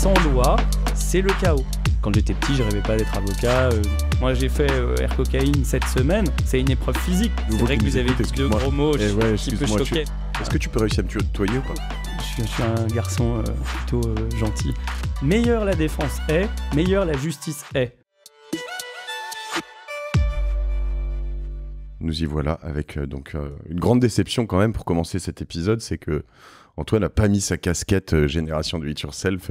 sans loi, c'est le chaos. Quand j'étais petit, je rêvais pas d'être avocat. Moi, j'ai fait Air Cocaïne cette semaine. C'est une épreuve physique. C'est vrai que vous avez dit deux gros mots, je suis un petit peu choqué. Est-ce que tu peux réussir à me tutoyer ou pas ? Je suis un garçon plutôt gentil. Meilleure la défense est, meilleure la justice est. Nous y voilà avec une grande déception quand même pour commencer cet épisode, c'est que Antoine n'a pas mis sa casquette génération de It Yourself.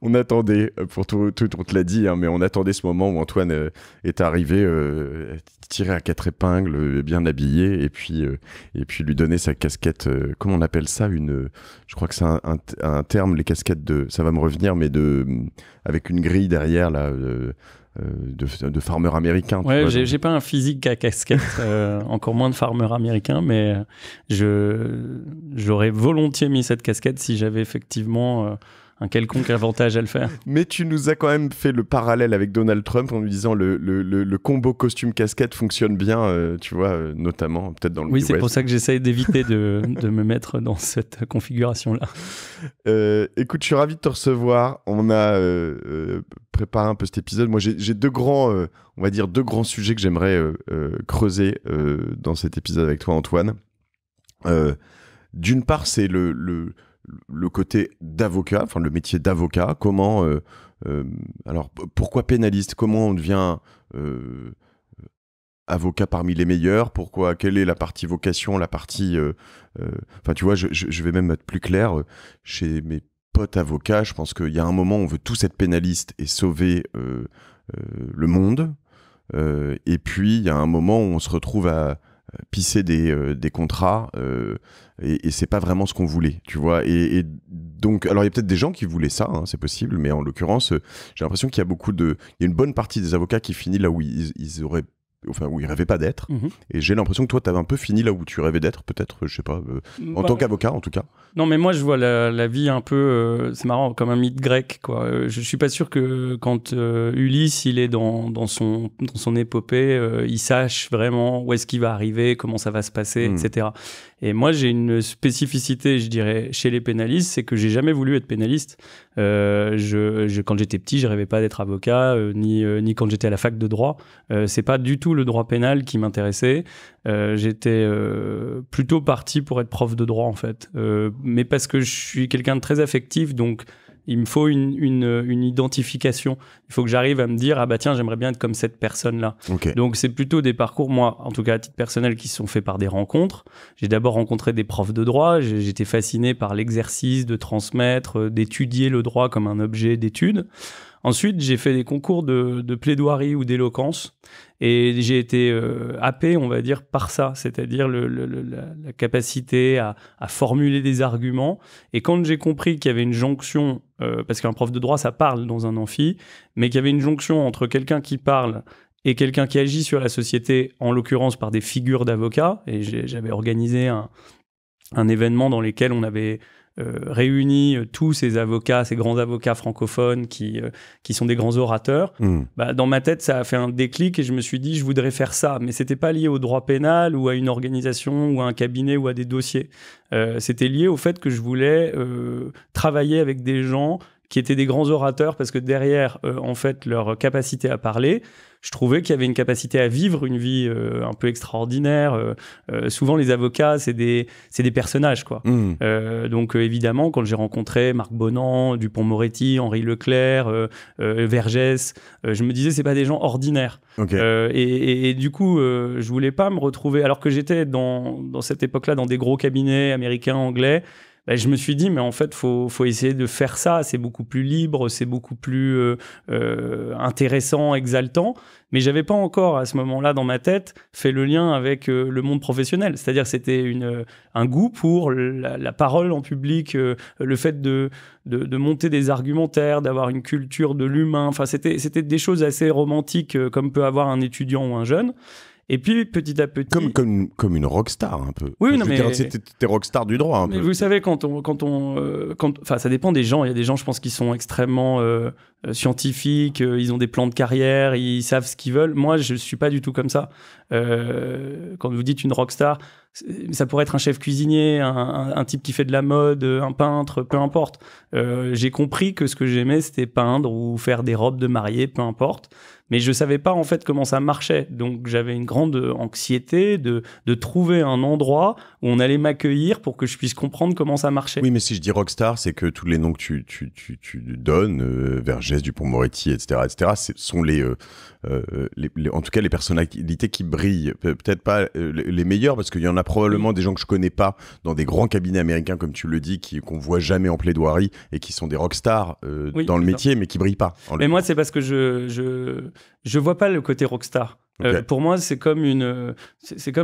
On attendait, pour tout on te l'a dit, hein, mais on attendait ce moment où Antoine est arrivé tiré à quatre épingles, bien habillé, et puis lui donner sa casquette. Comment on appelle ça, je crois que c'est un terme, les casquettes de, ça va me revenir, mais avec une grille derrière là. De farmer américain. Ouais, j'ai pas un physique à casquette, encore moins de farmer américain, mais j'aurais volontiers mis cette casquette si j'avais effectivement un quelconque avantage à le faire. Mais tu nous as quand même fait le parallèle avec Donald Trump en nous disant le combo costume-casquette fonctionne bien, tu vois, notamment peut-être dans le Midwest. Oui, c'est pour ça que j'essaye d'éviter de me mettre dans cette configuration-là. Écoute, je suis ravi de te recevoir. On a préparé un peu cet épisode. Moi, j'ai deux grands sujets que j'aimerais creuser dans cet épisode avec toi, Antoine. D'une part, c'est le côté d'avocat, enfin le métier d'avocat, comment alors pourquoi pénaliste, comment on devient avocat parmi les meilleurs, pourquoi, quelle est la partie vocation, la partie enfin tu vois, je vais même être plus clair, chez mes potes avocats, je pense qu'il y a un moment où on veut tous être pénaliste et sauver le monde, et puis il y a un moment où on se retrouve à pisser des contrats et c'est pas vraiment ce qu'on voulait, tu vois, et donc alors il y a peut-être des gens qui voulaient ça, hein, c'est possible, mais en l'occurrence j'ai l'impression qu'il y a une bonne partie des avocats qui finit là où ils auraient, enfin où ils rêvaient pas d'être, et j'ai l'impression que toi t'avais un peu fini là où tu rêvais d'être, peut-être, je sais pas, en tant qu'avocat en tout cas. Non mais moi je vois la vie un peu, c'est marrant, comme un mythe grec quoi, je suis pas sûr que quand Ulysse il est dans son épopée, il sache vraiment où est-ce qu'il va arriver, comment ça va se passer, etc. Et moi j'ai une spécificité, je dirais, chez les pénalistes, c'est que j'ai jamais voulu être pénaliste. Quand j'étais petit, je rêvais pas d'être avocat, ni quand j'étais à la fac de droit, c'est pas du tout le droit pénal qui m'intéressait. J'étais plutôt parti pour être prof de droit en fait, mais parce que je suis quelqu'un de très affectif, donc il me faut une identification. Il faut que j'arrive à me dire, ah bah tiens, j'aimerais bien être comme cette personne-là. Okay. Donc c'est plutôt des parcours, moi, en tout cas à titre personnel, qui se sont faits par des rencontres. J'ai d'abord rencontré des profs de droit. J'étais fasciné par l'exercice de transmettre, d'étudier le droit comme un objet d'étude. Ensuite, j'ai fait des concours de plaidoirie ou d'éloquence et j'ai été happé, on va dire, par ça, c'est-à-dire la capacité à formuler des arguments. Et quand j'ai compris qu'il y avait une jonction, parce qu'un prof de droit, ça parle dans un amphi, mais qu'il y avait une jonction entre quelqu'un qui parle et quelqu'un qui agit sur la société, en l'occurrence par des figures d'avocats, et j'avais organisé un événement dans lequel on avait réuni tous ces avocats, ces grands avocats francophones qui sont des grands orateurs, bah, dans ma tête ça a fait un déclic et je me suis dit je voudrais faire ça, mais c'était pas lié au droit pénal ou à une organisation ou à un cabinet ou à des dossiers, c'était lié au fait que je voulais travailler avec des gens qui étaient des grands orateurs, parce que derrière en fait leur capacité à parler, je trouvais qu'il y avait une capacité à vivre une vie un peu extraordinaire. Souvent, les avocats, c'est des personnages, quoi. Donc, évidemment, quand j'ai rencontré Marc Bonnant, Dupond-Moretti, Henri Leclerc, Vergès, je me disais, c'est pas des gens ordinaires. Okay. Et du coup, je voulais pas me retrouver, alors que j'étais dans cette époque-là, dans des gros cabinets américains, anglais. Bah, je me suis dit, mais en fait, faut essayer de faire ça. C'est beaucoup plus libre, c'est beaucoup plus intéressant, exaltant. Mais j'avais pas encore, à ce moment-là, dans ma tête, fait le lien avec le monde professionnel. C'est-à-dire, c'était un goût pour la parole en public, le fait de monter des argumentaires, d'avoir une culture de l'humain. Enfin, c'était des choses assez romantiques, comme peut avoir un étudiant ou un jeune. Et puis, petit à petit... Comme une rockstar, un peu. Oui, non, mais... T'es rockstar du droit, un peu. Mais vous savez, Enfin, ça dépend des gens. Il y a des gens, je pense, qui sont extrêmement scientifiques, ils ont des plans de carrière, ils savent ce qu'ils veulent. Moi, je ne suis pas du tout comme ça. Quand vous dites une rockstar, ça pourrait être un chef cuisinier, un type qui fait de la mode, un peintre, peu importe. J'ai compris que ce que j'aimais, c'était peindre ou faire des robes de mariée, peu importe. Mais je savais pas en fait comment ça marchait, donc j'avais une grande anxiété de trouver un endroit où on allait m'accueillir pour que je puisse comprendre comment ça marchait. Oui, mais si je dis rockstar, c'est que tous les noms que tu donnes, Vergès, Dupond-Moretti, etc., ce sont en tout cas les personnalités qui brillent. Peut-être pas les meilleures, parce qu'il y en a probablement des gens que je connais pas dans des grands cabinets américains, comme tu le dis, qu'on voit jamais en plaidoirie et qui sont des rockstars dans le métier, mais qui brillent pas. Mais moi, c'est parce que je vois pas le côté rockstar. Okay. Pour moi, c'est comme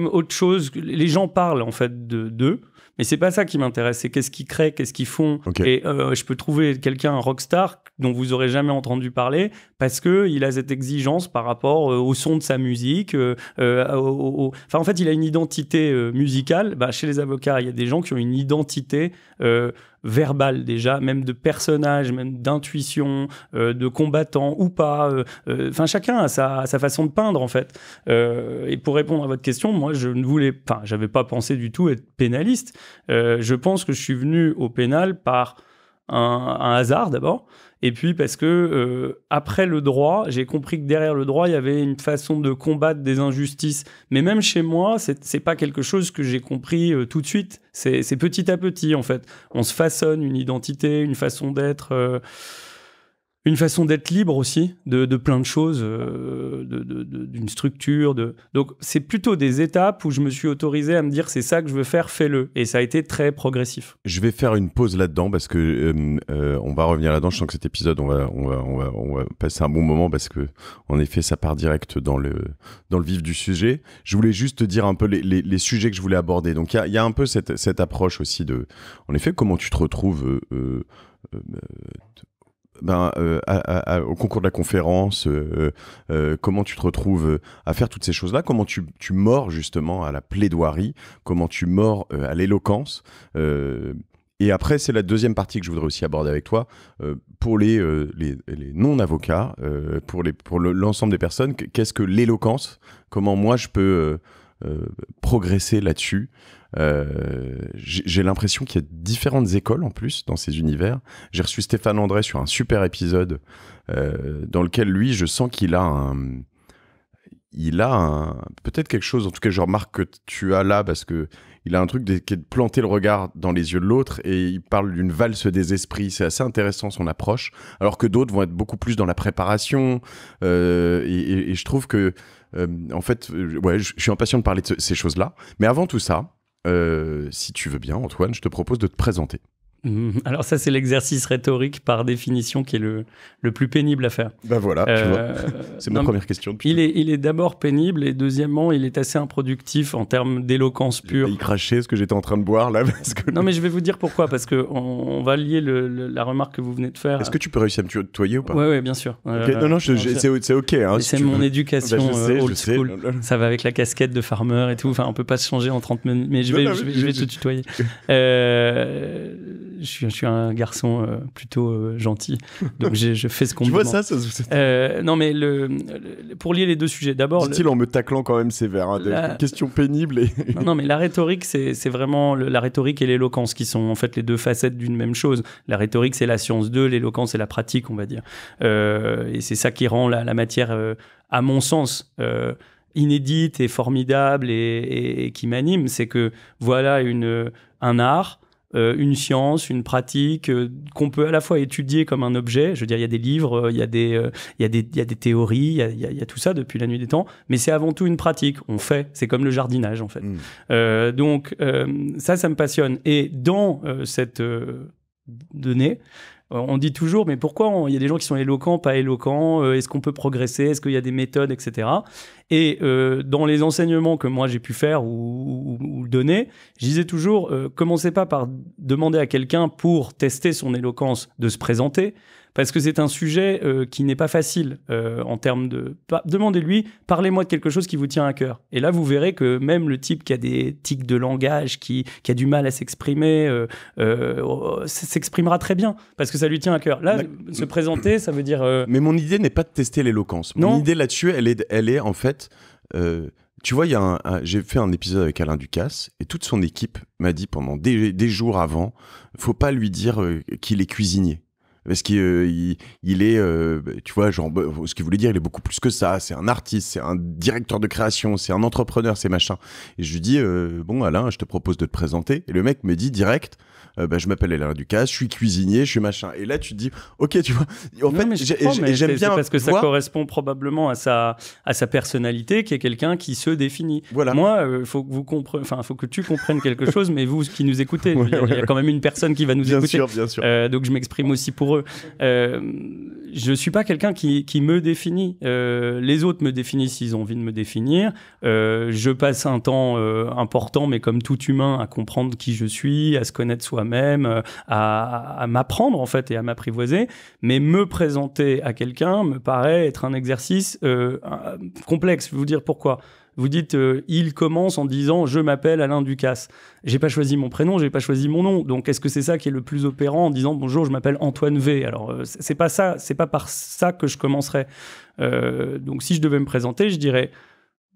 autre chose. Les gens parlent en fait d'eux, mais c'est pas ça qui m'intéresse. C'est qu'est-ce qu'ils créent, qu'est-ce qu'ils font. Okay. Et je peux trouver quelqu'un, un rockstar, dont vous aurez jamais entendu parler, parce que il a cette exigence par rapport au son de sa musique. Enfin, en fait, il a une identité musicale. Bah, chez les avocats, il y a des gens qui ont une identité verbale déjà, même de personnage, même d'intuition, de combattant ou pas. Enfin, chacun a sa façon de peindre en fait. Et pour répondre à votre question, moi, j'avais pas pensé du tout être pénaliste. Je pense que je suis venu au pénal par un hasard d'abord. Et puis parce que après le droit, j'ai compris que derrière le droit, il y avait une façon de combattre des injustices. Mais même chez moi, c'est pas quelque chose que j'ai compris tout de suite. C'est petit à petit en fait. On se façonne une identité, une façon d'être, libre aussi de plein de choses, d'une structure. Donc c'est plutôt des étapes où je me suis autorisé à me dire c'est ça que je veux faire, fais-le. Et ça a été très progressif. Je vais faire une pause là-dedans parce que on va revenir là-dedans. Je sens que cet épisode, on va passer un bon moment parce que en effet ça part direct dans le vif du sujet. Je voulais juste te dire un peu les sujets que je voulais aborder. Donc il y a un peu cette approche aussi de, en effet, comment tu te retrouves au concours de la conférence, comment tu te retrouves à faire toutes ces choses-là, comment tu mords justement à la plaidoirie, comment tu mords à l'éloquence. Et après, c'est la deuxième partie que je voudrais aussi aborder avec toi. Pour les non-avocats, pour l'ensemble des personnes, qu'est-ce que l'éloquence? Comment moi je peux progresser là-dessus? J'ai l'impression qu'il y a différentes écoles en plus dans ces univers. J'ai reçu Stéphane André sur un super épisode dans lequel lui, je sens qu'il a peut-être quelque chose, en tout cas je remarque que tu as là, parce que il a un truc qui est de planter le regard dans les yeux de l'autre, et il parle d'une valse des esprits. C'est assez intéressant son approche, alors que d'autres vont être beaucoup plus dans la préparation et je trouve que en fait, ouais, je suis impatient de parler de ces choses-là. Mais avant tout ça, si tu veux bien, Antoine, je te propose de te présenter. Alors ça, c'est l'exercice rhétorique par définition qui est le plus pénible à faire. Ben voilà, tu vois, c'est ma première question. Il est d'abord pénible, et deuxièmement, il est assez improductif en termes d'éloquence pure. Il crachait ce que j'étais en train de boire là. Parce que... Non mais je vais vous dire pourquoi, parce qu'on va lier la remarque que vous venez de faire. Est-ce que tu peux réussir à me tutoyer ou pas? Ouais, bien sûr. Okay. Non, c'est ok. Hein, si c'est mon éducation old school. Ça va avec la casquette de farmer et tout. Enfin, on peut pas se changer en 30 minutes, mais je vais te tutoyer. Je suis un garçon plutôt gentil, donc je fais ce qu'on me demande. Tu vois ça non, mais pour lier les deux sujets, d'abord... Dit-il en me taclant quand même sévère, hein, question pénible. Et... Non, mais la rhétorique, c'est vraiment... La rhétorique et l'éloquence qui sont en fait les deux facettes d'une même chose. La rhétorique, c'est la science d'eux, l'éloquence, c'est la pratique, on va dire. Et c'est ça qui rend la matière, à mon sens... inédite et formidable et qui m'anime, c'est que voilà un art, une science, une pratique qu'on peut à la fois étudier comme un objet. Je veux dire, il y a des livres, il y a des théories, il y a tout ça depuis la nuit des temps, mais c'est avant tout une pratique. On fait, c'est comme le jardinage en fait. Donc ça me passionne. Et dans cette donnée, on dit toujours, mais pourquoi il y a des gens qui sont éloquents, pas éloquents, est-ce qu'on peut progresser, est-ce qu'il y a des méthodes, etc. Et dans les enseignements que moi j'ai pu faire ou donner, je disais toujours, commencez pas par demander à quelqu'un pour tester son éloquence de se présenter, parce que c'est un sujet qui n'est pas facile en termes de... Demandez-lui, parlez-moi de quelque chose qui vous tient à cœur. Et là, vous verrez que même le type qui a des tics de langage, qui a du mal à s'exprimer, s'exprimera très bien, parce que ça lui tient à cœur. Là, se présenter, ça veut dire... Mais mon idée n'est pas de tester l'éloquence. Mon idée là-dessus, elle est en fait... Tu vois, j'ai fait un épisode avec Alain Ducasse et toute son équipe m'a dit pendant des jours avant, faut pas lui dire qu'il est cuisinier. Parce qu'il est, tu vois, genre, ce qu'il voulait dire, il est beaucoup plus que ça. C'est un artiste, c'est un directeur de création, c'est un entrepreneur, c'est machin. Et je lui dis, bon Alain, je te propose de te présenter. Et le mec me dit direct, je m'appelle Alain Ducasse, je suis cuisinier, je suis machin. Et là, tu te dis, ok, tu vois. En fait, j'aime bien. Parce que ça correspond probablement à sa personnalité, qui est quelqu'un qui se définit. Voilà. Moi, faut que tu comprennes quelque chose, mais vous qui nous écoutez, il y a quand même une personne qui va nous écouter. Bien sûr, bien sûr. Donc, je m'exprime aussi pour eux. Je suis pas quelqu'un qui me définit. Les autres me définissent s'ils ont envie de me définir. Je passe un temps important, mais comme tout humain, à comprendre qui je suis, à se connaître soi-même, à m'apprendre en fait et à m'apprivoiser. Mais me présenter à quelqu'un me paraît être un exercice complexe. Je vais vous dire pourquoi. Vous dites, il commence en disant « Je m'appelle Alain Ducasse ». J'ai pas choisi mon prénom, j'ai pas choisi mon nom. Donc, est-ce que c'est ça qui est le plus opérant en disant « Bonjour, je m'appelle Antoine V ». Alors, c'est pas ça, c'est pas par ça que je commencerai. Donc, si je devais me présenter, je dirais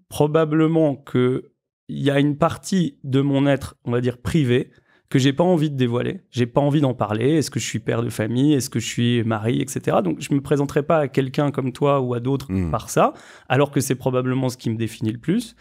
probablement qu'il y a une partie de mon être, on va dire, privé, que j'ai pas envie de dévoiler, j'ai pas envie d'en parler. Est-ce que je suis père de famille, est-ce que je suis mari, etc. Donc je me présenterai pas à quelqu'un comme toi ou à d'autres par ça, alors que c'est probablement ce qui me définit le plus.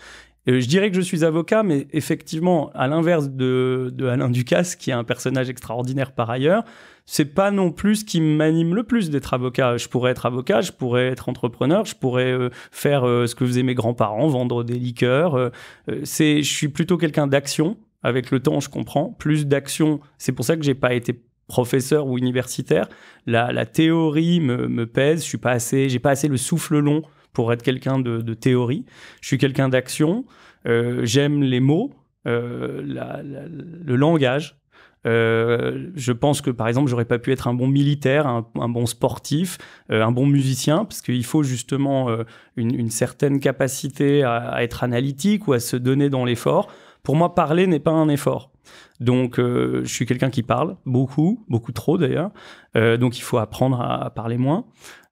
Je dirais que je suis avocat, mais effectivement, à l'inverse de Alain Ducasse, qui est un personnage extraordinaire par ailleurs, c'est pas non plus ce qui m'anime le plus d'être avocat. Je pourrais être avocat, je pourrais être entrepreneur, je pourrais faire ce que faisaient mes grands-parents, vendre des liqueurs. Je suis plutôt quelqu'un d'action. Avec le temps, je comprends. Plus d'action, c'est pour ça que j'ai pas été professeur ou universitaire. La théorie me pèse. Je suis pas assez, j'ai pas assez le souffle long pour être quelqu'un de théorie. Je suis quelqu'un d'action. J'aime les mots, le langage. Je pense que par exemple j'aurais pas pu être un bon militaire, un bon sportif, un bon musicien, parce qu'il faut justement une certaine capacité à être analytique ou à se donner dans l'effort. Pour moi, parler n'est pas un effort. Donc, je suis quelqu'un qui parle beaucoup, beaucoup trop d'ailleurs. Donc, il faut apprendre à parler moins.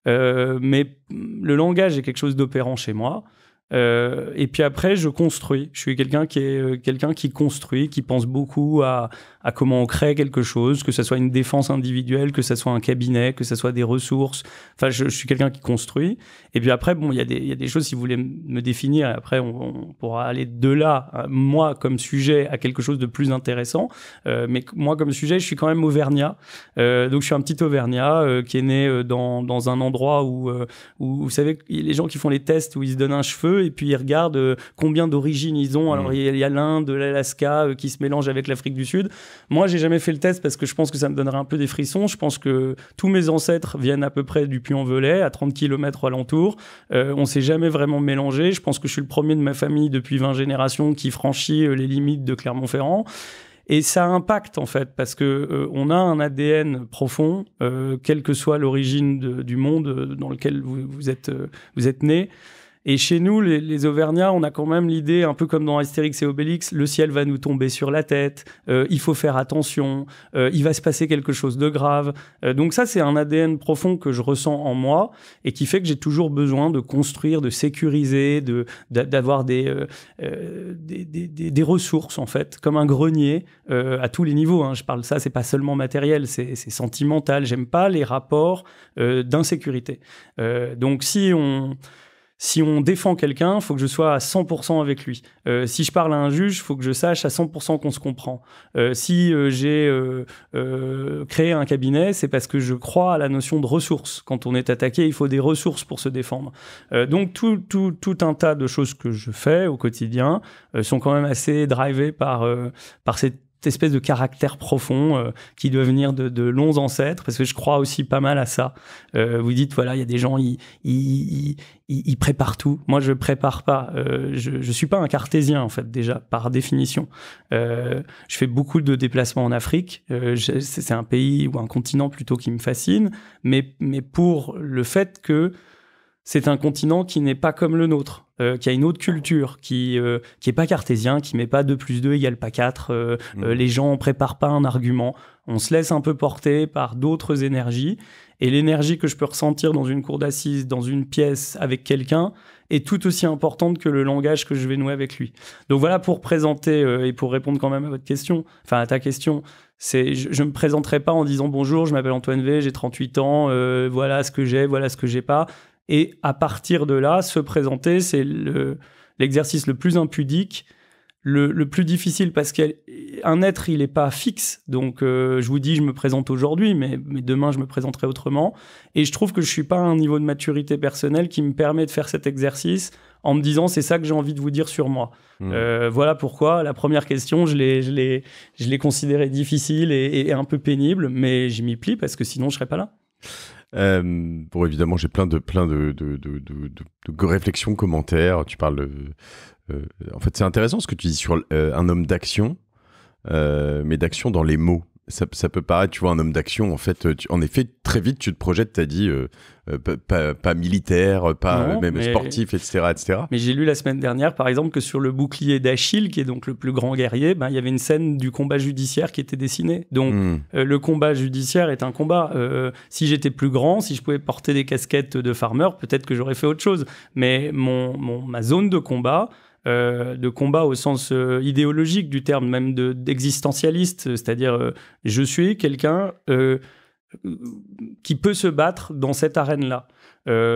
Mais le langage est quelque chose d'opérant chez moi. Et puis après, je construis. Je suis quelqu'un qui est quelqu'un qui construit, qui pense beaucoup à comment on crée quelque chose, que ce soit une défense individuelle, que ce soit un cabinet, que ce soit des ressources. Enfin, je suis quelqu'un qui construit. Et puis après, bon, il y a des choses, si vous voulez me définir, et après, on pourra aller de là, à moi, comme sujet, à quelque chose de plus intéressant. Mais moi, comme sujet, je suis quand même auvergnat. Donc, je suis un petit auvergnat qui est né dans un endroit où, vous savez, les gens qui font les tests, où ils se donnent un cheveu, et puis ils regardent combien d'origines ils ont. Alors il y a l'Inde, l'Alaska qui se mélange avec l'Afrique du Sud. Moi, j'ai jamais fait le test parce que je pense que ça me donnerait un peu des frissons. Je pense que tous mes ancêtres viennent à peu près du Puy-en-Velay, à 30 km alentour. On s'est jamais vraiment mélangé. Je pense que je suis le premier de ma famille depuis 20 générations qui franchit les limites de Clermont-Ferrand. Et ça impacte, en fait, parce que on a un ADN profond, quelle que soit l'origine du monde dans lequel vous êtes né. Et chez nous, les Auvergnats, on a quand même l'idée, un peu comme dans Astérix et Obélix, le ciel va nous tomber sur la tête, il faut faire attention, il va se passer quelque chose de grave. Donc ça, c'est un ADN profond que je ressens en moi et qui fait que j'ai toujours besoin de construire, de sécuriser, d'avoir des ressources, en fait, comme un grenier à tous les niveaux. Hein. Je parle de ça, c'est pas seulement matériel, c'est sentimental. J'aime pas les rapports d'insécurité. Donc si on défend quelqu'un, il faut que je sois à 100% avec lui. Si je parle à un juge, il faut que je sache à 100% qu'on se comprend. Si j'ai créé un cabinet, c'est parce que je crois à la notion de ressources. Quand on est attaqué, il faut des ressources pour se défendre. Donc tout un tas de choses que je fais au quotidien sont quand même assez drivées par cette espèce de caractère profond qui doit venir de longs ancêtres, parce que je crois aussi pas mal à ça. Vous dites, voilà, il y a des gens, ils préparent tout. Moi, je prépare pas. Je suis pas un cartésien, en fait, déjà, par définition. Je fais beaucoup de déplacements en Afrique. C'est un pays ou un continent plutôt qui me fascine, mais pour le fait que c'est un continent qui n'est pas comme le nôtre, qui a une autre culture, qui n'est pas cartésien, qui ne met pas 2 + 2 = 4. Les gens ne préparent pas un argument. On se laisse un peu porter par d'autres énergies. Et l'énergie que je peux ressentir dans une cour d'assises, dans une pièce avec quelqu'un, est tout aussi importante que le langage que je vais nouer avec lui. Donc voilà, pour présenter et pour répondre quand même à votre question, enfin à ta question, je ne me présenterai pas en disant « Bonjour, je m'appelle Antoine V, j'ai 38 ans, voilà ce que j'ai, voilà ce que j'ai pas ». Et à partir de là, se présenter, c'est l'exercice le plus impudique, le plus difficile, parce qu'un être, il n'est pas fixe. Donc, je vous dis, je me présente aujourd'hui, mais demain, je me présenterai autrement. Et je trouve que je ne suis pas à un niveau de maturité personnelle qui me permet de faire cet exercice en me disant, c'est ça que j'ai envie de vous dire sur moi. Voilà pourquoi la première question, je l'ai considérée difficile et un peu pénible, mais je m'y plie parce que sinon, je ne serais pas là. Bon, évidemment, j'ai plein de réflexions, commentaires. Tu parles. En fait, c'est intéressant ce que tu dis sur un homme d'action, mais d'action dans les mots. Ça peut paraître, tu vois, un homme d'action. En fait, en effet, très vite, tu te projettes. T'as dit pas militaire, pas non, même sportif, etc., etc. Mais j'ai lu la semaine dernière, par exemple, que sur le bouclier d'Achille, qui est donc le plus grand guerrier, ben, y avait une scène du combat judiciaire qui était dessinée. Donc, le combat judiciaire est un combat. Si j'étais plus grand, si je pouvais porter des casquettes de farmer, peut-être que j'aurais fait autre chose. Mais ma zone de combat au sens idéologique du terme, même d'existentialiste, c'est-à-dire je suis quelqu'un qui peut se battre dans cette arène-là.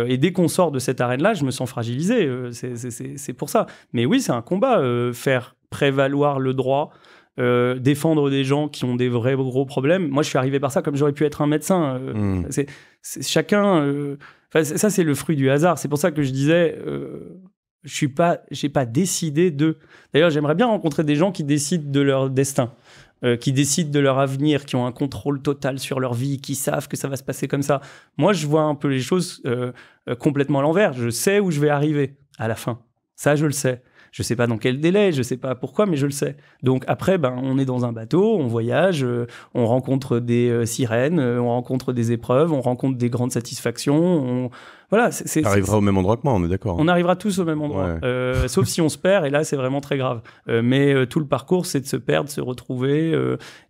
Et dès qu'on sort de cette arène-là, je me sens fragilisé, c'est pour ça. Mais oui, c'est un combat, faire prévaloir le droit, défendre des gens qui ont des vrais gros problèmes. Moi, je suis arrivé par ça comme j'aurais pu être un médecin. Chacun... ça, c'est le fruit du hasard. C'est pour ça que je disais... j'ai pas décidé de... D'ailleurs, j'aimerais bien rencontrer des gens qui décident de leur destin, qui décident de leur avenir, qui ont un contrôle total sur leur vie, qui savent que ça va se passer comme ça. Moi, je vois un peu les choses complètement à l'envers. Je sais où je vais arriver à la fin. Ça, je le sais. Je sais pas dans quel délai, je sais pas pourquoi, mais je le sais. Donc après, ben, on est dans un bateau, on voyage, on rencontre des sirènes, on rencontre des épreuves, on rencontre des grandes satisfactions. Voilà, on arrivera au même endroit que moi, on est d'accord. On arrivera tous au même endroit, ouais. Sauf si on se perd, et là, c'est vraiment très grave. Mais tout le parcours, c'est de se perdre, se retrouver.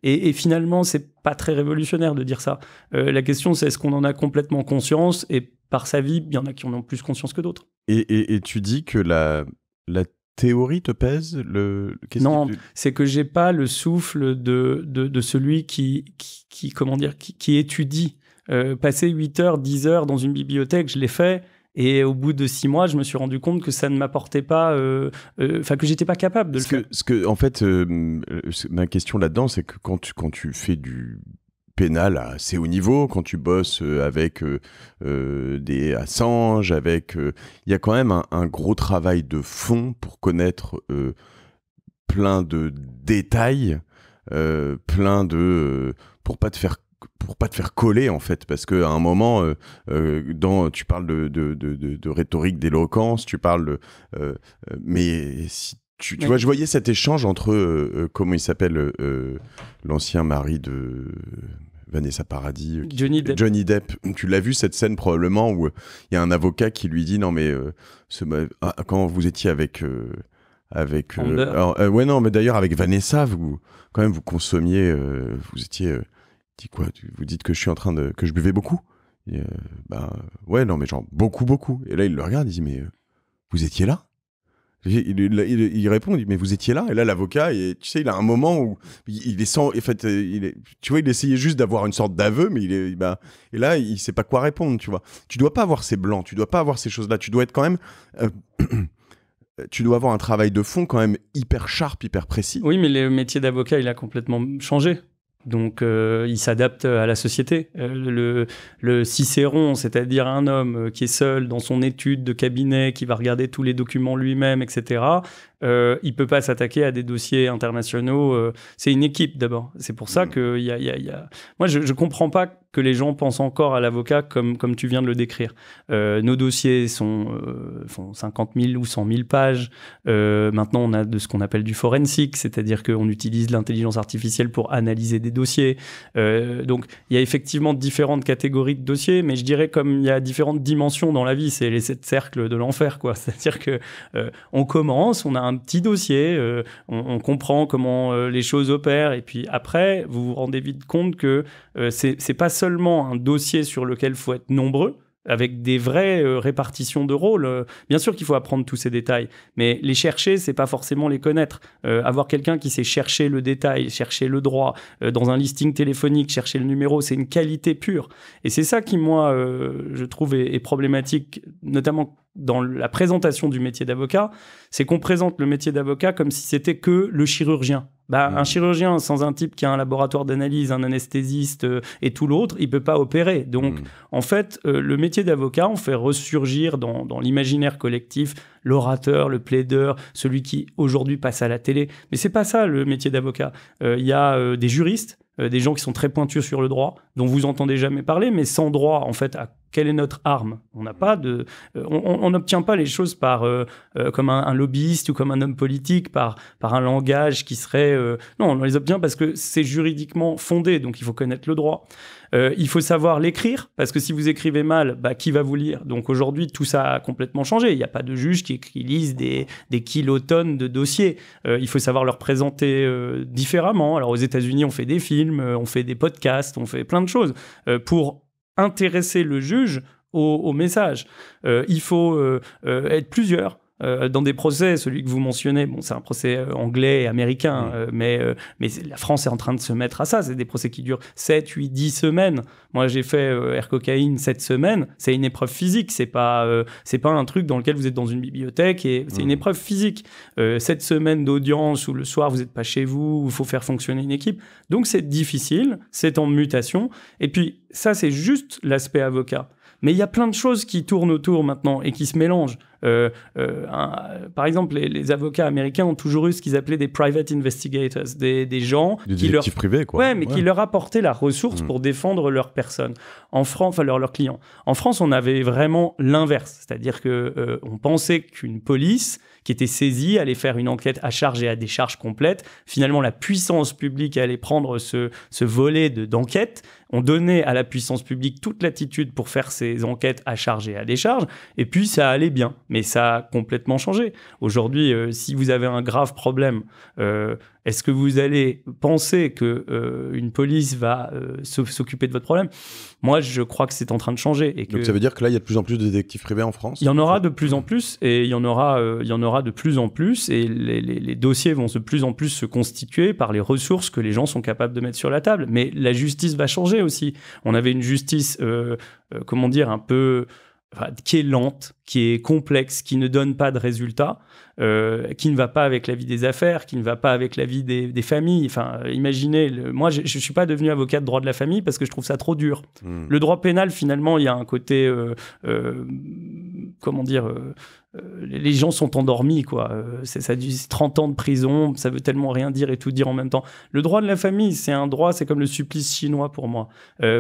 Et finalement, c'est pas très révolutionnaire de dire ça. La question, c'est est-ce qu'on en a complètement conscience? Et par sa vie, il y en a qui en ont plus conscience que d'autres. Et tu dis que la théorie te pèse Non, c'est que j'ai pas le souffle de celui qui comment dire, qui étudie. Passer 8 heures, 10 heures dans une bibliothèque, je l'ai fait. Et au bout de 6 mois, je me suis rendu compte que ça ne m'apportait pas... que j'étais pas capable de le faire. En fait, ma question là-dedans, c'est que quand tu fais du... pénal à assez haut niveau, quand tu bosses avec des Assange, avec... Il y a quand même un gros travail de fond pour connaître plein de détails, plein de... pour pas te faire coller, en fait, parce qu'à un moment, tu parles de rhétorique d'éloquence, tu parles de... mais si tu vois, je voyais cet échange entre, comment il s'appelle, l'ancien mari de Vanessa Paradis, Johnny Depp. Tu l'as vu, cette scène probablement, où il y a un avocat qui lui dit, non mais, quand vous étiez avec ouais, non, mais d'ailleurs avec Vanessa, vous, quand même, vous consommiez, vous étiez, dis quoi, vous dites que je suis en train de, que je buvais beaucoup. Et, bah, ouais, non mais genre, beaucoup. Et là, il le regarde, il dit, mais vous étiez là? Il répond, mais vous étiez là. Et là, l'avocat, tu sais, il a un moment où il est sans... En fait, tu vois, il essayait juste d'avoir une sorte d'aveu, mais et là, il sait pas quoi répondre, tu vois. Tu dois pas avoir ces blancs, tu dois pas avoir ces choses-là. Tu dois être quand même... tu dois avoir un travail de fond quand même hyper sharp, hyper précis. Oui, mais le métier d'avocat, il a complètement changé. Donc, il s'adapte à la société. Le Cicéron, c'est-à-dire un homme qui est seul dans son étude de cabinet, qui va regarder tous les documents lui-même, etc., il ne peut pas s'attaquer à des dossiers internationaux. C'est une équipe d'abord. C'est pour ça que moi, je ne comprends pas que les gens pensent encore à l'avocat comme tu viens de le décrire. Nos dossiers font 50 000 ou 100 000 pages. Maintenant, on a de ce qu'on appelle du forensique, c'est-à-dire qu'on utilise l'intelligence artificielle pour analyser des dossiers. Donc, il y a effectivement différentes catégories de dossiers, mais je dirais comme il y a différentes dimensions dans la vie. C'est les 7 cercles de l'enfer, quoi. C'est-à-dire que on commence, on a un petit dossier, on comprend comment les choses opèrent, et puis après, vous vous rendez vite compte que c'est pas seulement un dossier sur lequel il faut être nombreux, avec des vraies répartitions de rôles. Bien sûr qu'il faut apprendre tous ces détails, mais les chercher, c'est pas forcément les connaître. Avoir quelqu'un qui sait chercher le détail, chercher le droit, dans un listing téléphonique, chercher le numéro, c'est une qualité pure. Et c'est ça qui, moi, je trouve est problématique, notamment dans la présentation du métier d'avocat, c'est qu'on présente le métier d'avocat comme si c'était que le chirurgien. Bah, un chirurgien sans un type qui a un laboratoire d'analyse, un anesthésiste et tout l'autre, il peut pas opérer. Donc, en fait, le métier d'avocat, on fait ressurgir dans l'imaginaire collectif l'orateur, le plaideur, celui qui aujourd'hui passe à la télé. Mais c'est pas ça le métier d'avocat. Il y a des juristes, des gens qui sont très pointueux sur le droit, dont vous entendez jamais parler, mais sans droit, en fait, quelle est notre arme? On n'a pas de, on n'obtient pas les choses par comme un lobbyiste ou comme un homme politique, par un langage qui serait. Non, on les obtient parce que c'est juridiquement fondé, donc il faut connaître le droit. Il faut savoir l'écrire, parce que si vous écrivez mal, bah, qui va vous lire? Donc aujourd'hui, tout ça a complètement changé. Il n'y a pas de juge qui lise des kilotonnes de dossiers. Il faut savoir leur présenter différemment. Alors aux États-Unis, on fait des films, on fait des podcasts, on fait plein de choses pour intéresser le juge au message. Il faut être plusieurs. Dans des procès, celui que vous mentionnez, bon, c'est un procès anglais et américain, mais la France est en train de se mettre à ça. C'est des procès qui durent 7, 8, 10 semaines. Moi, j'ai fait Air Cocaïne 7 semaines. C'est une épreuve physique. C'est pas un truc dans lequel vous êtes dans une bibliothèque. Et c'est une épreuve physique. 7 semaines d'audience où le soir, vous n'êtes pas chez vous, où il faut faire fonctionner une équipe. Donc, c'est difficile. C'est en mutation. Et puis, ça, c'est juste l'aspect avocat. Mais il y a plein de choses qui tournent autour maintenant et qui se mélangent. Par exemple, les avocats américains ont toujours eu ce qu'ils appelaient des private investigators, des gens qui leur privés, quoi. Ouais, mais qui leur apportaient la ressource pour défendre leur personne. En France, enfin leurs clients. En France, on avait vraiment l'inverse, c'est-à-dire que on pensait qu'une police qui était saisie allait faire une enquête à charge et à décharge complète. Finalement, la puissance publique allait prendre ce volet d'enquête. On donnait à la puissance publique toute l'attitude pour faire ces enquêtes à charge et à décharge. Et puis ça allait bien. Mais ça a complètement changé. Aujourd'hui, si vous avez un grave problème, est-ce que vous allez penser que une police va s'occuper de votre problème? Moi, je crois que c'est en train de changer. Et que... Donc ça veut dire que là, il y a de plus en plus de détectives privés en France? Il y en aura de plus en plus, et il y en aura de plus en plus, et les dossiers vont de plus en plus se constituer par les ressources que les gens sont capables de mettre sur la table. Mais la justice va changer aussi. On avait une justice, comment dire, un peu... Enfin, qui est lente, qui est complexe, qui ne donne pas de résultats, qui ne va pas avec la vie des affaires, qui ne va pas avec la vie des familles. Enfin, imaginez, moi, je ne suis pas devenu avocat de droit de la famille parce que je trouve ça trop dur. Le droit pénal, finalement, il y a un côté, comment dire... les gens sont endormis, quoi. Ça dit 30 ans de prison, ça veut tellement rien dire et tout dire en même temps. Le droit de la famille, c'est un droit, c'est comme le supplice chinois pour moi.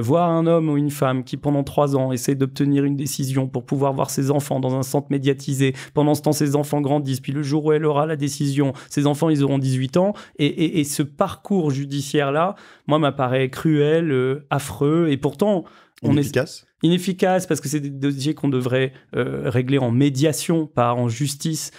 Voir un homme ou une femme qui, pendant 3 ans, essaie d'obtenir une décision pour pouvoir voir ses enfants dans un centre médiatisé. Pendant ce temps, ses enfants grandissent. Puis le jour où elle aura la décision, ses enfants, ils auront 18 ans. Et ce parcours judiciaire-là, moi, m'apparaît cruel, affreux. Et pourtant... Inefficace ? Inefficace parce que c'est des dossiers qu'on devrait régler en médiation, pas en justice.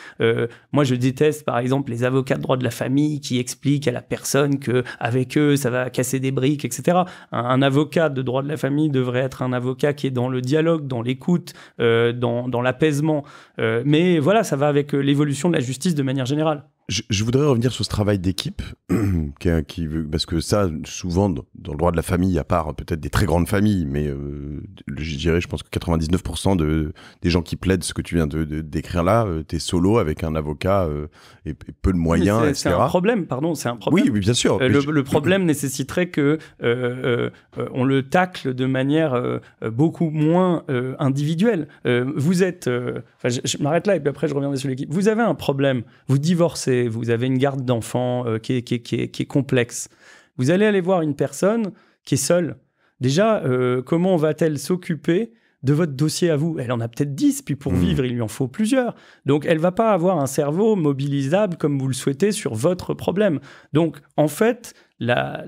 Moi, je déteste, par exemple, les avocats de droit de la famille qui expliquent à la personne qu'avec eux, ça va casser des briques, etc. Un avocat de droit de la famille devrait être un avocat qui est dans le dialogue, dans l'écoute, dans l'apaisement. Mais voilà, ça va avec l'évolution de la justice de manière générale. Je voudrais revenir sur ce travail d'équipe, parce que ça, souvent, dans le droit de la famille, à part peut-être des très grandes familles, mais je dirais, je pense que 99% des gens qui plaident ce que tu viens de décrire là, t'es solo avec un avocat et peu de moyens, etc. C'est un problème, pardon, c'est un problème. Oui, oui, bien sûr. Le problème nécessiterait que on le tacle de manière beaucoup moins individuelle. Vous êtes... je m'arrête là et puis après je reviendrai sur l'équipe. Vous avez un problème, vous divorcez, vous avez une garde d'enfants qui est complexe. Vous allez aller voir une personne qui est seule. Déjà, comment va-t-elle s'occuper de votre dossier à vous? Elle en a peut-être 10, puis pour vivre, il lui en faut plusieurs. Donc, elle ne va pas avoir un cerveau mobilisable comme vous le souhaitez sur votre problème. Donc, en fait, la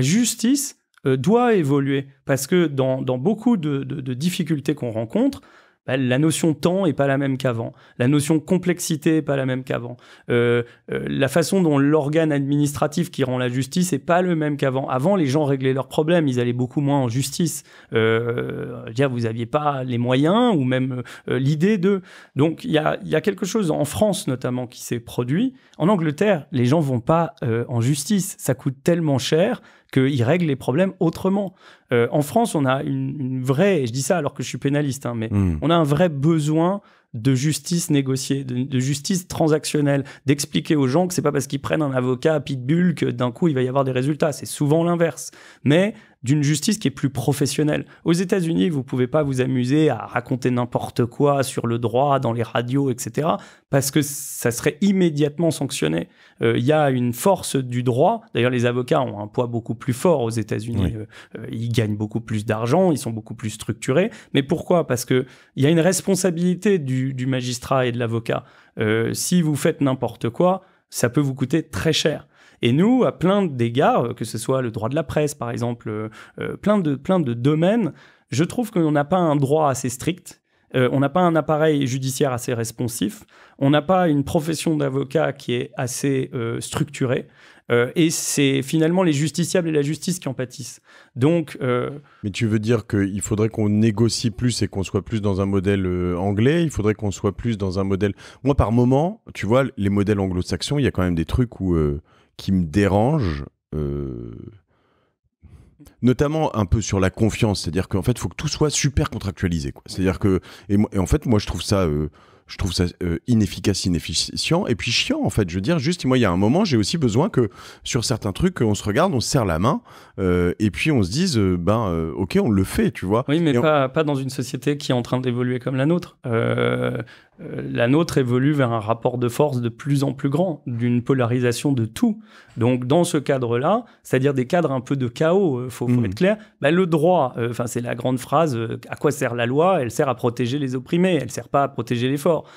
justice doit évoluer parce que dans beaucoup de difficultés qu'on rencontre, la notion temps n'est pas la même qu'avant. La notion complexité n'est pas la même qu'avant. La façon dont l'organe administratif qui rend la justice n'est pas le même qu'avant. Avant, les gens réglaient leurs problèmes. Ils allaient beaucoup moins en justice. Vous n'aviez pas les moyens ou même l'idée de... Donc, il y a quelque chose, en France notamment, qui s'est produit. En Angleterre, les gens ne vont pas en justice. Ça coûte tellement cher qu'ils règlent les problèmes autrement. En France, on a une vraie, et je dis ça alors que je suis pénaliste, hein, mais on a un vrai besoin de justice négociée, de justice transactionnelle, d'expliquer aux gens que c'est pas parce qu'ils prennent un avocat à Pitbull que d'un coup il va y avoir des résultats. C'est souvent l'inverse. Mais d'une justice qui est plus professionnelle. Aux États-Unis, vous pouvez pas vous amuser à raconter n'importe quoi sur le droit, dans les radios, etc. parce que ça serait immédiatement sanctionné. Y a une force du droit. D'ailleurs, les avocats ont un poids beaucoup plus fort aux États-Unis. Oui. Ils gagnent beaucoup plus d'argent, ils sont beaucoup plus structurés. Mais pourquoi? Parce que il y a une responsabilité du magistrat et de l'avocat. Si vous faites n'importe quoi, ça peut vous coûter très cher. Et nous, à plein d'égards, que ce soit le droit de la presse, par exemple, plein de domaines, je trouve qu'on n'a pas un droit assez strict, on n'a pas un appareil judiciaire assez responsif, on n'a pas une profession d'avocat qui est assez structurée, et c'est finalement les justiciables et la justice qui en pâtissent. Donc, mais tu veux dire qu'il faudrait qu'on négocie plus et qu'on soit plus dans un modèle anglais, il faudrait qu'on soit plus dans un modèle... Moi, par moment, tu vois, les modèles anglo-saxons, il y a quand même des trucs où... qui me dérange, notamment un peu sur la confiance, c'est-à-dire qu'en fait, il faut que tout soit super contractualisé, quoi. C'est-à-dire que, en fait, moi, je trouve ça inefficace, inefficient, et puis chiant, en fait. Je veux dire, juste, moi, il y a un moment, j'ai aussi besoin que, sur certains trucs, on se regarde, on se serre la main, et puis on se dise, OK, on le fait, tu vois. Oui, mais pas dans une société qui est en train d'évoluer comme la nôtre. La nôtre évolue vers un rapport de force de plus en plus grand, d'une polarisation de tout. Donc, dans ce cadre-là, c'est-à-dire des cadres un peu de chaos, faut être clair, le droit, c'est la grande phrase, à quoi sert la loi? Elle sert à protéger les opprimés, elle ne sert pas à protéger les forts.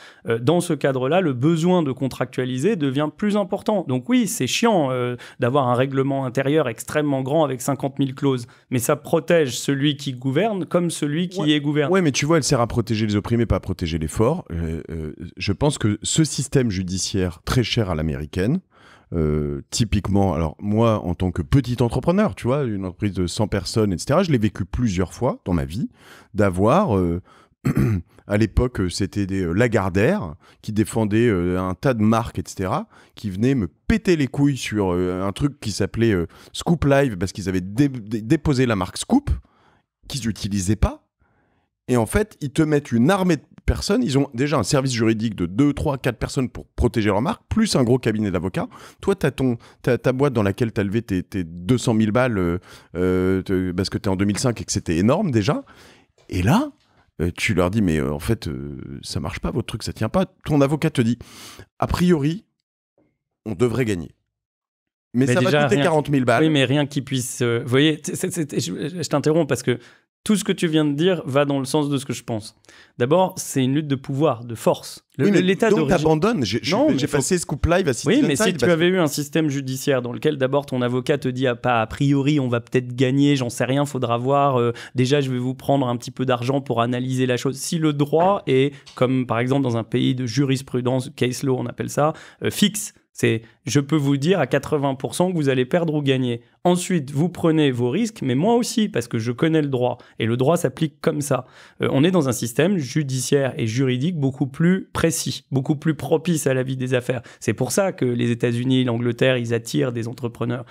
Dans ce cadre-là, le besoin de contractualiser devient plus important. Donc oui, c'est chiant d'avoir un règlement intérieur extrêmement grand avec 50 000 clauses, mais ça protège celui qui gouverne comme celui qui est gouverné. Oui, mais tu vois, elle sert à protéger les opprimés, pas à protéger les forts. Je pense que ce système judiciaire très cher à l'américaine, typiquement, alors moi en tant que petit entrepreneur, tu vois, une entreprise de 100 personnes, etc., je l'ai vécu plusieurs fois dans ma vie, d'avoir... à l'époque, c'était des Lagardère qui défendaient un tas de marques, etc., qui venaient me péter les couilles sur un truc qui s'appelait Scoop Live, parce qu'ils avaient déposé la marque Scoop, qu'ils n'utilisaient pas. Et en fait, ils te mettent une armée de personnes. Ils ont déjà un service juridique de 2, 3, 4 personnes pour protéger leur marque, plus un gros cabinet d'avocats. Toi, t'as ta boîte dans laquelle tu as levé tes 200 000 balles parce que tu es en 2005 et que c'était énorme déjà. Et là... tu leur dis, mais en fait, ça marche pas, votre truc, ça tient pas. Ton avocat te dit, a priori, on devrait gagner. Mais ça va coûter 40 000 balles. Oui, mais rien qui puisse... vous voyez, je t'interromps parce que tout ce que tu viens de dire va dans le sens de ce que je pense. D'abord, c'est une lutte de pouvoir, de force. L'État d'origine... Donc t'abandonnes. J'ai passé ce couple live à Citizen. Oui, mais si tu avais eu un système judiciaire dans lequel d'abord ton avocat te dit a priori on va peut-être gagner, j'en sais rien, faudra voir. Déjà, je vais vous prendre un petit peu d'argent pour analyser la chose. Si le droit est, comme par exemple dans un pays de jurisprudence, case law on appelle ça, fixe, C'est je peux vous dire à 80% que vous allez perdre ou gagner. Ensuite, vous prenez vos risques, mais moi aussi, parce que je connais le droit. Et le droit s'applique comme ça. On est dans un système judiciaire et juridique beaucoup plus précis, beaucoup plus propice à la vie des affaires. C'est pour ça que les États-Unis, l'Angleterre, ils attirent des entrepreneurs.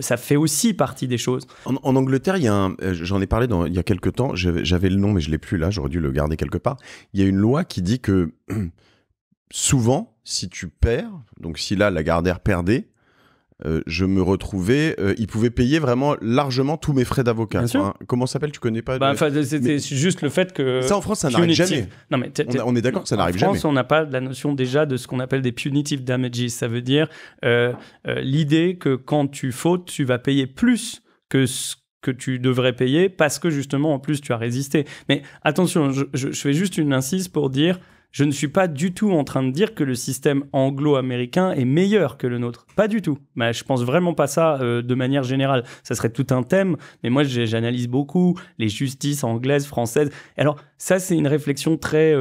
Ça fait aussi partie des choses. En Angleterre, il y a j'en ai parlé il y a quelques temps, j'avais le nom, mais je ne l'ai plus là, j'aurais dû le garder quelque part. Il y a une loi qui dit que souvent, si tu perds, donc si là Lagardère perdait, je me retrouvais, il pouvait payer vraiment largement tous mes frais d'avocat. Enfin, comment ça s'appelle? Tu connais pas? C'était juste le fait que... Ça en France, ça n'arrive jamais. Non, mais on est d'accord que ça n'arrive jamais. En France, on n'a pas la notion déjà de ce qu'on appelle des punitive damages. Ça veut dire l'idée que quand tu fautes, tu vas payer plus que ce que tu devrais payer parce que justement, en plus, tu as résisté. Mais attention, je fais juste une incise pour dire... Je ne suis pas du tout en train de dire que le système anglo-américain est meilleur que le nôtre. Pas du tout. Mais je pense vraiment pas ça de manière générale. Ça serait tout un thème. Mais moi, j'analyse beaucoup les justices anglaises, françaises. Alors, ça, c'est une réflexion très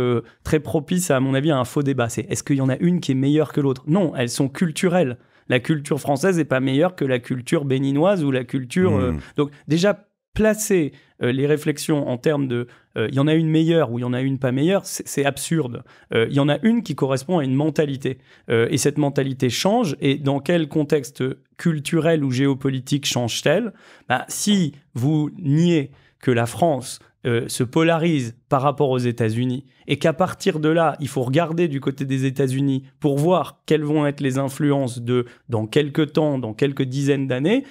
propice, à mon avis, à un faux débat. C'est est-ce qu'il y en a une qui est meilleure que l'autre? Non, elles sont culturelles. La culture française n'est pas meilleure que la culture béninoise ou la culture... Donc, déjà, placer les réflexions en termes de il y en a une meilleure ou il y en a une pas meilleure, c'est absurde. Il y en a une qui correspond à une mentalité. Et cette mentalité change. Et dans quel contexte culturel ou géopolitique change-t-elle? Bah, si vous niez que la France se polarise par rapport aux États-Unis et qu'à partir de là, il faut regarder du côté des États-Unis pour voir quelles vont être les influences de dans quelques temps, dans quelques dizaines d'années...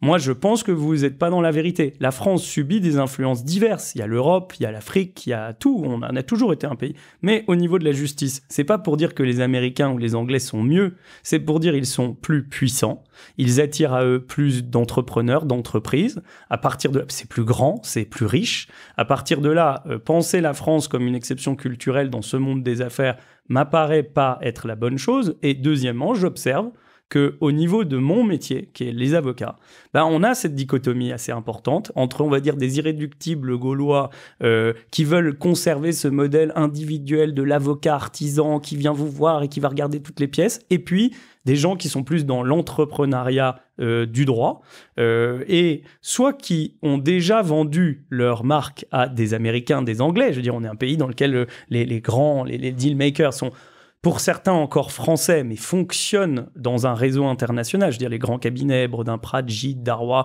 Moi, je pense que vous n'êtes pas dans la vérité. La France subit des influences diverses. Il y a l'Europe, il y a l'Afrique, il y a tout. On a toujours été un pays. Mais au niveau de la justice, c'est pas pour dire que les Américains ou les Anglais sont mieux. C'est pour dire qu'ils sont plus puissants. Ils attirent à eux plus d'entrepreneurs, d'entreprises. À partir de là, c'est plus grand, c'est plus riche. À partir de là, penser la France comme une exception culturelle dans ce monde des affaires m'apparaît pas être la bonne chose. Et deuxièmement, j'observe qu'au niveau de mon métier, qui est les avocats, bah on a cette dichotomie assez importante entre, on va dire, des irréductibles gaulois qui veulent conserver ce modèle individuel de l'avocat artisan qui vient vous voir et qui va regarder toutes les pièces, et puis des gens qui sont plus dans l'entrepreneuriat du droit, et soit qui ont déjà vendu leur marque à des Américains, des Anglais. Je veux dire, on est un pays dans lequel les dealmakers sont... pour certains encore français, mais fonctionnent dans un réseau international. Je veux dire, les grands cabinets, Bredin Prat, Gide, Darwa,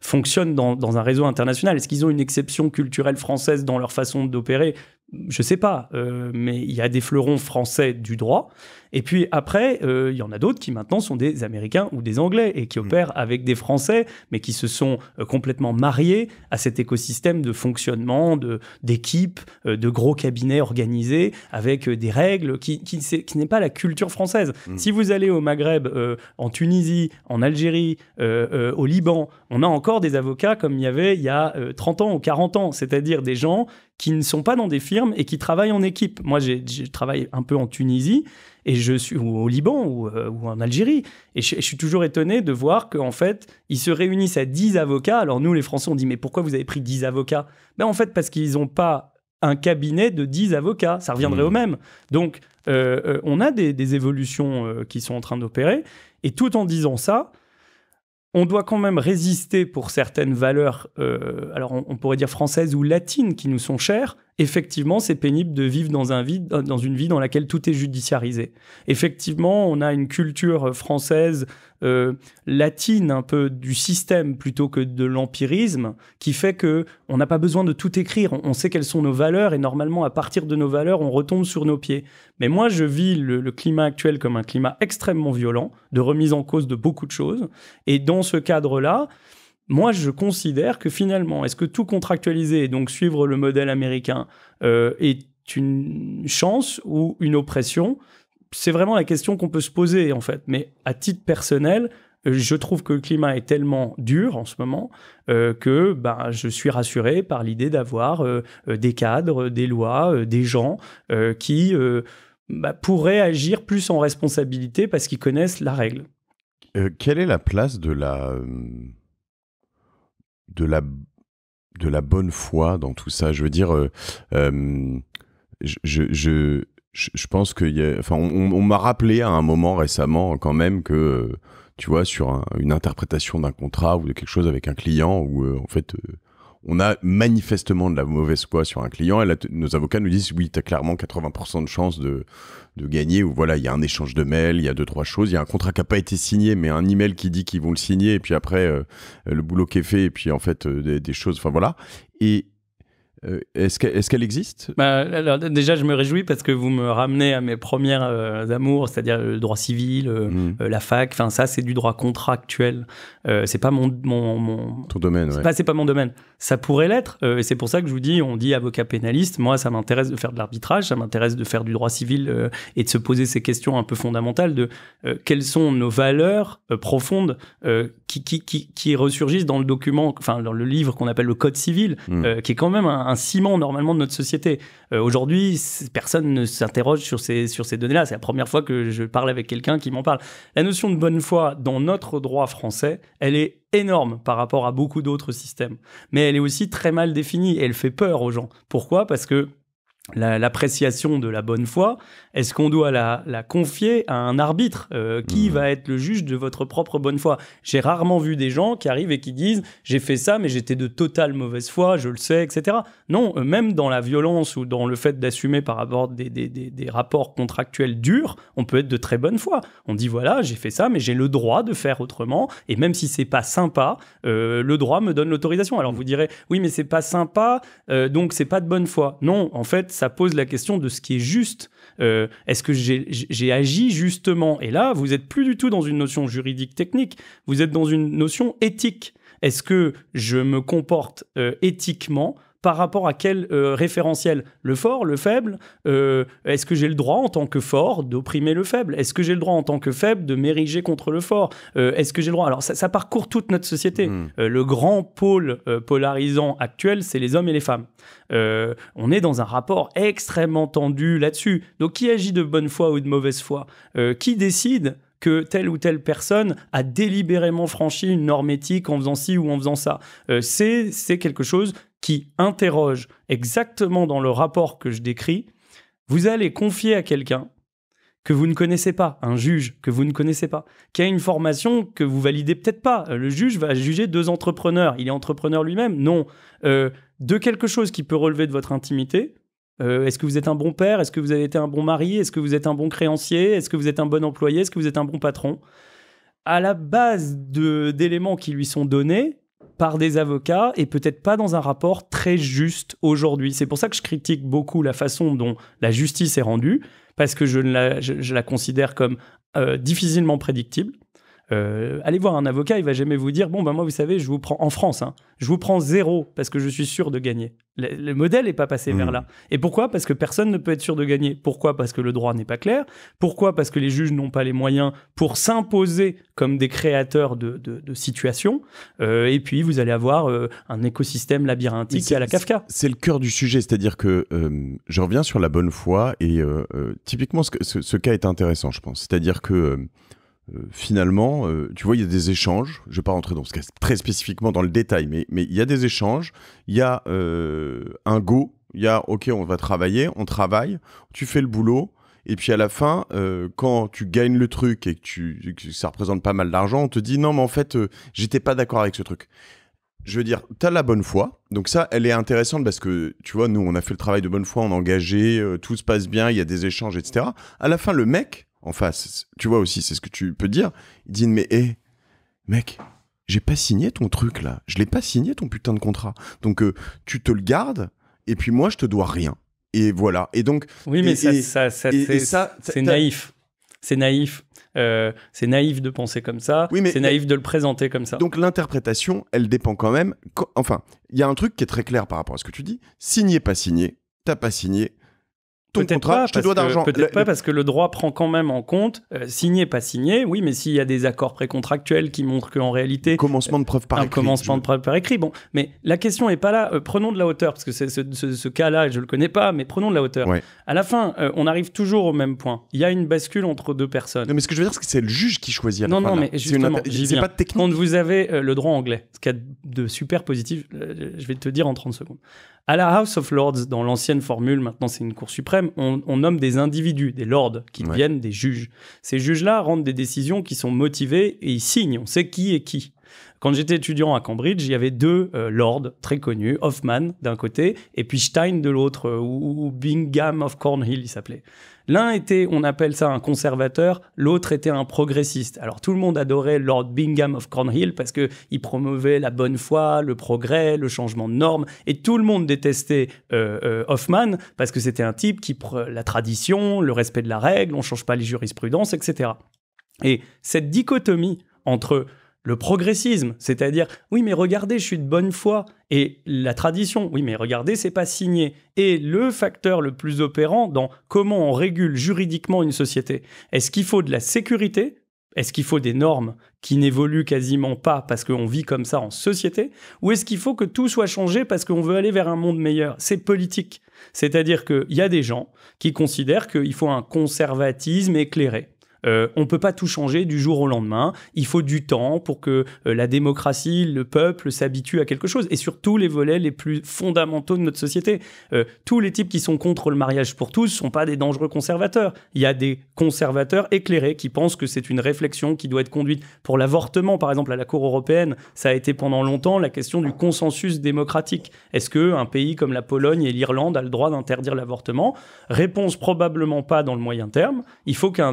fonctionnent dans un réseau international. Est-ce qu'ils ont une exception culturelle française dans leur façon d'opérer? Je sais pas, mais il y a des fleurons français du droit. Et puis après, il y en a d'autres qui maintenant sont des Américains ou des Anglais et qui opèrent avec des Français, mais qui se sont complètement mariés à cet écosystème de fonctionnement, d'équipes, de gros cabinets organisés avec des règles qui n'est pas la culture française. Si vous allez au Maghreb, en Tunisie, en Algérie, au Liban, on a encore des avocats comme il y avait il y a 30 ans ou 40 ans, c'est-à-dire des gens qui ne sont pas dans des firmes et qui travaillent en équipe. Moi, je travaille un peu en Tunisie, et je suis au Liban ou en Algérie, et je suis toujours étonné de voir qu'en fait, ils se réunissent à 10 avocats. Alors nous, les Français, on dit « mais pourquoi vous avez pris 10 avocats ?» Ben en fait, parce qu'ils n'ont pas un cabinet de 10 avocats. Ça reviendrait au même. Donc, on a des évolutions qui sont en train d'opérer, et tout en disant ça, on doit quand même résister pour certaines valeurs, alors on pourrait dire françaises ou latines, qui nous sont chères. Effectivement, c'est pénible de vivre dans une vie dans laquelle tout est judiciarisé. Effectivement, on a une culture française latine, un peu du système plutôt que de l'empirisme, qui fait qu'on n'a pas besoin de tout écrire. On sait quelles sont nos valeurs et normalement, à partir de nos valeurs, on retombe sur nos pieds. Mais moi, je vis le climat actuel comme un climat extrêmement violent, de remise en cause de beaucoup de choses. Et dans ce cadre-là, moi, je considère que finalement, est-ce que tout contractualiser et donc suivre le modèle américain est une chance ou une oppression? C'est vraiment la question qu'on peut se poser, en fait. Mais à titre personnel, je trouve que le climat est tellement dur en ce moment que je suis rassuré par l'idée d'avoir des cadres, des lois, des gens qui pourraient agir plus en responsabilité parce qu'ils connaissent la règle. Quelle est la place de la bonne foi dans tout ça? Je veux dire, Je pense qu'il y a... Enfin, on m'a rappelé à un moment récemment quand même que, tu vois, sur une interprétation d'un contrat ou de quelque chose avec un client où, en fait... on a manifestement de la mauvaise foi sur un client et là, nos avocats nous disent oui, t'as clairement 80% de chances de gagner, ou voilà, il y a un échange de mails, il y a deux, trois choses, il y a un contrat qui n'a pas été signé, mais un email qui dit qu'ils vont le signer et puis après, le boulot qui est fait et puis en fait, des choses, enfin voilà. Et est-ce qu'elle existe ? Bah, alors, déjà, je me réjouis parce que vous me ramenez à mes premières amours, c'est-à-dire le droit civil, la fac. Enfin, ça, c'est du droit contractuel. C'est pas mon ton domaine. C'est, ouais, pas mon domaine. Ça pourrait l'être. Et c'est pour ça que je vous dis, on dit avocat pénaliste. Moi, ça m'intéresse de faire de l'arbitrage, ça m'intéresse de faire du droit civil et de se poser ces questions un peu fondamentales de quelles sont nos valeurs profondes qui ressurgissent dans le document, enfin dans le livre qu'on appelle le code civil, qui est quand même un ciment normalement de notre société. Aujourd'hui, personne ne s'interroge sur ces données-là. C'est la première fois que je parle avec quelqu'un qui m'en parle. La notion de bonne foi dans notre droit français, elle est énorme par rapport à beaucoup d'autres systèmes. Mais elle est aussi très mal définie et elle fait peur aux gens. Pourquoi ? Parce que l'appréciation de la bonne foi, est-ce qu'on doit la confier à un arbitre qui va être le juge de votre propre bonne foi? J'ai rarement vu des gens qui arrivent et qui disent « j'ai fait ça, mais j'étais de totale mauvaise foi, je le sais, etc. » Non, même dans la violence ou dans le fait d'assumer par rapport des rapports contractuels durs, on peut être de très bonne foi. On dit « voilà, j'ai fait ça, mais j'ai le droit de faire autrement, et même si c'est pas sympa, le droit me donne l'autorisation. » Alors vous direz « oui, mais c'est pas sympa, donc c'est pas de bonne foi. » Non, en fait, ça pose la question de ce qui est juste. Est-ce que j'ai agi justement? Et là, vous n'êtes plus du tout dans une notion juridique technique, vous êtes dans une notion éthique. Est-ce que je me comporte éthiquement par rapport à quel référentiel? Le fort, le faible? Est-ce que j'ai le droit en tant que fort d'opprimer le faible? Est-ce que j'ai le droit en tant que faible de m'ériger contre le fort? Est-ce que j'ai le droit? Alors ça parcourt toute notre société. Le grand pôle polarisant actuel, c'est les hommes et les femmes. On est dans un rapport extrêmement tendu là-dessus. Donc qui agit de bonne foi ou de mauvaise foi? Qui décide que telle ou telle personne a délibérément franchi une norme éthique en faisant ci ou en faisant ça? C'est quelque chose qui interroge exactement dans le rapport que je décris. Vous allez confier à quelqu'un que vous ne connaissez pas, un juge que vous ne connaissez pas, qui a une formation que vous validez peut-être pas. Le juge va juger deux entrepreneurs. Il est entrepreneur lui-même? Non. De quelque chose qui peut relever de votre intimité. Est-ce que vous êtes un bon père? Est-ce que vous avez été un bon mari? Est-ce que vous êtes un bon créancier? Est-ce que vous êtes un bon employé? Est-ce que vous êtes un bon patron? À la base d'éléments qui lui sont donnés par des avocats et peut-être pas dans un rapport très juste aujourd'hui. C'est pour ça que je critique beaucoup la façon dont la justice est rendue, parce que je la considère comme difficilement prédictible. Allez voir un avocat, il va jamais vous dire « bon, ben moi, vous savez, je vous prends en France, hein, je vous prends zéro parce que je suis sûr de gagner ». Le modèle n'est pas passé vers là. Et pourquoi? Parce que personne ne peut être sûr de gagner. Pourquoi? Parce que le droit n'est pas clair. Pourquoi? Parce que les juges n'ont pas les moyens pour s'imposer comme des créateurs de situations. Et puis, vous allez avoir un écosystème labyrinthique à la Kafka. C'est le cœur du sujet, c'est-à-dire que je reviens sur la bonne foi et typiquement, ce cas est intéressant, je pense. C'est-à-dire que... finalement, tu vois, il y a des échanges. Je ne vais pas rentrer dans ce cas très spécifiquement dans le détail, mais il y a des échanges. Il y a un go, il y a OK, on va travailler, on travaille, tu fais le boulot. Et puis à la fin, quand tu gagnes le truc et que ça représente pas mal d'argent, on te dit non, mais en fait, j'étais pas d'accord avec ce truc. Je veux dire, tu as la bonne foi. Donc ça, elle est intéressante parce que, tu vois, nous, on a fait le travail de bonne foi, on a engagé, tout se passe bien, il y a des échanges, etc. À la fin, le mec... en face, tu vois aussi, c'est ce que tu peux dire. Il dit, mais hé, mec, j'ai pas signé ton truc là. Je l'ai pas signé ton putain de contrat. Donc tu te le gardes et puis moi je te dois rien. Et voilà. Et donc. Oui, mais c'est naïf. C'est naïf. C'est naïf de penser comme ça. Oui, c'est naïf de le présenter comme ça. Donc l'interprétation, elle dépend quand même. Enfin, il y a un truc qui est très clair par rapport à ce que tu dis. Signé, pas signé. T'as pas signé. Ton contrat, je te dois d'argent. Peut-être pas, parce que le droit prend quand même en compte, signé, pas signé, oui, mais s'il y a des accords précontractuels qui montrent qu'en réalité... commencement de preuve par écrit. Commencement de preuve par écrit, bon. Mais la question n'est pas là. Prenons de la hauteur, parce que ce cas-là, je ne le connais pas, mais prenons de la hauteur. Ouais. À la fin, on arrive toujours au même point. Il y a une bascule entre deux personnes. Non, mais ce que je veux dire, c'est que c'est le juge qui choisit. Non, non, mais justement, c'est pas technique. Quand vous avez le droit anglais, ce qu'il y a de super positif, je vais te dire en 30 secondes. À la House of Lords, dans l'ancienne formule, maintenant c'est une Cour suprême, suprême, on nomme des individus, des lords, qui deviennent des juges. Ces juges-là rendent des décisions qui sont motivées et ils signent, on sait qui est qui. Quand j'étais étudiant à Cambridge, il y avait deux lords très connus, Hoffman d'un côté et puis Stein de l'autre, ou Bingham of Cornhill il s'appelait. L'un était, on appelle ça un conservateur, l'autre était un progressiste. Alors tout le monde adorait Lord Bingham of Cornhill parce qu'il promouvait la bonne foi, le progrès, le changement de normes, et tout le monde détestait Hoffman parce que c'était un type qui la tradition, le respect de la règle, on ne change pas les jurisprudences, etc. Et cette dichotomie entre le progressisme, c'est-à-dire « oui, mais regardez, je suis de bonne foi », et la tradition « oui, mais regardez, c'est pas signé », et le facteur le plus opérant dans comment on régule juridiquement une société. Est-ce qu'il faut de la sécurité ? Est-ce qu'il faut des normes qui n'évoluent quasiment pas parce qu'on vit comme ça en société ? Ou est-ce qu'il faut que tout soit changé parce qu'on veut aller vers un monde meilleur ? C'est politique. C'est-à-dire qu'il y a des gens qui considèrent qu'il faut un conservatisme éclairé. On ne peut pas tout changer du jour au lendemain. Il faut du temps pour que la démocratie, le peuple s'habitue à quelque chose. Et sur tous les volets les plus fondamentaux de notre société. Tous les types qui sont contre le mariage pour tous ne sont pas des dangereux conservateurs. Il y a des conservateurs éclairés qui pensent que c'est une réflexion qui doit être conduite. Pour l'avortement, par exemple, à la Cour européenne, ça a été pendant longtemps la question du consensus démocratique. Est-ce qu'un pays comme la Pologne et l'Irlande a le droit d'interdire l'avortement? Réponse probablement pas dans le moyen terme. Il faut qu'un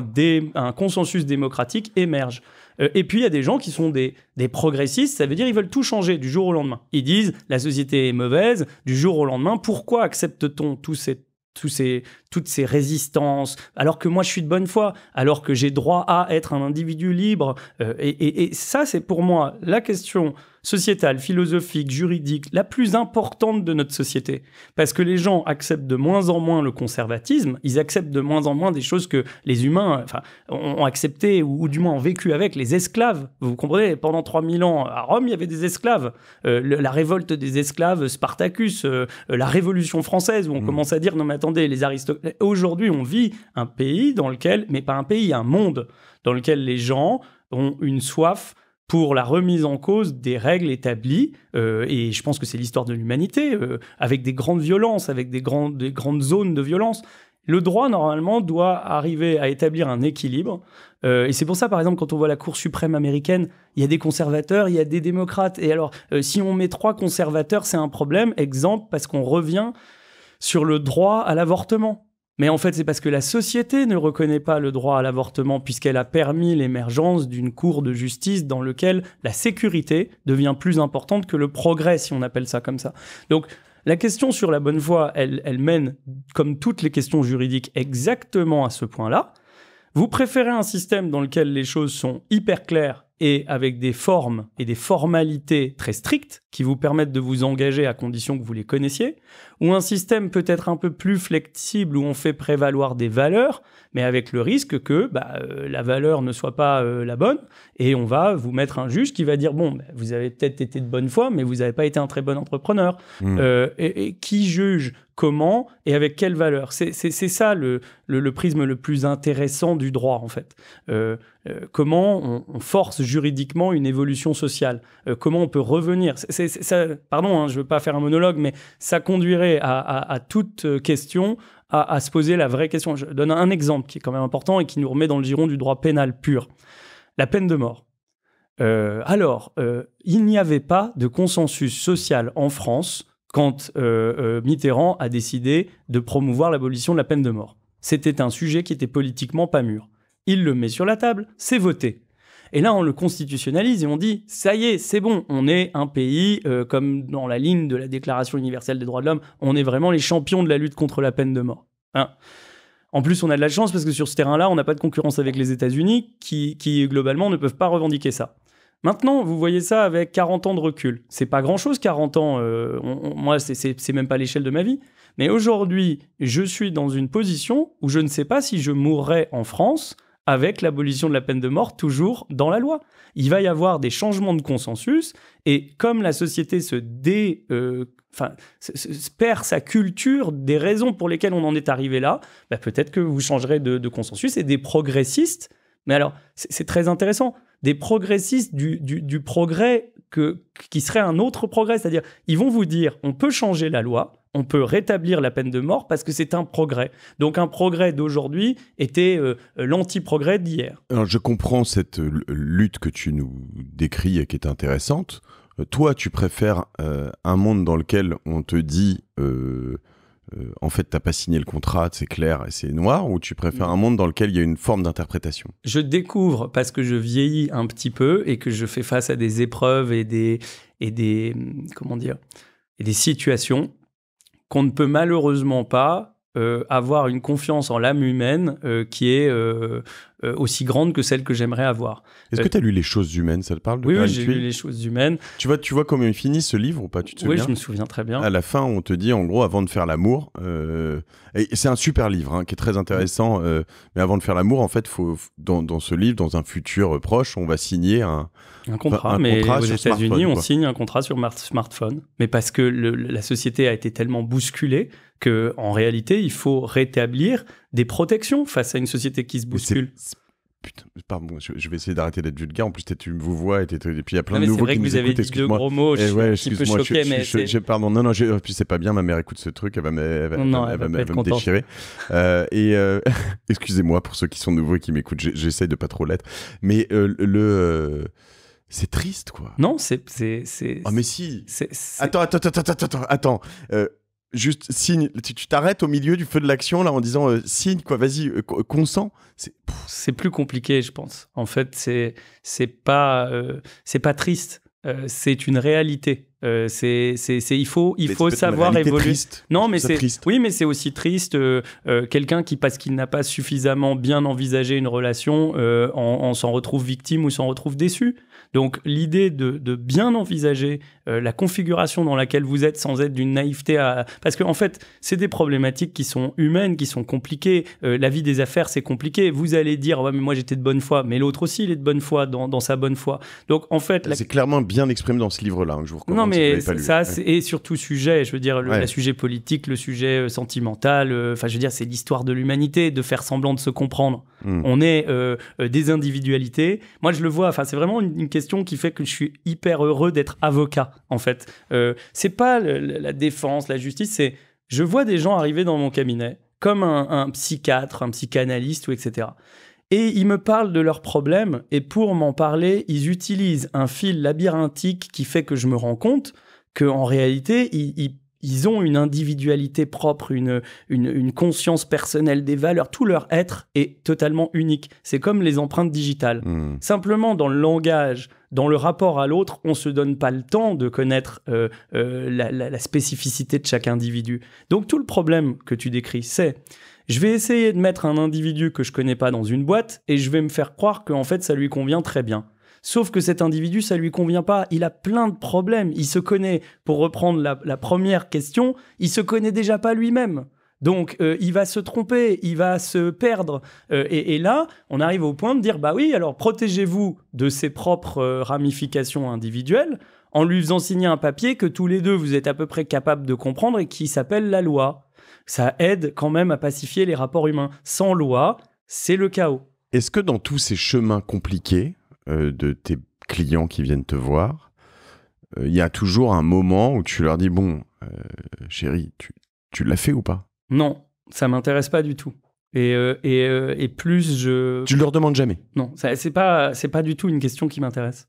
consensus démocratique émerge. Et puis, il y a des gens qui sont des progressistes, ça veut dire qu'ils veulent tout changer du jour au lendemain. Ils disent « la société est mauvaise, du jour au lendemain, pourquoi accepte-t-on toutes ces résistances, alors que moi je suis de bonne foi, alors que j'ai droit à être un individu libre ?» et ça, c'est pour moi la question sociétale, philosophique, juridique, la plus importante de notre société. Parce que les gens acceptent de moins en moins le conservatisme, ils acceptent de moins en moins des choses que les humains ont acceptées, ou du moins ont vécu avec, les esclaves. Vous comprenez, pendant 3000 ans, à Rome, il y avait des esclaves. La révolte des esclaves, Spartacus, la Révolution française, où on commence à dire, non mais attendez, les aristocrates... Aujourd'hui, on vit un pays dans lequel, mais pas un pays, un monde, dans lequel les gens ont une soif pour la remise en cause des règles établies, et je pense que c'est l'histoire de l'humanité, avec des grandes violences, avec des grandes zones de violence. Le droit, normalement, doit arriver à établir un équilibre, et c'est pour ça, par exemple, quand on voit la Cour suprême américaine, il y a des conservateurs, il y a des démocrates, et alors, si on met 3 conservateurs, c'est un problème, exemple, parce qu'on revient sur le droit à l'avortement. Mais en fait, c'est parce que la société ne reconnaît pas le droit à l'avortement puisqu'elle a permis l'émergence d'une cour de justice dans laquelle la sécurité devient plus importante que le progrès, si on appelle ça comme ça. Donc, la question sur la bonne foi, elle mène, comme toutes les questions juridiques, exactement à ce point-là. Vous préférez un système dans lequel les choses sont hyper claires et avec des formes et des formalités très strictes qui vous permettent de vous engager à condition que vous les connaissiez, ou un système peut-être un peu plus flexible où on fait prévaloir des valeurs, mais avec le risque que la valeur ne soit pas la bonne, et on va vous mettre un juge qui va dire « bon, vous avez peut-être été de bonne foi, mais vous n'avez pas été un très bon entrepreneur ». Et qui juge comment et avec quelle valeur? C'est ça le prisme le plus intéressant du droit, en fait. Comment on force juridiquement une évolution sociale? Comment on peut revenir? Pardon, je ne veux pas faire un monologue, mais ça conduirait à toute question à se poser la vraie question. Je donne un exemple qui est quand même important et qui nous remet dans le giron du droit pénal pur. La peine de mort. Il n'y avait pas de consensus social en France quand Mitterrand a décidé de promouvoir l'abolition de la peine de mort. C'était un sujet qui était politiquement pas mûr. Il le met sur la table, c'est voté. Et là, on le constitutionnalise et on dit « ça y est, c'est bon, on est un pays, comme dans la ligne de la Déclaration universelle des droits de l'homme, on est vraiment les champions de la lutte contre la peine de mort ». En plus, on a de la chance parce que sur ce terrain-là, on n'a pas de concurrence avec les États-Unis qui, globalement, ne peuvent pas revendiquer ça. Maintenant, vous voyez ça avec 40 ans de recul. C'est pas grand-chose, 40 ans. Moi, c'est même pas l'échelle de ma vie. Mais aujourd'hui, je suis dans une position où je ne sais pas si je mourrai en France avec l'abolition de la peine de mort toujours dans la loi. Il va y avoir des changements de consensus et comme la société perd sa culture des raisons pour lesquelles on en est arrivé là, peut-être que vous changerez de consensus et des progressistes. Mais alors, c'est très intéressant. Des progressistes du progrès qui serait un autre progrès. C'est-à-dire, ils vont vous dire, on peut changer la loi, on peut rétablir la peine de mort parce que c'est un progrès. Donc un progrès d'aujourd'hui était l'anti-progrès d'hier. Alors je comprends cette lutte que tu nous décris et qui est intéressante. Toi, tu préfères un monde dans lequel on te dit en fait, t'as pas signé le contrat, c'est clair et c'est noir, ou tu préfères un monde dans lequel il y a une forme d'interprétation? Je découvre parce que je vieillis un petit peu et que je fais face à des épreuves et des comment dire, et des situations qu'on ne peut malheureusement pas avoir une confiance en l'âme humaine qui est aussi grande que celle que j'aimerais avoir. Est-ce que tu as lu Les Choses Humaines? Ça te parle de... Oui, j'ai lu Les Choses Humaines. Tu vois comment il finit ce livre ou pas? Tu te souviens? Oui, je me souviens très bien. À la fin, on te dit en gros, avant de faire l'amour, c'est un super livre hein, qui est très intéressant, mais avant de faire l'amour, en fait, dans ce livre, dans un futur proche, on va signer un contrat. Aux États-Unis, on signe un contrat sur smartphone. Mais parce que la société a été tellement bousculée qu'en réalité, il faut rétablir des protections face à une société qui se bouscule. Putain, pardon, je vais essayer d'arrêter d'être vulgaire. En plus, tu me vois et puis il y a plein de nouveaux qui nous écoutent. C'est vrai que vous avez dit deux gros mots. Je suis un petit peu choqué, mais... Pardon, non, puis c'est pas bien. Ma mère écoute ce truc, elle va me déchirer. Excusez-moi pour ceux qui sont nouveaux et qui m'écoutent. J'essaie de pas trop l'être. Mais c'est triste, quoi. Non, Ah, mais si. Attends. Juste signe, tu t'arrêtes au milieu du feu de l'action là en disant signe quoi, vas-y, consent. C'est plus compliqué, je pense. En fait, c'est pas triste. C'est une réalité. Il faut savoir évoluer. Triste. Non, mais c'est triste. Oui, mais c'est aussi triste quelqu'un qui, parce qu'il n'a pas suffisamment bien envisagé une relation, on s'en retrouve victime ou s'en retrouve déçu. Donc l'idée de bien envisager la configuration dans laquelle vous êtes sans être d'une naïveté à... Parce qu'en fait, c'est des problématiques qui sont humaines, qui sont compliquées. La vie des affaires, c'est compliqué. Vous allez dire, ouais, mais moi j'étais de bonne foi, mais l'autre aussi, il est de bonne foi dans sa bonne foi. Donc en fait... C'est clairement bien exprimé dans ce livre-là, hein, je vous recommande. Non, mais ça, et sur tout sujet, je veux dire, le sujet politique, le sujet sentimental, enfin je veux dire, c'est l'histoire de l'humanité, de faire semblant de se comprendre. Mmh. On est des individualités. Moi, je le vois, enfin c'est vraiment une question qui fait que je suis hyper heureux d'être avocat, en fait. C'est pas la défense, la justice, c'est... Je vois des gens arriver dans mon cabinet, comme un psychiatre, un psychanalyste, ou etc. Et ils me parlent de leurs problèmes, et pour m'en parler, ils utilisent un fil labyrinthique qui fait que je me rends compte qu'en réalité, ils ont une individualité propre, une conscience personnelle des valeurs. Tout leur être est totalement unique. C'est comme les empreintes digitales. Mmh. Simplement, dans le langage, dans le rapport à l'autre, on ne se donne pas le temps de connaître la spécificité de chaque individu. Donc, tout le problème que tu décris, c'est... Je vais essayer de mettre un individu que je connais pas dans une boîte et je vais me faire croire qu'en fait, ça lui convient très bien. Sauf que cet individu, ça lui convient pas. Il a plein de problèmes. Il se connaît, pour reprendre la première question, il se connaît déjà pas lui-même. Donc, il va se tromper, il va se perdre. Et là, on arrive au point de dire, bah oui, alors protégez-vous de ses propres ramifications individuelles en lui faisant signer un papier que tous les deux, vous êtes à peu près capables de comprendre et qui s'appelle la loi. Ça aide quand même à pacifier les rapports humains. Sans loi, c'est le chaos. Est-ce que dans tous ces chemins compliqués de tes clients qui viennent te voir, il y a toujours un moment où tu leur dis « Bon, chérie, tu l'as fait ou pas ?» Non, ça ne m'intéresse pas du tout. Et plus je... Tu ne leur demandes jamais? Non, ce n'est pas du tout une question qui m'intéresse.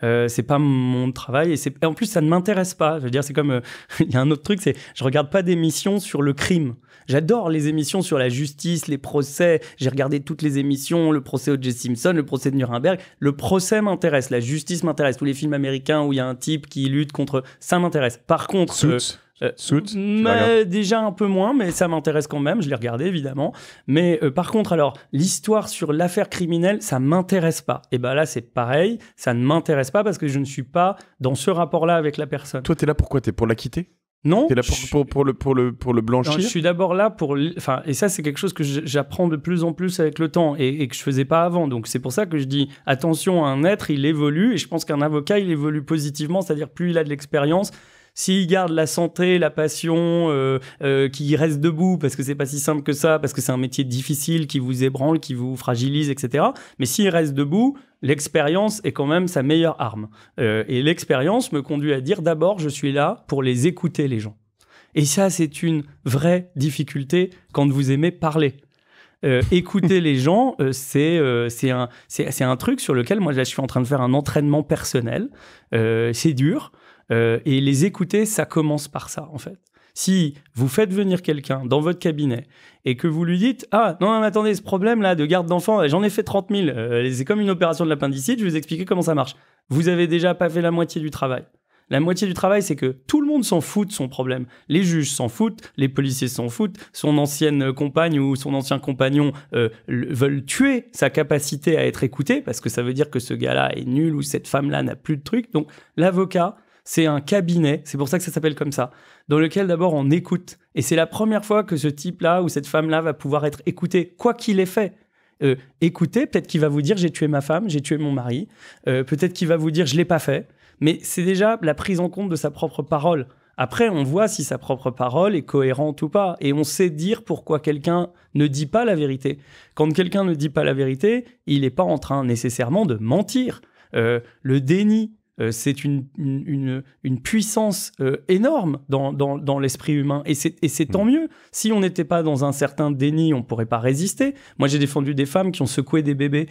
C'est pas mon travail et en plus ça ne m'intéresse pas. Je veux dire, c'est comme il y a un autre truc, c'est je regarde pas d'émissions sur le crime. J'adore les émissions sur la justice, les procès. J'ai regardé toutes les émissions, le procès O.J. Simpson, le procès de Nuremberg. Le procès m'intéresse, la justice m'intéresse. Tous les films américains où il y a un type qui lutte contre, ça m'intéresse. Par contre, déjà un peu moins, mais ça m'intéresse quand même. Je l'ai regardé évidemment. Mais par contre, alors l'histoire sur l'affaire criminelle, ça m'intéresse pas. Et ben là, c'est pareil, ça ne m'intéresse pas parce que je ne suis pas dans ce rapport-là avec la personne. Toi, t'es là pourquoi? T'es pour l'acquitter? Non. T'es là pour le blanchir. Non, je suis d'abord là pour... Enfin, et ça, c'est quelque chose que j'apprends de plus en plus avec le temps et que je faisais pas avant. Donc, c'est pour ça que je dis, attention, un être, il évolue. Et je pense qu'un avocat, il évolue positivement. C'est-à-dire, plus il a de l'expérience, s'il garde la santé, la passion, qu'il reste debout, parce que c'est pas si simple que ça, parce que c'est un métier difficile qui vous ébranle, qui vous fragilise, etc. Mais s'il reste debout, l'expérience est quand même sa meilleure arme. Et l'expérience me conduit à dire d'abord, je suis là pour les écouter, les gens. Et ça, c'est une vraie difficulté quand vous aimez parler. Écouter les gens, c'est un truc sur lequel moi, là, je suis en train de faire un entraînement personnel. C'est dur. Et les écouter, ça commence par ça, en fait. Si vous faites venir quelqu'un dans votre cabinet et que vous lui dites « Ah, non, mais attendez, ce problème-là de garde d'enfants, j'en ai fait 30 000. C'est comme une opération de l'appendicite, je vais vous expliquer comment ça marche. » Vous avez déjà pas fait la moitié du travail. La moitié du travail, c'est que tout le monde s'en fout de son problème. Les juges s'en foutent, les policiers s'en foutent, son ancienne compagne ou son ancien compagnon veulent tuer sa capacité à être écouté parce que ça veut dire que ce gars-là est nul ou cette femme-là n'a plus de truc. Donc l'avocat, c'est un cabinet, c'est pour ça que ça s'appelle comme ça, dans lequel d'abord on écoute. Et c'est la première fois que ce type-là ou cette femme-là va pouvoir être écoutée, quoi qu'il ait fait. Écoutez, peut-être qu'il va vous dire « j'ai tué ma femme, j'ai tué mon mari », peut-être qu'il va vous dire « je l'ai pas fait ». Mais c'est déjà la prise en compte de sa propre parole. Après, on voit si sa propre parole est cohérente ou pas. Et on sait dire pourquoi quelqu'un ne dit pas la vérité. Quand quelqu'un ne dit pas la vérité, il n'est pas en train nécessairement de mentir. Le déni, c'est une puissance énorme dans l'esprit humain. Et c'est tant mieux. Si on n'était pas dans un certain déni, on ne pourrait pas résister. Moi, j'ai défendu des femmes qui ont secoué des bébés.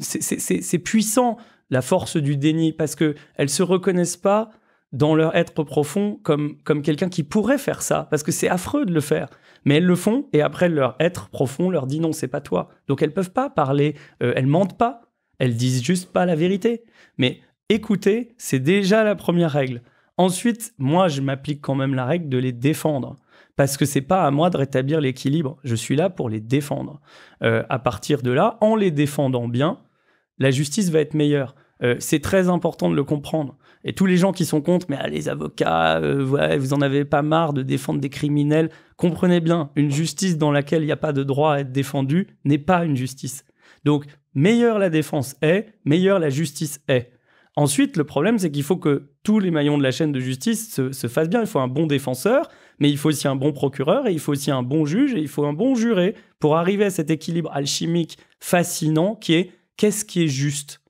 C'est puissant. La force du déni, parce qu'elles ne se reconnaissent pas dans leur être profond comme quelqu'un qui pourrait faire ça, parce que c'est affreux de le faire. Mais elles le font, et après, leur être profond leur dit « non, c'est pas toi ». Donc, elles ne peuvent pas parler, elles ne mentent pas, elles ne disent juste pas la vérité. Mais écouter, c'est déjà la première règle. Ensuite, moi, je m'applique quand même la règle de les défendre. Parce que c'est pas à moi de rétablir l'équilibre. Je suis là pour les défendre. À partir de là, en les défendant bien, la justice va être meilleure. C'est très important de le comprendre. Et tous les gens qui sont contre, mais ah, les avocats, ouais, vous en avez pas marre de défendre des criminels. Comprenez bien, une justice dans laquelle il n'y a pas de droit à être défendu n'est pas une justice. Donc, meilleure la défense est, meilleure la justice est. Ensuite, le problème, c'est qu'il faut que tous les maillons de la chaîne de justice se fassent bien. Il faut un bon défenseur, mais il faut aussi un bon procureur, et il faut aussi un bon juge, et il faut un bon juré pour arriver à cet équilibre alchimique fascinant qui est: qu'est-ce qui est juste?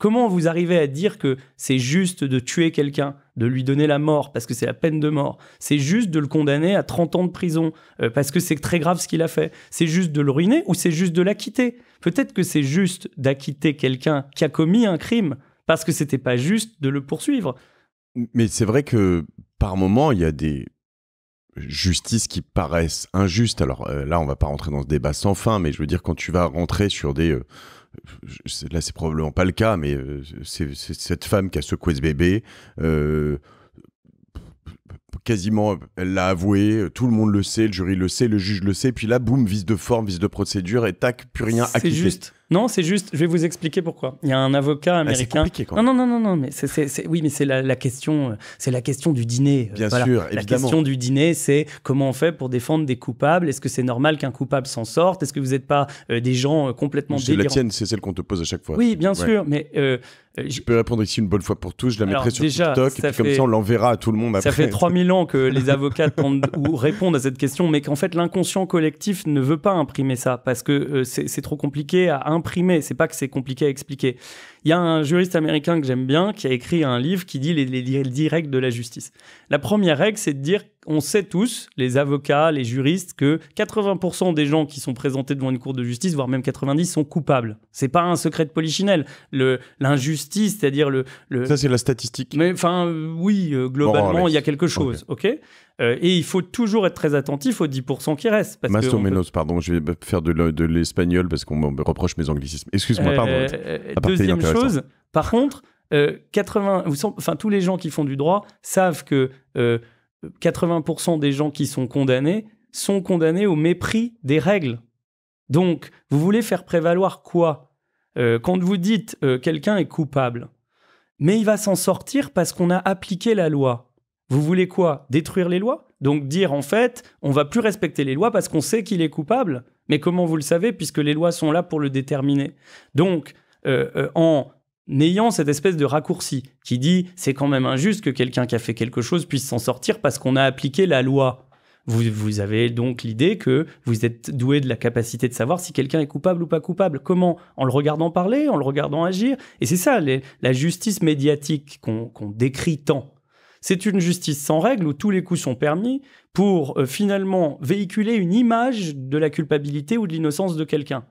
Comment vous arrivez à dire que c'est juste de tuer quelqu'un, de lui donner la mort parce que c'est la peine de mort? C'est juste de le condamner à 30 ans de prison parce que c'est très grave ce qu'il a fait? C'est juste de le ruiner ou c'est juste de l'acquitter? Peut-être que c'est juste d'acquitter quelqu'un qui a commis un crime parce que c'était pas juste de le poursuivre. Mais c'est vrai que par moment, il y a des justices qui paraissent injustes. Alors là, on va pas rentrer dans ce débat sans fin, mais je veux dire, quand tu vas rentrer sur des... là, c'est probablement pas le cas, mais c'est cette femme qui a secoué ce bébé. Quasiment, elle l'a avoué, tout le monde le sait, le jury le sait, le juge le sait. Puis là, boum, vice de forme, vice de procédure, et tac, plus rien acquitté. C'est juste. Non, c'est juste. Je vais vous expliquer pourquoi. Il y a un avocat américain. C'est compliqué quand même. Non, mais oui, mais c'est la question du dîner. Bien sûr, évidemment. La question du dîner, c'est comment on fait pour défendre des coupables. Est-ce que c'est normal qu'un coupable s'en sorte? Est-ce que vous n'êtes pas des gens complètement délirants? La tienne, c'est celle qu'on te pose à chaque fois. Oui, bien sûr, mais... je peux répondre ici une bonne fois pour tous, je la mettrai sur TikTok, et puis comme ça on l'enverra à tout le monde après. Ça fait 3000 ans que les avocats ou répondent à cette question, mais qu'en fait l'inconscient collectif ne veut pas imprimer ça, parce que c'est trop compliqué à imprimer, c'est pas que c'est compliqué à expliquer. Il y a un juriste américain que j'aime bien, qui a écrit un livre qui dit les règles de la justice. La première règle, c'est de dire, on sait tous, les avocats, les juristes, que 80% des gens qui sont présentés devant une cour de justice, voire même 90, sont coupables. C'est pas un secret de polichinelle. L'injustice, c'est-à-dire Ça, c'est la statistique. Mais enfin, oui, globalement, il y a quelque chose, ok ? Et il faut toujours être très attentif aux 10% qui restent. Más o menos, pardon, je vais faire de l'espagnol parce qu'on me reproche mes anglicismes. Excuse-moi, pardon. Deuxième chose, par contre, tous les gens qui font du droit savent que... 80% des gens qui sont condamnés au mépris des règles. Donc, vous voulez faire prévaloir quoi? Quand vous dites quelqu'un est coupable, mais il va s'en sortir parce qu'on a appliqué la loi. Vous voulez quoi? Détruire les lois? Donc dire en fait, on va plus respecter les lois parce qu'on sait qu'il est coupable. Mais comment vous le savez? Puisque les lois sont là pour le déterminer. Donc, en n'ayant cette espèce de raccourci qui dit « c'est quand même injuste que quelqu'un qui a fait quelque chose puisse s'en sortir parce qu'on a appliqué la loi ». Vous avez donc l'idée que vous êtes doué de la capacité de savoir si quelqu'un est coupable ou pas coupable. Comment? En le regardant parler, en le regardant agir. Et c'est ça, la justice médiatique qu'on décrit tant. C'est une justice sans règles où tous les coups sont permis pour finalement véhiculer une image de la culpabilité ou de l'innocence de quelqu'un.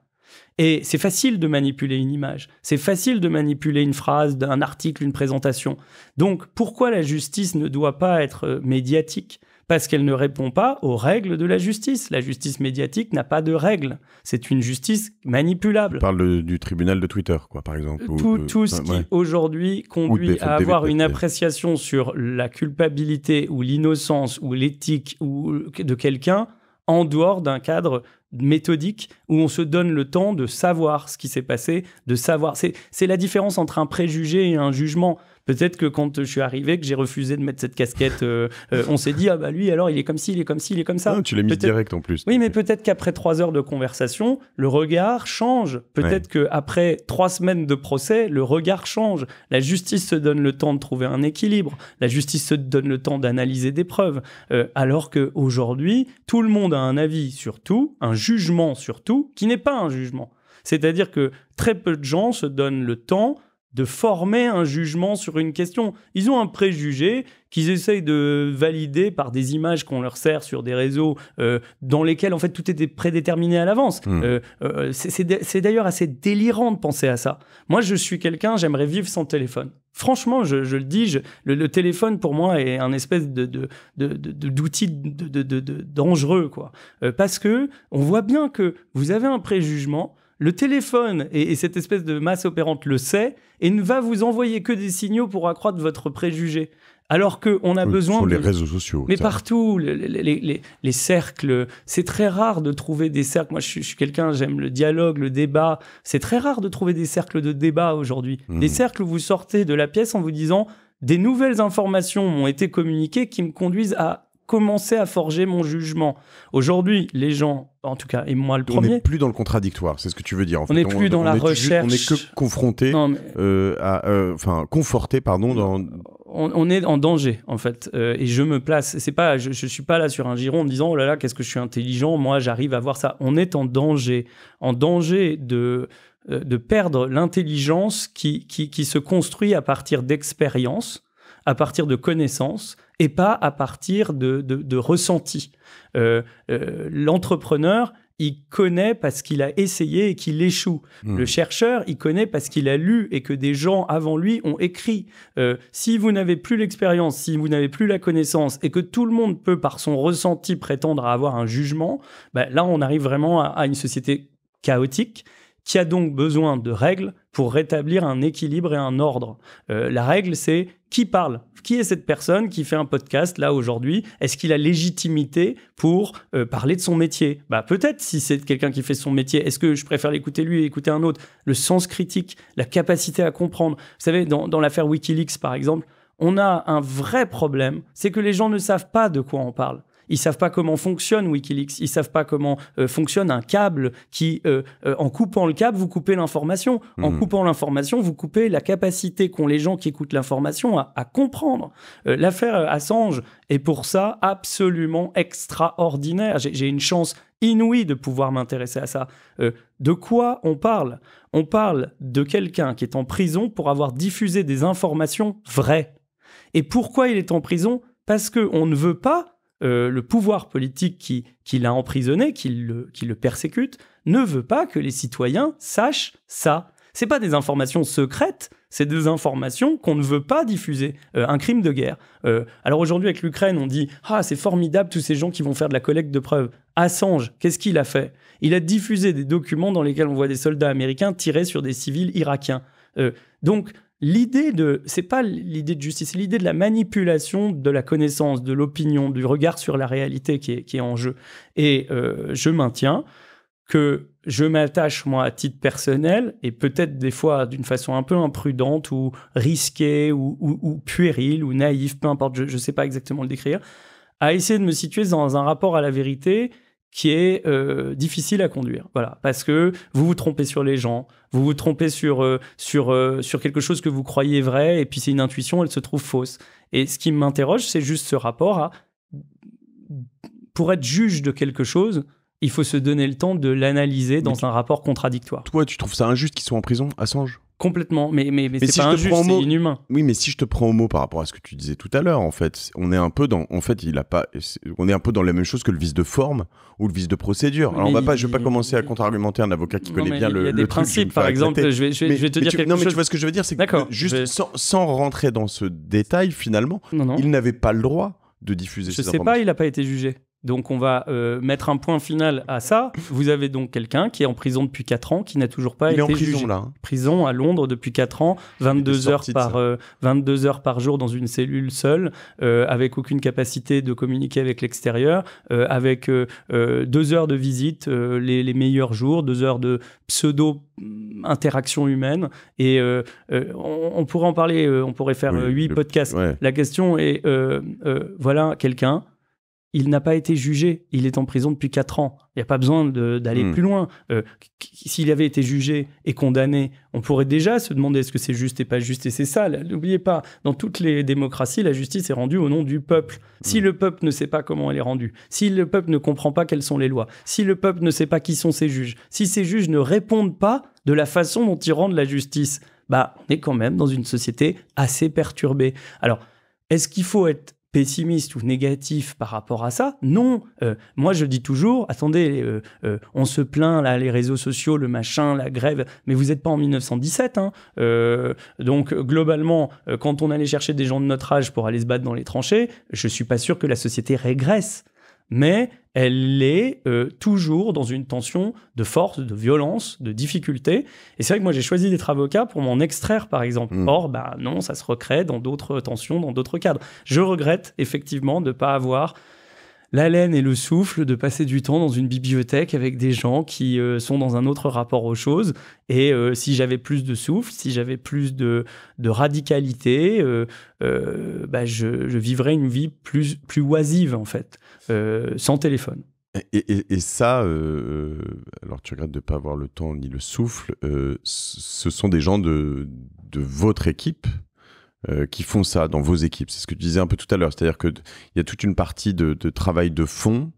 Et c'est facile de manipuler une image, c'est facile de manipuler une phrase, un article, une présentation. Donc pourquoi la justice ne doit pas être médiatique? Parce qu'elle ne répond pas aux règles de la justice. La justice médiatique n'a pas de règles. C'est une justice manipulable. On parle du tribunal de Twitter, quoi, par exemple. Tout ce qui, aujourd'hui, conduit à avoir une appréciation sur la culpabilité ou l'innocence ou l'éthique de quelqu'un en dehors d'un cadre méthodique où on se donne le temps de savoir ce qui s'est passé, de savoir... C'est la différence entre un préjugé et un jugement. Peut-être que quand je suis arrivé, que j'ai refusé de mettre cette casquette, on s'est dit « Ah bah lui, alors, il est comme ci, il est comme ci, il est comme ça. » Tu l'as mis direct en plus. Oui, mais peut-être qu'après 3 heures de conversation, le regard change. Peut-être qu'après 3 semaines de procès, le regard change. La justice se donne le temps de trouver un équilibre. La justice se donne le temps d'analyser des preuves. Alors qu'aujourd'hui, tout le monde a un avis sur tout, un jugement sur tout, qui n'est pas un jugement. C'est-à-dire que très peu de gens se donnent le temps de former un jugement sur une question. Ils ont un préjugé qu'ils essayent de valider par des images qu'on leur sert sur des réseaux dans lesquels, en fait, tout était prédéterminé à l'avance. C'est d'ailleurs assez délirant de penser à ça. Moi, je suis quelqu'un, j'aimerais vivre sans téléphone. Franchement, je le dis, le téléphone, pour moi, est un espèce d'outil dangereux, quoi. Parce que on voit bien que vous avez un préjugement. Le téléphone et cette espèce de masse opérante le sait et ne va vous envoyer que des signaux pour accroître votre préjugé. Alors qu'on a besoin... Sur les réseaux sociaux. Mais partout, les cercles. C'est très rare de trouver des cercles. Moi, je suis quelqu'un, j'aime le dialogue, le débat. C'est très rare de trouver des cercles de débat aujourd'hui. Des cercles où vous sortez de la pièce en vous disant « Des nouvelles informations m'ont été communiquées qui me conduisent à... » commencer à forger mon jugement. Aujourd'hui, les gens, en tout cas, et moi le premier... On n'est plus dans le contradictoire, c'est ce que tu veux dire. En fait. On n'est plus dans la recherche. On n'est que confronté, conforté, pardon, dans... On est en danger, en fait. Et je me place. C'est pas, je ne suis pas là sur un giron en me disant « Oh là là, qu'est-ce que je suis intelligent, moi j'arrive à voir ça ». On est en danger de perdre l'intelligence qui se construit à partir d'expériences, à partir de connaissances, et pas à partir de ressentis. L'entrepreneur, il connaît parce qu'il a essayé et qu'il échoue. Le chercheur, il connaît parce qu'il a lu et que des gens avant lui ont écrit. Si vous n'avez plus l'expérience, si vous n'avez plus la connaissance et que tout le monde peut, par son ressenti, prétendre à avoir un jugement, bah là, on arrive vraiment à une société chaotique qui a donc besoin de règles pour rétablir un équilibre et un ordre. La règle, c'est qui parle? Qui est cette personne qui fait un podcast, là, aujourd'hui? Est-ce qu'il a légitimité pour parler de son métier? Bah, peut-être, si c'est quelqu'un qui fait son métier. Est-ce que je préfère l'écouter lui et écouter un autre? Le sens critique, la capacité à comprendre. Vous savez, dans l'affaire Wikileaks, par exemple, on a un vrai problème, c'est que les gens ne savent pas de quoi on parle. Ils ne savent pas comment fonctionne Wikileaks, ils ne savent pas comment fonctionne un câble qui, en coupant le câble, vous coupez l'information. En coupant l'information, vous coupez la capacité qu'ont les gens qui écoutent l'information à comprendre. L'affaire Assange est pour ça absolument extraordinaire. J'ai une chance inouïe de pouvoir m'intéresser à ça. De quoi on parle? On parle de quelqu'un qui est en prison pour avoir diffusé des informations vraies. Et pourquoi il est en prison? Parce qu'on ne veut pas... le pouvoir politique qui l'a emprisonné, qui le persécute, ne veut pas que les citoyens sachent ça. Ce n'est pas des informations secrètes, c'est des informations qu'on ne veut pas diffuser. Un crime de guerre. Alors aujourd'hui, avec l'Ukraine, on dit « Ah, c'est formidable, tous ces gens qui vont faire de la collecte de preuves. » Assange, qu'est-ce qu'il a fait? Il a diffusé des documents dans lesquels on voit des soldats américains tirer sur des civils irakiens. Donc... L'idée de... C'est pas l'idée de justice, c'est l'idée de la manipulation de la connaissance, de l'opinion, du regard sur la réalité qui est en jeu. Et je maintiens que je m'attache, moi, à titre personnel, et peut-être des fois d'une façon un peu imprudente ou risquée ou puérile ou naïve, peu importe, je ne sais pas exactement le décrire, à essayer de me situer dans un rapport à la vérité qui est difficile à conduire. Voilà, parce que vous vous trompez sur les gens, vous vous trompez sur quelque chose que vous croyez vrai, et puis c'est une intuition, elle se trouve fausse. Et ce qui m'interroge, c'est juste ce rapport à... Pour être juge de quelque chose, il faut se donner le temps de l'analyser dans un rapport contradictoire. Toi, tu trouves ça injuste qu'ils soient en prison, Assange ? Complètement, mais c'est si pas injuste, c'est inhumain. Oui, mais si je te prends au mot par rapport à ce que tu disais tout à l'heure, en fait, on est un peu dans, en fait, on est un peu dans la même chose que le vice de forme ou le vice de procédure. Alors, je vais pas commencer à contre-argumenter un avocat qui connaît bien le truc. Il y a des principes, par exemple. Je vais te dire quelque chose. Non, mais tu vois ce que je veux dire, c'est que juste sans rentrer dans ce détail, finalement, il n'avait pas le droit de diffuser ces informations. Je sais pas, il n'a pas été jugé. Donc on va mettre un point final à ça. Vous avez donc quelqu'un qui est en prison depuis 4 ans, qui n'a toujours pas été jugé. Il est en prison, là. Hein. Prison à Londres depuis 4 ans, 22 heures par jour dans une cellule seule, avec aucune capacité de communiquer avec l'extérieur, avec 2 heures de visite les meilleurs jours, 2 heures de pseudo-interaction humaine. Et on pourrait en parler, on pourrait faire 8 podcasts. Ouais. La question est, voilà quelqu'un... Il n'a pas été jugé. Il est en prison depuis 4 ans. Il n'y a pas besoin d'aller plus loin. S'il avait été jugé et condamné, on pourrait déjà se demander est-ce que c'est juste et pas juste. Et c'est ça. N'oubliez pas, dans toutes les démocraties, la justice est rendue au nom du peuple. Si le peuple ne sait pas comment elle est rendue, si le peuple ne comprend pas quelles sont les lois, si le peuple ne sait pas qui sont ses juges, si ces juges ne répondent pas de la façon dont ils rendent la justice, bah, on est quand même dans une société assez perturbée. Alors, est-ce qu'il faut être pessimiste ou négatif par rapport à ça? Non, moi je dis toujours, attendez, on se plaint là, les réseaux sociaux, le machin, la grève, mais vous n'êtes pas en 1917, hein. Donc globalement, quand on allait chercher des gens de notre âge pour aller se battre dans les tranchées, je ne suis pas sûr que la société régresse, mais elle est toujours dans une tension de force, de violence, de difficulté. Et c'est vrai que moi, j'ai choisi d'être avocat pour m'en extraire, par exemple. Or, bah non, ça se recrée dans d'autres tensions, dans d'autres cadres. Je regrette, effectivement, de ne pas avoir l'haleine et le souffle de passer du temps dans une bibliothèque avec des gens qui sont dans un autre rapport aux choses. Et si j'avais plus de souffle, si j'avais plus de radicalité, bah je vivrais une vie plus oisive, en fait, sans téléphone. Et ça, alors tu regrettes de ne pas avoir le temps ni le souffle, ce sont des gens de votre équipe qui font ça dans vos équipes. C'est ce que tu disais un peu tout à l'heure. C'est-à-dire qu'il y a toute une partie de travail de fond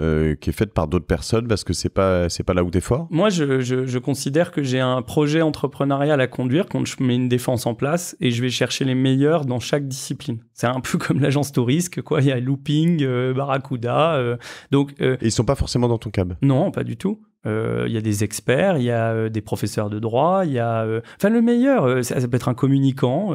qui est faite par d'autres personnes parce que c'est pas là où t'es fort. Moi, je considère que j'ai un projet entrepreneurial à conduire quand je mets une défense en place et je vais chercher les meilleurs dans chaque discipline. C'est un peu comme l'agence Tourisque, quoi. Il y a Looping, Barracuda. Et ils sont pas forcément dans ton cab. Non, pas du tout. Il y a des experts, il y a des professeurs de droit, il y a... Enfin, le meilleur, ça peut être un communicant.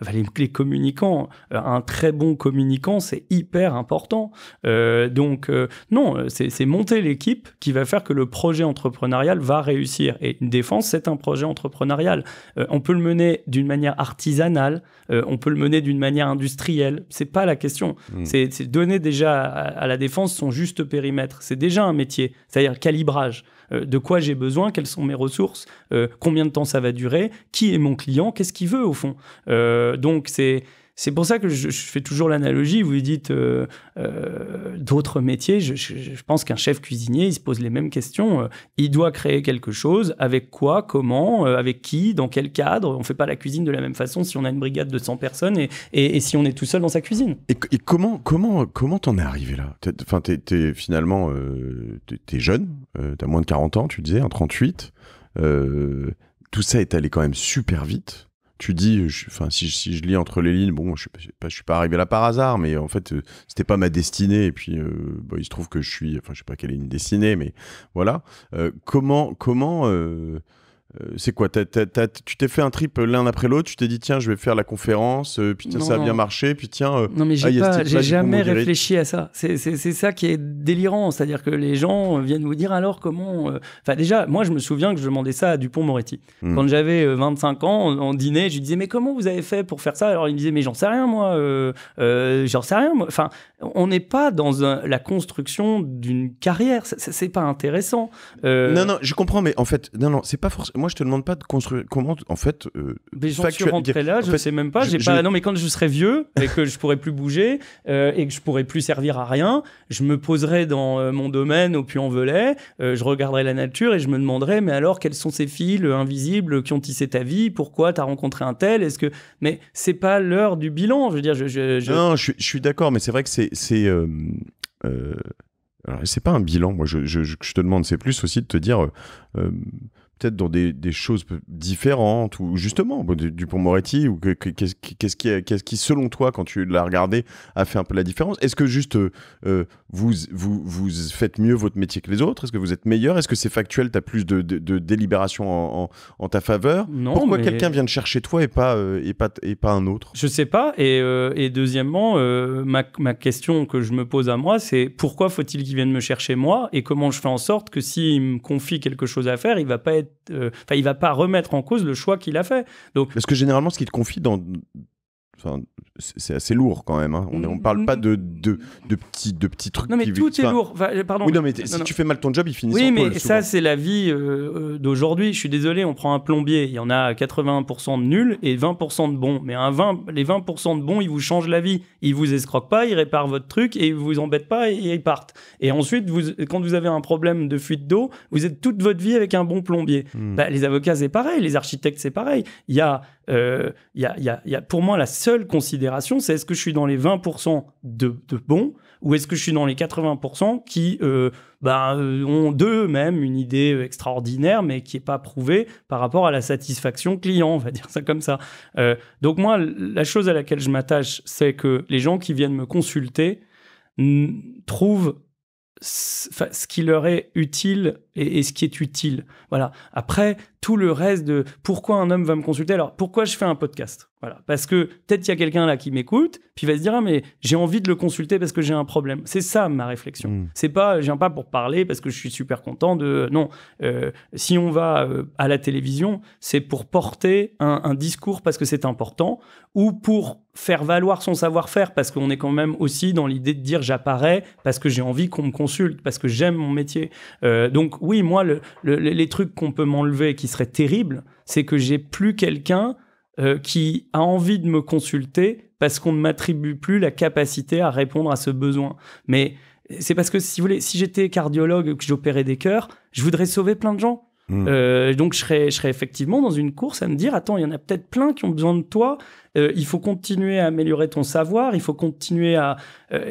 Enfin, les communicants, un très bon communicant, c'est hyper important. Non, c'est monter l'équipe qui va faire que le projet entrepreneurial va réussir. Et une défense, c'est un projet entrepreneurial. On peut le mener d'une manière artisanale, on peut le mener d'une manière industrielle. C'est pas la question. C'est donner déjà à la défense son juste périmètre. C'est déjà un métier, c'est-à-dire calibrage. De quoi j'ai besoin, quelles sont mes ressources, combien de temps ça va durer, qui est mon client, qu'est-ce qu'il veut au fond. Donc c'est pour ça que je fais toujours l'analogie, vous dites d'autres métiers, je pense qu'un chef cuisinier, il se pose les mêmes questions, il doit créer quelque chose, avec quoi, comment, avec qui, dans quel cadre, on ne fait pas la cuisine de la même façon si on a une brigade de 100 personnes et si on est tout seul dans sa cuisine. Et comment t'en es arrivé là? Enfin, t'es finalement, t'es jeune, t'as moins de 40 ans, tu disais, 38, tout ça est allé quand même super vite. Tu dis, si je lis entre les lignes, bon, je suis pas arrivé là par hasard, mais en fait, c'était pas ma destinée. Et puis, il se trouve que je suis, enfin, je sais pas quelle est une destinée, mais voilà. C'est quoi, tu t'es fait un trip l'un après l'autre, tu t'es dit tiens je vais faire la conférence, puis tiens ça a bien marché, puis tiens... Non mais j'ai jamais réfléchi à ça, c'est ça qui est délirant, c'est-à-dire que les gens viennent vous dire alors comment... Enfin déjà, moi je me souviens que je demandais ça à Dupond-Moretti. Quand j'avais 25 ans, en dîner, je lui disais mais comment vous avez fait pour faire ça? Alors il me disait mais j'en sais rien moi, j'en sais rien moi. Enfin, on n'est pas dans la construction d'une carrière, c'est pas intéressant. Non, je comprends, mais en fait, c'est pas forcément... moi je te demande pas de construire comment en fait mais j'en suis rentré là, je sais même pas, j'ai pas non mais quand je serai vieux et que je pourrai plus bouger et que je pourrai plus servir à rien, je me poserai dans mon domaine au Puy-en-Velay, je regarderai la nature et je me demanderai mais alors quels sont ces fils invisibles qui ont tissé ta vie, pourquoi t'as rencontré un tel, est-ce que mais c'est pas l'heure du bilan, je veux dire non, je suis d'accord mais c'est vrai que c'est alors, c'est pas un bilan, moi je te demande, c'est plus aussi de te dire peut-être dans des choses différentes ou justement Dupond-Moretti ou qu'est-ce qui selon toi quand tu l'as regardé a fait un peu la différence, est-ce que juste vous faites mieux votre métier que les autres, est-ce que vous êtes meilleur, est-ce que c'est factuel, t'as plus de délibération en ta faveur, non, pourquoi mais... quelqu'un vient de chercher toi et pas un autre, je sais pas et deuxièmement ma question que je me pose à moi c'est pourquoi faut-il qu'il vienne me chercher moi et comment je fais en sorte que s'il me confie quelque chose à faire il va pas être il va pas remettre en cause le choix qu'il a fait. Donc, parce que généralement, ce qu'il te confie, enfin, c'est assez lourd quand même. Hein. On parle pas de petits trucs. Non mais tout est lourd. Enfin, pardon. Oui, non, mais si tu fais mal ton job, il finit. Oui, mais ça, c'est la vie d'aujourd'hui. Je suis désolé, on prend un plombier. Il y en a 80% de nuls et 20% de bons. Mais les 20% de bons, ils vous changent la vie. Ils vous escroquent pas, ils réparent votre truc et ils vous embêtent pas et ils partent. Et ensuite, quand vous avez un problème de fuite d'eau, vous êtes toute votre vie avec un bon plombier. Mmh. Bah, les avocats, c'est pareil. Les architectes, c'est pareil. Il y a pour moi la seule considération, c'est est-ce que je suis dans les 20% de bons ou est-ce que je suis dans les 80% qui ont d'eux-mêmes une idée extraordinaire mais qui n'est pas prouvée par rapport à la satisfaction client, on va dire ça comme ça. Donc moi, la chose à laquelle je m'attache, c'est que les gens qui viennent me consulter trouvent ce qui leur est utile et ce qui est utile. Voilà. Après, tout le reste de pourquoi un homme va me consulter. Alors, pourquoi je fais un podcast? Voilà. Parce que peut-être il y a quelqu'un là qui m'écoute, puis il va se dire, ah, mais j'ai envie de le consulter parce que j'ai un problème. C'est ça ma réflexion. Mmh. C'est pas, je viens pas pour parler parce que je suis super content de. Non. Si on va à la télévision, c'est pour porter un discours parce que c'est important ou pour faire valoir son savoir-faire parce qu'on est quand même aussi dans l'idée de dire j'apparais parce que j'ai envie qu'on me consulte, parce que j'aime mon métier. Donc, oui, moi, les trucs qu'on peut m'enlever qui seraient terribles, c'est que j'ai plus quelqu'un qui a envie de me consulter parce qu'on ne m'attribue plus la capacité à répondre à ce besoin. Mais c'est parce que, si vous voulez, si j'étais cardiologue, que j'opérais des cœurs, je voudrais sauver plein de gens. Mmh. Donc, je serais effectivement dans une course à me dire, attends, il y en a peut-être plein qui ont besoin de toi. Il faut continuer à améliorer ton savoir, il faut continuer à...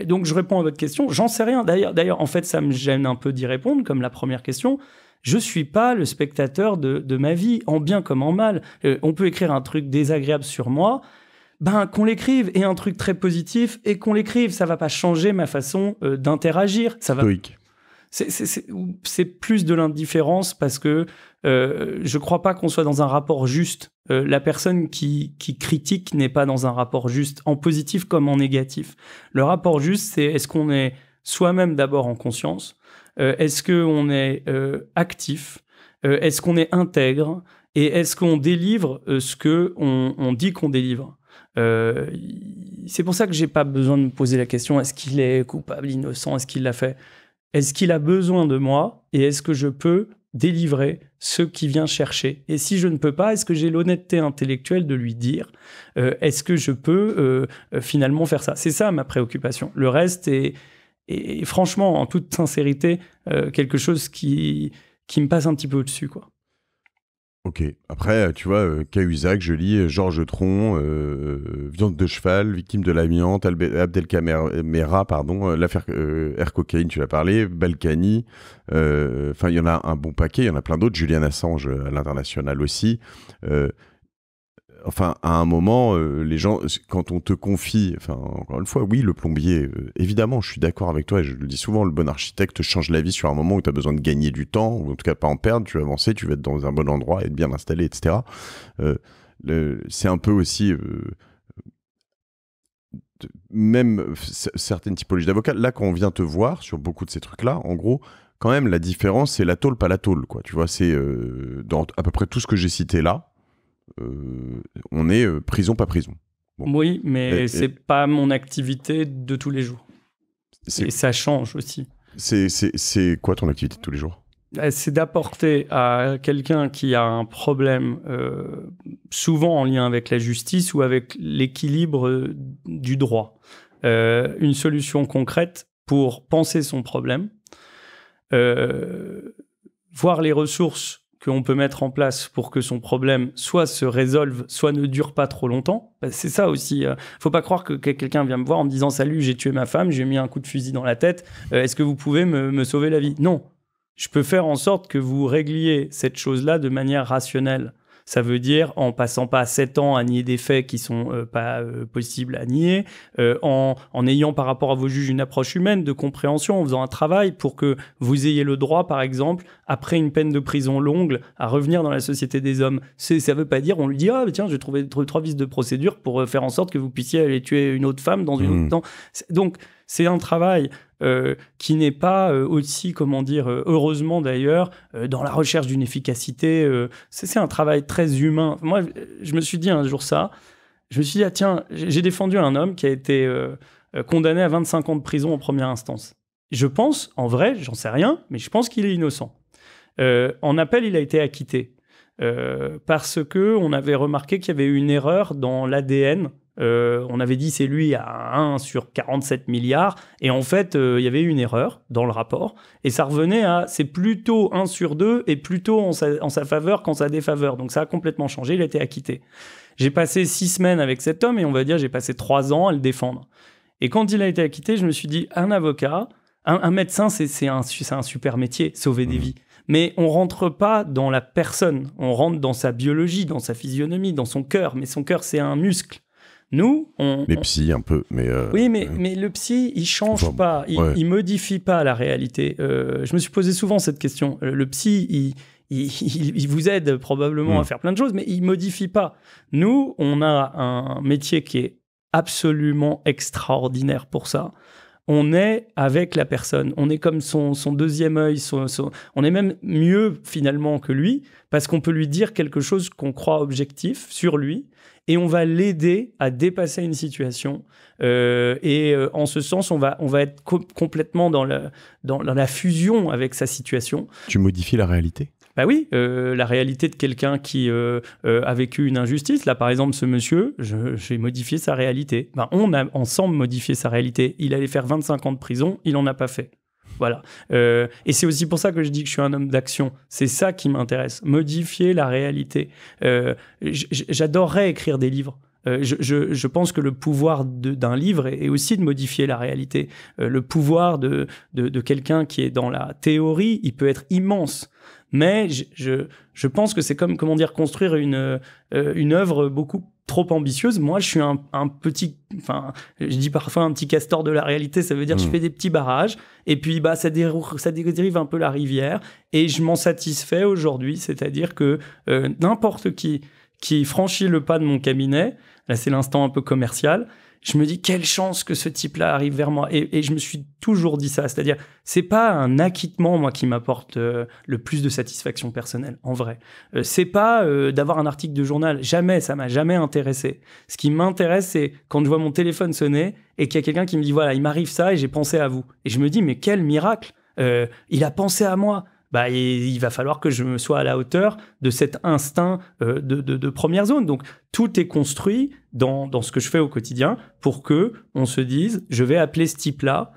donc, je réponds à votre question. J'en sais rien. D'ailleurs, en fait, ça me gêne un peu d'y répondre, comme la première question. Je suis pas le spectateur de ma vie, en bien comme en mal. On peut écrire un truc désagréable sur moi, ben, qu'on l'écrive, et un truc très positif, et qu'on l'écrive. Ça va pas changer ma façon d'interagir. Ça va... Stoïque. C'est plus de l'indifférence parce que je crois pas qu'on soit dans un rapport juste. La personne qui critique n'est pas dans un rapport juste, en positif comme en négatif. Le rapport juste, c'est est-ce qu'on est soi-même d'abord en conscience, est-ce qu'on est actif, est-ce qu'on est intègre et est-ce qu'on délivre ce qu'on dit qu'on délivre. C'est pour ça que j'ai pas besoin de me poser la question est-ce qu'il est coupable, innocent, est-ce qu'il l'a fait ? Est-ce qu'il a besoin de moi et est-ce que je peux délivrer ce qu'il vient chercher? Et si je ne peux pas, est-ce que j'ai l'honnêteté intellectuelle de lui dire est-ce que je peux finalement faire ça? C'est ça ma préoccupation. Le reste est franchement, en toute sincérité, quelque chose qui me passe un petit peu au-dessus, quoi. Ok. Après, tu vois, Cahuzac, je lis Georges Tron, viande de cheval, victime de l'amiante, Abdelkamera, pardon, l'affaire Air Cocaïne, tu l'as parlé, Balkany, enfin, il y en a un bon paquet, il y en a plein d'autres, Julian Assange à l'international aussi. Enfin, à un moment, les gens, quand on te confie, enfin, encore une fois, oui, le plombier, évidemment, je suis d'accord avec toi, et je le dis souvent, le bon architecte change la vie sur un moment où tu as besoin de gagner du temps, ou en tout cas pas en perdre, tu vas avancer, tu vas être dans un bon endroit, être bien installé, etc. C'est un peu aussi... même certaines typologies d'avocats, là, quand on vient te voir sur beaucoup de ces trucs-là, en gros... quand même, la différence, c'est la tôle, pas la tôle, quoi. Tu vois, c'est dans à peu près tout ce que j'ai cité là, on est prison, pas prison. Bon. Oui, mais c'est pas mon activité de tous les jours. Et ça change aussi. C'est quoi ton activité de tous les jours? c'est d'apporter à quelqu'un qui a un problème souvent en lien avec la justice ou avec l'équilibre du droit, une solution concrète pour penser son problème, voir les ressources qu'on peut mettre en place pour que son problème soit se résolve, soit ne dure pas trop longtemps. C'est ça aussi. Faut pas croire que quelqu'un vient me voir en me disant « Salut, j'ai tué ma femme, j'ai mis un coup de fusil dans la tête, est-ce que vous pouvez me sauver la vie ?» Non. Je peux faire en sorte que vous régliez cette chose-là de manière rationnelle. Ça veut dire en passant pas 7 ans à nier des faits qui sont pas possibles à nier, en ayant par rapport à vos juges une approche humaine de compréhension, en faisant un travail pour que vous ayez le droit, par exemple, après une peine de prison longue, à revenir dans la société des hommes. Ça veut pas dire, on lui dit « Ah, tiens, j'ai trouvé 3 vices de procédure pour faire en sorte que vous puissiez aller tuer une autre femme dans une autre temps. » Donc, c'est un travail qui n'est pas aussi, comment dire, heureusement d'ailleurs, dans la recherche d'une efficacité. C'est un travail très humain. Moi, je me suis dit un jour ça. Je me suis dit, ah tiens, j'ai défendu un homme qui a été condamné à 25 ans de prison en première instance. Je pense, en vrai, j'en sais rien, mais je pense qu'il est innocent. En appel, il a été acquitté parce qu'on avait remarqué qu'il y avait eu une erreur dans l'ADN. On avait dit c'est lui à 1 sur 47 milliards et en fait il y avait eu une erreur dans le rapport et ça revenait à c'est plutôt 1 sur 2 et plutôt en sa faveur qu'en sa défaveur, donc ça a complètement changé, il a été acquitté. J'ai passé 6 semaines avec cet homme et on va dire j'ai passé 3 ans à le défendre et quand il a été acquitté je me suis dit un avocat, un médecin c'est un super métier, sauver des vies. Mais on rentre pas dans la personne, on rentre dans sa biologie, dans sa physionomie, dans son cœur, mais son cœur c'est un muscle. Nous, les psys un peu, mais... Oui, mais le psy, il change enfin, pas, ouais. Il modifie pas la réalité. Je me suis posé souvent cette question. Le psy, il vous aide probablement à faire plein de choses, mais il modifie pas. Nous, on a un métier qui est absolument extraordinaire pour ça. On est avec la personne, on est comme son deuxième œil, on est même mieux finalement que lui, parce qu'on peut lui dire quelque chose qu'on croit objectif sur lui, et on va l'aider à dépasser une situation. En ce sens, on va être complètement dans la fusion avec sa situation. Tu modifies la réalité ? Bah oui, la réalité de quelqu'un qui a vécu une injustice. Là, par exemple, ce monsieur, j'ai modifié sa réalité. Ben, on a ensemble modifié sa réalité. Il allait faire 25 ans de prison, il n'en a pas fait. Voilà. Et c'est aussi pour ça que je dis que je suis un homme d'action. C'est ça qui m'intéresse, modifier la réalité. J'adorerais écrire des livres. Je pense que le pouvoir d'un livre est aussi de modifier la réalité. Le pouvoir de quelqu'un qui est dans la théorie, il peut être immense. Mais je pense que c'est comme, comment dire, construire une œuvre beaucoup trop ambitieuse. Moi, je suis un petit... Enfin, je dis parfois un petit castor de la réalité. Ça veut dire que je fais des petits barrages. Et puis, bah, ça dérive un peu la rivière. Et je m'en satisfais aujourd'hui. C'est-à-dire que n'importe qui franchit le pas de mon cabinet, là, c'est l'instant un peu commercial, je me dis, quelle chance que ce type-là arrive vers moi. Et je me suis toujours dit ça. C'est-à-dire, c'est pas un acquittement, moi, qui m'apporte le plus de satisfaction personnelle, en vrai. C'est pas d'avoir un article de journal. Jamais, ça m'a jamais intéressé. Ce qui m'intéresse, c'est quand je vois mon téléphone sonner et qu'il y a quelqu'un qui me dit, voilà, il m'arrive ça et j'ai pensé à vous. Et je me dis, mais quel miracle, il a pensé à moi. Bah, il va falloir que je me sois à la hauteur de cet instinct de première zone. Donc, tout est construit dans ce que je fais au quotidien pour que on se dise, je vais appeler ce type-là,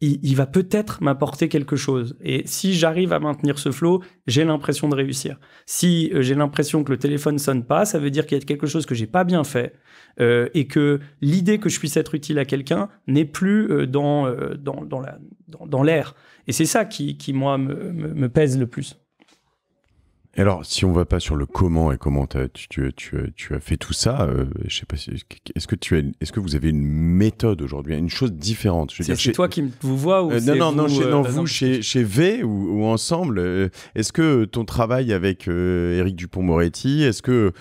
il va peut-être m'apporter quelque chose. Et si j'arrive à maintenir ce flot, j'ai l'impression de réussir. Si j'ai l'impression que le téléphone sonne pas, ça veut dire qu'il y a quelque chose que j'ai pas bien fait et que l'idée que je puisse être utile à quelqu'un n'est plus dans l'air. Et c'est ça qui moi, me pèse le plus. Et alors, si on va pas sur le comment et comment tu as fait tout ça, je sais pas si, est-ce que vous avez une méthode aujourd'hui, une chose différente? C'est toi qui vous vois ou chez V ou ensemble. Est-ce que ton travail avec Éric Dupond-Moretti, est-ce que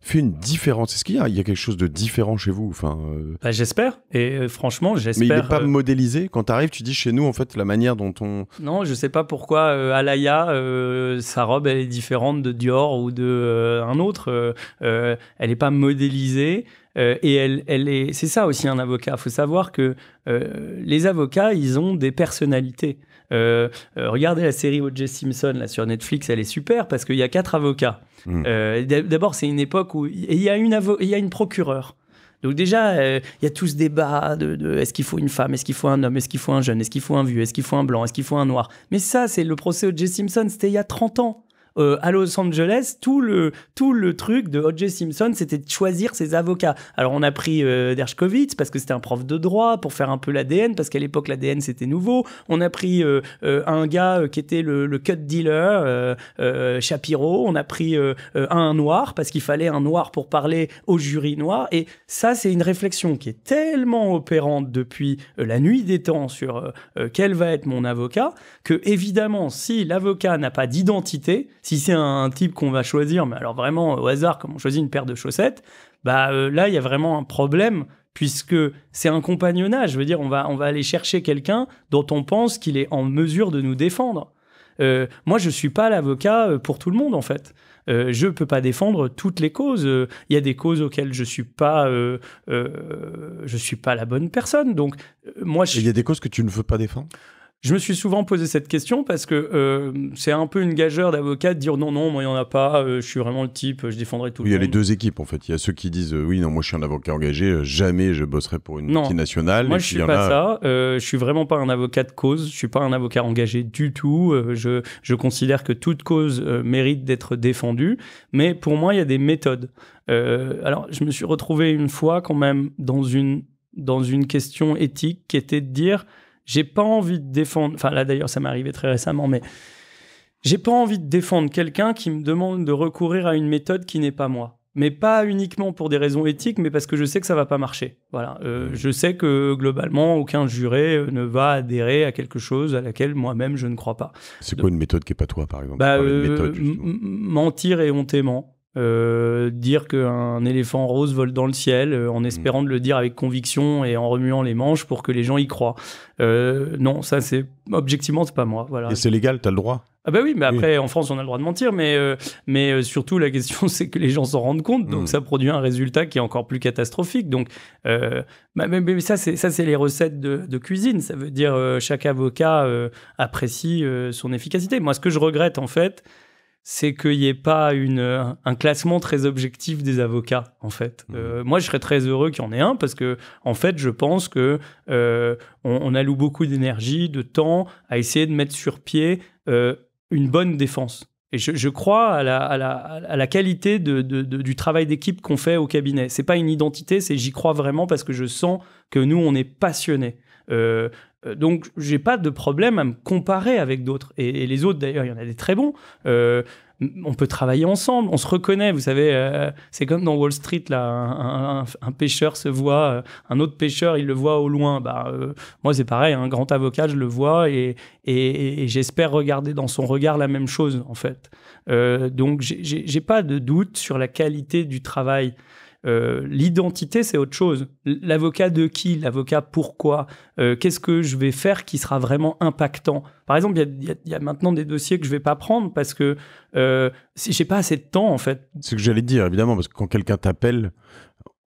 fait une différence? Est-ce qu'il y a quelque chose de différent chez vous? Enfin, bah, j'espère. Et franchement, j'espère. Mais il n'est pas modélisé. Quand tu arrives, tu dis chez nous en fait la manière dont on. Non, je sais pas pourquoi Alaya sa robe, elle est différente de Dior ou de un autre. Elle n'est pas modélisée. Et elle c'est ça aussi un avocat. Il faut savoir que les avocats, ils ont des personnalités. Regardez la série O.J. Simpson là, sur Netflix, elle est super parce qu'il y a 4 avocats. Mmh. D'abord, c'est une époque où il y a une procureure. Donc déjà, y a tout ce débat de est-ce qu'il faut une femme, est-ce qu'il faut un homme, est-ce qu'il faut un jeune, est-ce qu'il faut un vieux, est-ce qu'il faut un blanc, est-ce qu'il faut un noir. Mais ça, c'est le procès O.J. Simpson, c'était il y a 30 ans. À Los Angeles, tout le truc de O.J. Simpson, c'était de choisir ses avocats. Alors on a pris Dershowitz parce que c'était un prof de droit pour faire un peu l'ADN, parce qu'à l'époque l'ADN c'était nouveau. On a pris un gars qui était le cut dealer, Shapiro. On a pris un noir parce qu'il fallait un noir pour parler au jury noir. Et ça, c'est une réflexion qui est tellement opérante depuis la nuit des temps sur quel va être mon avocat, que évidemment si l'avocat n'a pas d'identité, si c'est un type qu'on va choisir, mais alors vraiment au hasard, comme on choisit une paire de chaussettes, bah là, il y a vraiment un problème, puisque c'est un compagnonnage. Je veux dire, on va aller chercher quelqu'un dont on pense qu'il est en mesure de nous défendre. Moi, je ne suis pas l'avocat pour tout le monde, en fait. Je ne peux pas défendre toutes les causes. Il y a des causes auxquelles je suis pas la bonne personne. Donc, moi, il y a des causes que tu ne veux pas défendre ? Je me suis souvent posé cette question parce que c'est un peu une gageure d'avocat de dire non, moi il n'y en a pas, je suis vraiment le type, je défendrai tout le monde. Il y a les deux équipes en fait. Il y a ceux qui disent oui, non, moi je suis un avocat engagé, jamais je bosserai pour une multinationale. Moi je suis pas ça, je suis vraiment pas un avocat de cause, je suis pas un avocat engagé du tout. Je considère que toute cause mérite d'être défendue, mais pour moi il y a des méthodes. Alors je me suis retrouvé une fois quand même dans une question éthique qui était de dire... J'ai pas envie de défendre... Enfin, là, d'ailleurs, ça m'est arrivé très récemment, mais... J'ai pas envie de défendre quelqu'un qui me demande de recourir à une méthode qui n'est pas moi. Mais pas uniquement pour des raisons éthiques, mais parce que je sais que ça va pas marcher. Voilà. Je sais que, globalement, aucun juré ne va adhérer à quelque chose à laquelle moi-même, je ne crois pas. C'est quoi une méthode qui n'est pas toi, par exemple? Bah, mentir éhontément. Dire qu'un éléphant rose vole dans le ciel en espérant de le dire avec conviction et en remuant les manches pour que les gens y croient. Non, ça c'est objectivement c'est pas moi. Voilà. Et c'est légal, t'as le droit. Ah bah oui, mais après en France on a le droit de mentir, mais surtout la question c'est que les gens s'en rendent compte, donc ça produit un résultat qui est encore plus catastrophique. Donc mais ça c'est les recettes de cuisine, ça veut dire chaque avocat apprécie son efficacité. Moi ce que je regrette en fait, c'est qu'il n'y ait pas un classement très objectif des avocats, en fait. Moi, je serais très heureux qu'il y en ait un, parce que, en fait, je pense que on alloue beaucoup d'énergie, de temps, à essayer de mettre sur pied une bonne défense. Et je crois à la qualité du travail d'équipe qu'on fait au cabinet. C'est pas une identité, c'est j'y crois vraiment parce que je sens que nous, on est passionnés. Donc, j'ai pas de problème à me comparer avec d'autres. Et les autres, d'ailleurs, il y en a des très bons. On peut travailler ensemble, on se reconnaît, vous savez, c'est comme dans Wall Street, là, un pêcheur se voit, un autre pêcheur, il le voit au loin. Bah, moi, c'est pareil, un grand avocat, je le vois et j'espère regarder dans son regard la même chose, en fait. Donc, j'ai pas de doute sur la qualité du travail. L'identité, c'est autre chose. L'avocat de qui? L'avocat pourquoi? Qu'est-ce que je vais faire qui sera vraiment impactant? Par exemple, il y a maintenant des dossiers que je ne vais pas prendre parce que si je n'ai pas assez de temps, en fait. C'est ce que j'allais dire, évidemment, parce que quand quelqu'un t'appelle,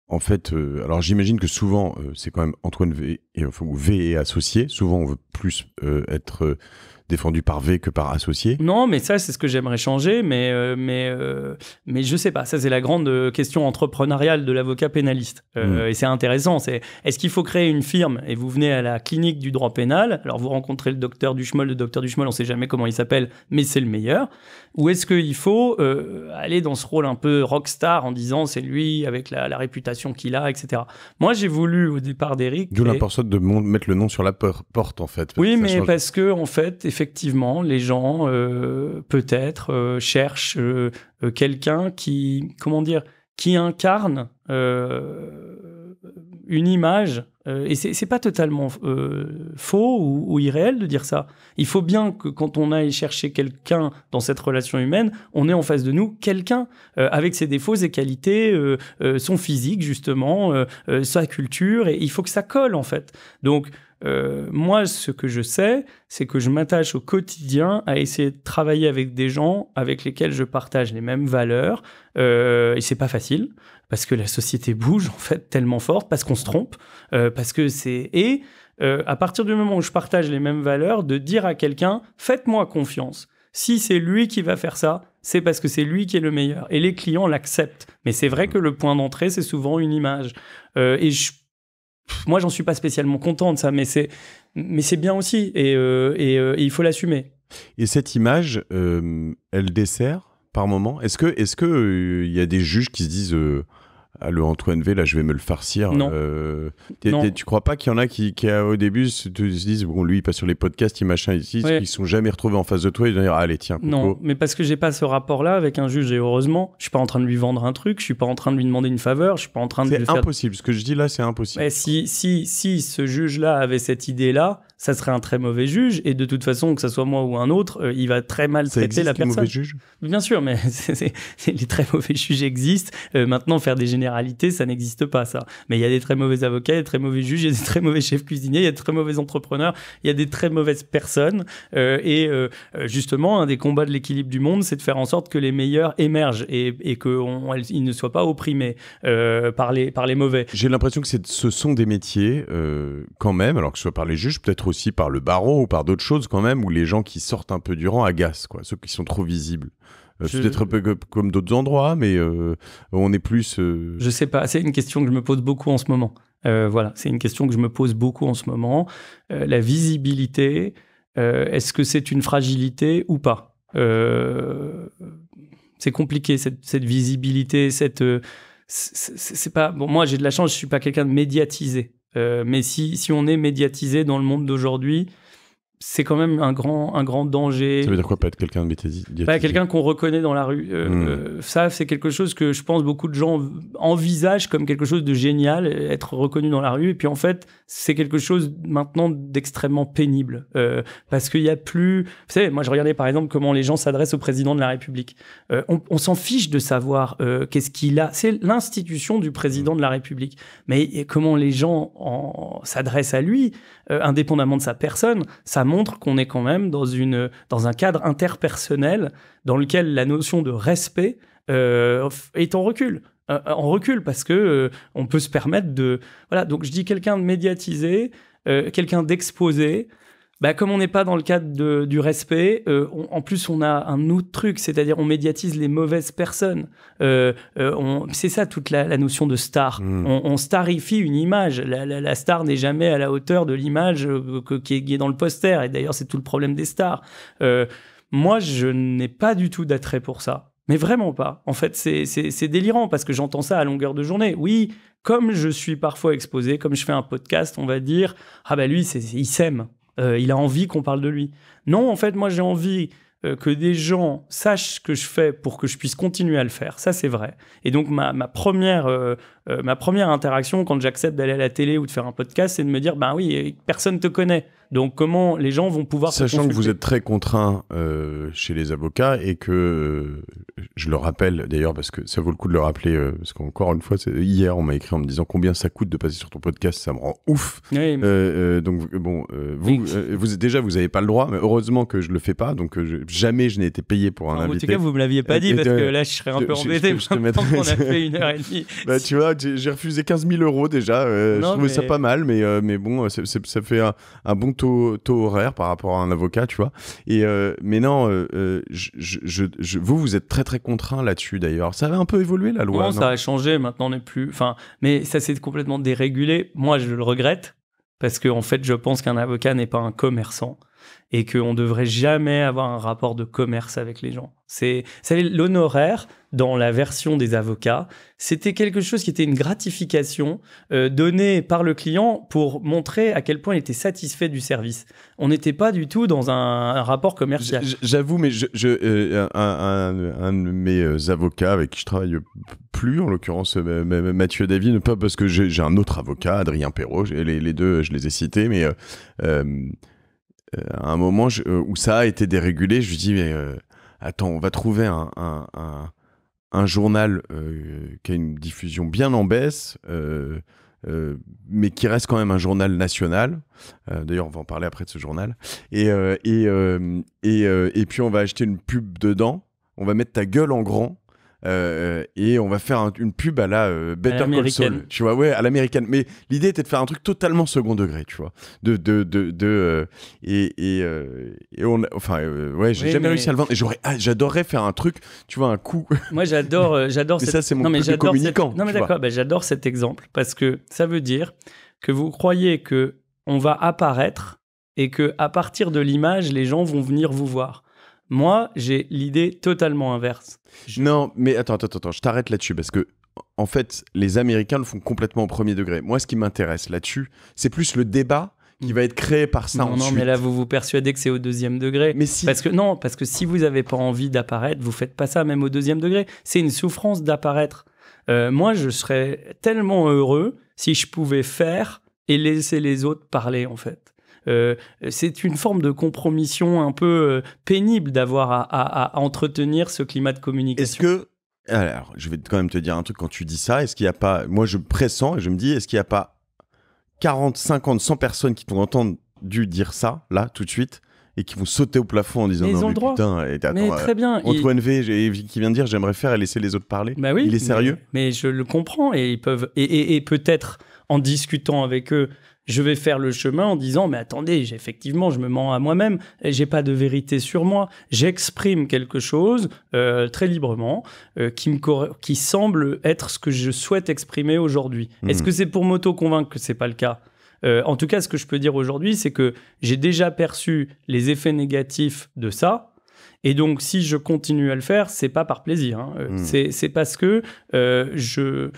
en fait, alors j'imagine que souvent, c'est quand même Antoine V et, enfin, V et associé. Souvent, on veut plus être... défendu par V que par associé. Non, mais ça, c'est ce que j'aimerais changer, mais je sais pas. Ça, c'est la grande question entrepreneuriale de l'avocat pénaliste. Et c'est intéressant. C'est est-ce qu'il faut créer une firme? Et vous venez à la clinique du droit pénal, alors vous rencontrez le docteur Duchemol, on sait jamais comment il s'appelle, mais c'est le meilleur. Ou est-ce qu'il faut aller dans ce rôle un peu rockstar en disant c'est lui, avec la réputation qu'il a, etc. Moi, j'ai voulu, au départ d'Éric... D'où l'importance de mettre le nom sur la porte, en fait. Oui, mais change... parce que, en fait, effectivement, les gens, peut-être, cherchent quelqu'un qui, comment dire, qui incarne une image. Et c'est pas totalement faux ou irréel de dire ça. Il faut bien que quand on aille chercher quelqu'un dans cette relation humaine, on ait en face de nous quelqu'un avec ses défauts, ses qualités, son physique, justement, sa culture. Et il faut que ça colle, en fait. Donc, moi, ce que je sais, c'est que je m'attache au quotidien à essayer de travailler avec des gens avec lesquels je partage les mêmes valeurs. Et c'est pas facile, parce que la société bouge en fait tellement fort, parce qu'on se trompe, parce que c'est... Et à partir du moment où je partage les mêmes valeurs, de dire à quelqu'un « faites-moi confiance ». Si c'est lui qui va faire ça, c'est parce que c'est lui qui est le meilleur. Et les clients l'acceptent. Mais c'est vrai que le point d'entrée, c'est souvent une image. Et moi, j'en suis pas spécialement content de ça, mais c'est bien aussi. Et il faut l'assumer. Et cette image, elle dessert par moment? Est-ce que y a des juges qui se disent « Ah, le Antoine V, là, je vais me le farcir ». Non. Tu crois pas qu'il y en a qui au début, se disent « Bon, lui, il passe sur les podcasts, il machin, ici, ouais. Ils sont jamais retrouvés en face de toi, ils vont dire « Allez, tiens, coco ». Non, mais parce que j'ai pas ce rapport-là avec un juge, et heureusement, je suis pas en train de lui vendre un truc, je suis pas en train de lui demander une faveur, je suis pas en train de... C'est impossible, ce que je dis là, c'est impossible. Mais si ce juge-là avait cette idée-là, ça serait un très mauvais juge, et de toute façon, que ça soit moi ou un autre, il va très mal traiter la personne. Ça existe, les mauvais juges ? Bien sûr, mais les très mauvais juges existent. Maintenant, faire des généralités, ça n'existe pas, ça. Mais il y a des très mauvais avocats, des très mauvais juges, il y a des très mauvais chefs cuisiniers, il y a des très mauvais entrepreneurs, il y a des très mauvaises personnes. Justement, un des combats de l'équilibre du monde, c'est de faire en sorte que les meilleurs émergent et qu'ils ne soient pas opprimés par les mauvais. J'ai l'impression que ce sont des métiers, quand même, alors que ce soit par les juges, peut-être aussi par le barreau ou par d'autres choses quand même, où les gens qui sortent un peu du rang agacent, quoi, ceux qui sont trop visibles. C'est peut-être un peu comme d'autres endroits, mais on est plus... Je sais pas, c'est une question que je me pose beaucoup en ce moment. Voilà, c'est une question que je me pose beaucoup en ce moment. La visibilité, est-ce que c'est une fragilité ou pas? C'est compliqué, cette visibilité, c'est pas... Bon, moi, j'ai de la chance, je suis pas quelqu'un de médiatisé. Mais si on est médiatisé dans le monde d'aujourd'hui, c'est quand même un grand danger. Ça veut dire quoi, pas être quelqu'un de médiatisé? Pas quelqu'un qu'on reconnaît dans la rue. Ça, c'est quelque chose que je pense beaucoup de gens envisagent comme quelque chose de génial, être reconnu dans la rue. Et puis en fait, c'est quelque chose maintenant d'extrêmement pénible. Parce qu'il n'y a plus... Vous savez, moi je regardais par exemple comment les gens s'adressent au président de la République. On s'en fiche de savoir qu'est-ce qu'il a. C'est l'institution du président de la République. Mais comment les gens s'adressent à lui, indépendamment de sa personne, ça montre qu'on est quand même dans un cadre interpersonnel dans lequel la notion de respect est en recul. Parce que on peut se permettre de... Voilà, donc je dis quelqu'un de médiatisé, quelqu'un d'exposé. Bah, comme on n'est pas dans le cadre du respect, en plus on a un autre truc, c'est-à-dire on médiatise les mauvaises personnes. C'est ça toute la notion de star. On starifie une image. La star n'est jamais à la hauteur de l'image qui est dans le poster. Et d'ailleurs, c'est tout le problème des stars. Moi, je n'ai pas du tout d'attrait pour ça. Mais vraiment pas. En fait, c'est délirant parce que j'entends ça à longueur de journée. Oui, comme je suis parfois exposé, comme je fais un podcast, on va dire « Ah bah lui, il s'aime ». Il a envie qu'on parle de lui. Non, en fait, moi, j'ai envie que des gens sachent ce que je fais pour que je puisse continuer à le faire. Ça, c'est vrai. Et donc, ma première interaction quand j'accepte d'aller à la télé ou de faire un podcast, c'est de me dire, ben oui, personne ne te connaît. Donc, comment les gens vont pouvoir... Sachant que vous êtes très contraint chez les avocats et que, je le rappelle d'ailleurs, parce que ça vaut le coup de le rappeler, parce qu'encore une fois, hier, on m'a écrit en me disant combien ça coûte de passer sur ton podcast, ça me rend ouf. Oui, mais... donc, bon, déjà, vous n'avez pas le droit, mais heureusement que je ne le fais pas, donc jamais je n'ai été payé pour un invité. En tout cas, vous ne me l'aviez pas dit, parce que là, je serais un peu embêté, je te mettrais... qu'on a fait 1h30. Bah, tu vois, j'ai refusé 15 000 euros déjà, je trouvais ça pas mal, mais bon, ça fait un bon taux horaire par rapport à un avocat, tu vois. Et mais non, vous êtes très très contraint là-dessus d'ailleurs. Ça avait un peu évolué la loi. Non, ça a changé. Maintenant, on n'est plus. Enfin, mais ça s'est complètement dérégulé. Moi, je le regrette parce que en fait, je pense qu'un avocat n'est pas un commerçant et qu'on ne devrait jamais avoir un rapport de commerce avec les gens. C'est, vous savez, l'honoraire dans la version des avocats, c'était quelque chose qui était une gratification donnée par le client pour montrer à quel point il était satisfait du service. On n'était pas du tout dans un rapport commercial. J'avoue, mais un de mes avocats avec qui je travaille plus, en l'occurrence Mathieu David, pas parce que j'ai un autre avocat, Adrien Perrault, les deux je les ai cités, mais... à un moment où ça a été dérégulé, je lui dis mais attends, on va trouver un journal qui a une diffusion bien en baisse, mais qui reste quand même un journal national. D'ailleurs, on va en parler après de ce journal. Et puis on va acheter une pub dedans. On va mettre ta gueule en grand. et on va faire une pub à la Better Call Saul, tu vois, ouais, à l'américaine. Mais l'idée était de faire un truc totalement second degré, tu vois, ouais, j'ai jamais réussi à le vendre. J'adorerais faire un truc, tu vois, un coup. Moi, j'adore. Mais ça, c'est mon communicant. Non, mais d'accord, bah, j'adore cet exemple parce que ça veut dire que vous croyez que on va apparaître et que à partir de l'image, les gens vont venir vous voir. Moi, j'ai l'idée totalement inverse. Non, mais attends, je t'arrête là-dessus parce que, en fait, les Américains le font complètement au premier degré. Moi, ce qui m'intéresse là-dessus, c'est plus le débat qui va être créé par ça ensuite. Non, mais là, vous vous persuadez que c'est au deuxième degré. Mais si... Parce que si vous n'avez pas envie d'apparaître, vous faites pas ça même au deuxième degré. C'est une souffrance d'apparaître. Moi, je serais tellement heureux si je pouvais faire et laisser les autres parler, en fait. C'est une forme de compromission un peu pénible d'avoir à entretenir ce climat de communication. Est-ce que... Alors, je vais quand même te dire un truc quand tu dis ça. Est-ce qu'il n'y a pas... Moi, je pressens et je me dis, est-ce qu'il n'y a pas 40, 50, 100 personnes qui t'ont entendu dire ça, là, tout de suite, et qui vont sauter au plafond en disant non, mais putain, mais très bien. Antoine V qui vient de dire j'aimerais faire et laisser les autres parler. Bah oui, il est sérieux. Mais je le comprends et ils peuvent. Et peut-être en discutant avec eux, je vais faire le chemin en disant mais attendez, effectivement, je me mens à moi-même, j'ai pas de vérité sur moi, j'exprime quelque chose très librement qui semble être ce que je souhaite exprimer aujourd'hui. Est-ce que c'est pour m'auto-convaincre que c'est pas le cas ? En tout cas, ce que je peux dire aujourd'hui, c'est que j'ai déjà perçu les effets négatifs de ça. Et donc, si je continue à le faire, c'est pas par plaisir. Hein. C'est parce que je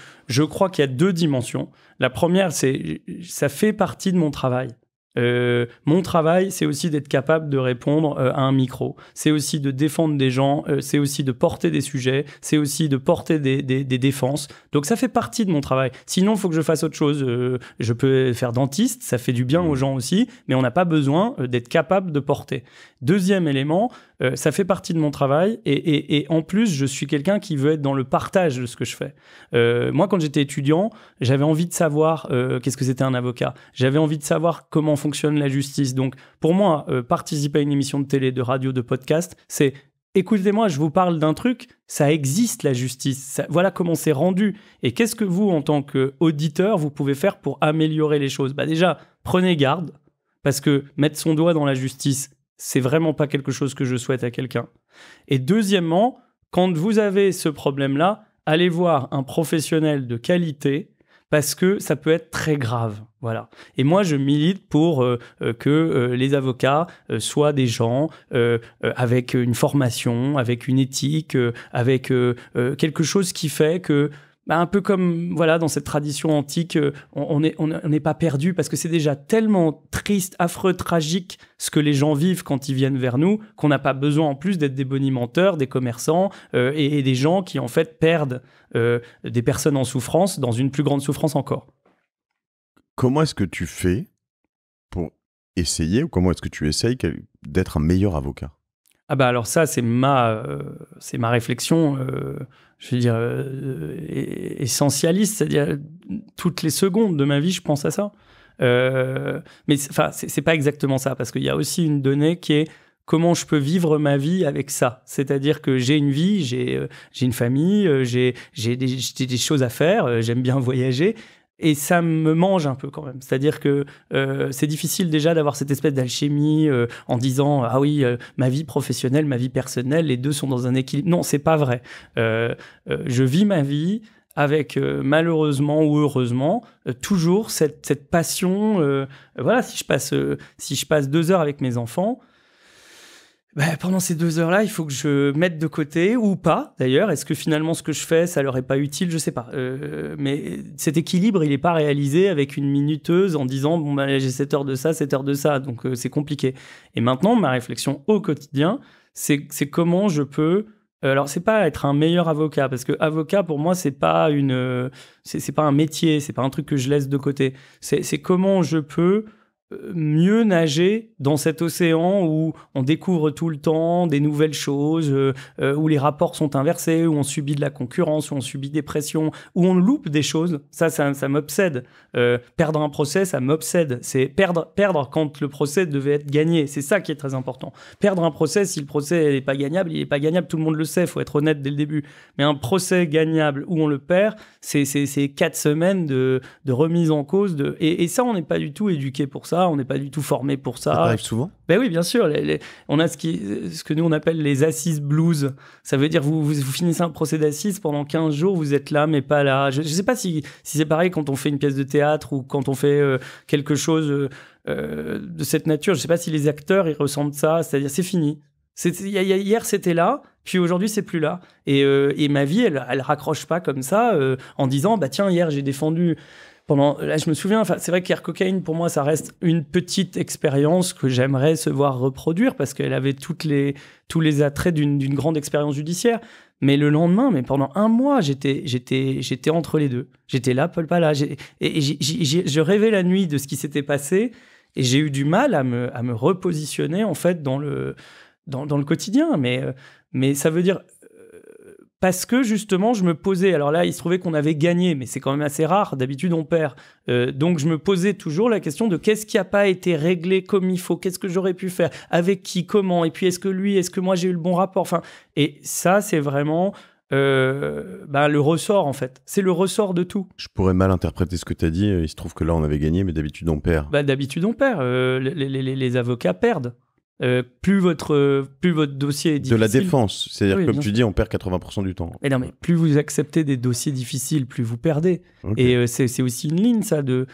crois qu'il y a deux dimensions. La première, c'est ça fait partie de mon travail. Mon travail, c'est aussi d'être capable de répondre à un micro. C'est aussi de défendre des gens. C'est aussi de porter des sujets. C'est aussi de porter des défenses. Donc ça fait partie de mon travail. Sinon, il faut que je fasse autre chose. Je peux faire dentiste. Ça fait du bien aux gens aussi. Mais on n'a pas besoin d'être capable de porter. Deuxième élément, ça fait partie de mon travail. Et en plus, je suis quelqu'un qui veut être dans le partage de ce que je fais. Moi, quand j'étais étudiant, j'avais envie de savoir qu'est-ce que c'était un avocat. J'avais envie de savoir comment fonctionne la justice. Donc, pour moi, participer à une émission de télé, de radio, de podcast, c'est écoutez-moi, je vous parle d'un truc, ça existe la justice, ça, voilà comment c'est rendu. Et qu'est-ce que vous, en tant qu'auditeur, vous pouvez faire pour améliorer les choses? Bah déjà, prenez garde, parce que mettre son doigt dans la justice, c'est vraiment pas quelque chose que je souhaite à quelqu'un. Et deuxièmement, quand vous avez ce problème-là, allez voir un professionnel de qualité, parce que ça peut être très grave. Voilà. Et moi, je milite pour que les avocats soient des gens avec une formation, avec une éthique, avec quelque chose qui fait que, bah, un peu comme voilà, dans cette tradition antique, on n'est pas perdu parce que c'est déjà tellement triste, affreux, tragique ce que les gens vivent quand ils viennent vers nous qu'on n'a pas besoin en plus d'être des bonimenteurs, des commerçants et des gens qui en fait perdent des personnes en souffrance dans une plus grande souffrance encore. Comment est-ce que tu fais pour essayer, ou comment est-ce que tu essayes d'être un meilleur avocat? Ah bah alors ça, c'est ma réflexion, je veux dire, essentialiste, c'est-à-dire toutes les secondes de ma vie, je pense à ça. Mais c'est pas exactement ça, parce qu'il y a aussi une donnée qui est comment je peux vivre ma vie avec ça. C'est-à-dire que j'ai une vie, j'ai une famille, j'ai des choses à faire, j'aime bien voyager. Et ça me mange un peu quand même. C'est-à-dire que c'est difficile déjà d'avoir cette espèce d'alchimie en disant « Ah oui, ma vie professionnelle, ma vie personnelle, les deux sont dans un équilibre. » Non, c'est pas vrai. Je vis ma vie avec malheureusement ou heureusement toujours cette passion. Voilà, si je passe 2 heures avec mes enfants, ben, pendant ces 2 heures-là, il faut que je mette de côté, ou pas d'ailleurs. Est-ce que finalement ce que je fais, ça leur est pas utile? Je sais pas. Mais cet équilibre, il est pas réalisé avec une minuteuse en disant « bon, ben, j'ai 7 heures de ça, 7 heures de ça ». Donc c'est compliqué. Et maintenant, ma réflexion au quotidien, c'est comment je peux... Alors, c'est pas être un meilleur avocat, parce que avocat, pour moi, c'est pas un métier, c'est pas un truc que je laisse de côté. C'est comment je peux mieux nager dans cet océan où on découvre tout le temps des nouvelles choses, où les rapports sont inversés, où on subit de la concurrence, où on subit des pressions, où on loupe des choses. Ça m'obsède. Perdre un procès, ça m'obsède. C'est perdre quand le procès devait être gagné. C'est ça qui est très important. Perdre un procès, si le procès n'est pas gagnable, il n'est pas gagnable. Tout le monde le sait, il faut être honnête dès le début. Mais un procès gagnable où on le perd, c'est 4 semaines de remise en cause. Et ça, on n'est pas du tout éduqué pour ça. On n'est pas du tout formé pour ça. Ça arrive souvent. Ben oui, bien sûr. On a ce que nous on appelle les assises blues. Ça veut dire vous finissez un procès d'assises pendant 15 jours, vous êtes là mais pas là. Je ne sais pas si c'est pareil quand on fait une pièce de théâtre ou quand on fait quelque chose de cette nature. Je ne sais pas si les acteurs ils ressentent ça. C'est-à-dire c'est fini. Hier c'était là, puis aujourd'hui c'est plus là. Et ma vie elle raccroche pas comme ça en disant bah tiens hier j'ai défendu. Là, je me souviens, enfin, c'est vrai qu'Air Cocaïne, pour moi, ça reste une petite expérience que j'aimerais se voir reproduire parce qu'elle avait tous les attraits d'une grande expérience judiciaire. Mais le lendemain, pendant un mois, j'étais entre les deux. J'étais là, pas là. Je rêvais la nuit de ce qui s'était passé et j'ai eu du mal à me repositionner, en fait, dans le quotidien. Mais ça veut dire... Parce que justement, je me posais. Alors là, il se trouvait qu'on avait gagné, mais c'est quand même assez rare. D'habitude, on perd. Donc, je me posais toujours la question de qu'est-ce qui n'a pas été réglé comme il faut, qu'est-ce que j'aurais pu faire, avec qui, comment, et puis est-ce que moi j'ai eu le bon rapport. Enfin, et ça, c'est vraiment le ressort en fait. C'est le ressort de tout. Je pourrais mal interpréter ce que tu as dit. Il se trouve que là, on avait gagné, mais d'habitude, on perd. D'habitude, on perd. Les avocats perdent. Plus votre dossier est difficile. De la défense, c'est-à-dire oui, comme tu dis, on perd 80% du temps. Mais non, mais plus vous acceptez des dossiers difficiles, plus vous perdez. Okay. Et c'est aussi une ligne, ça, de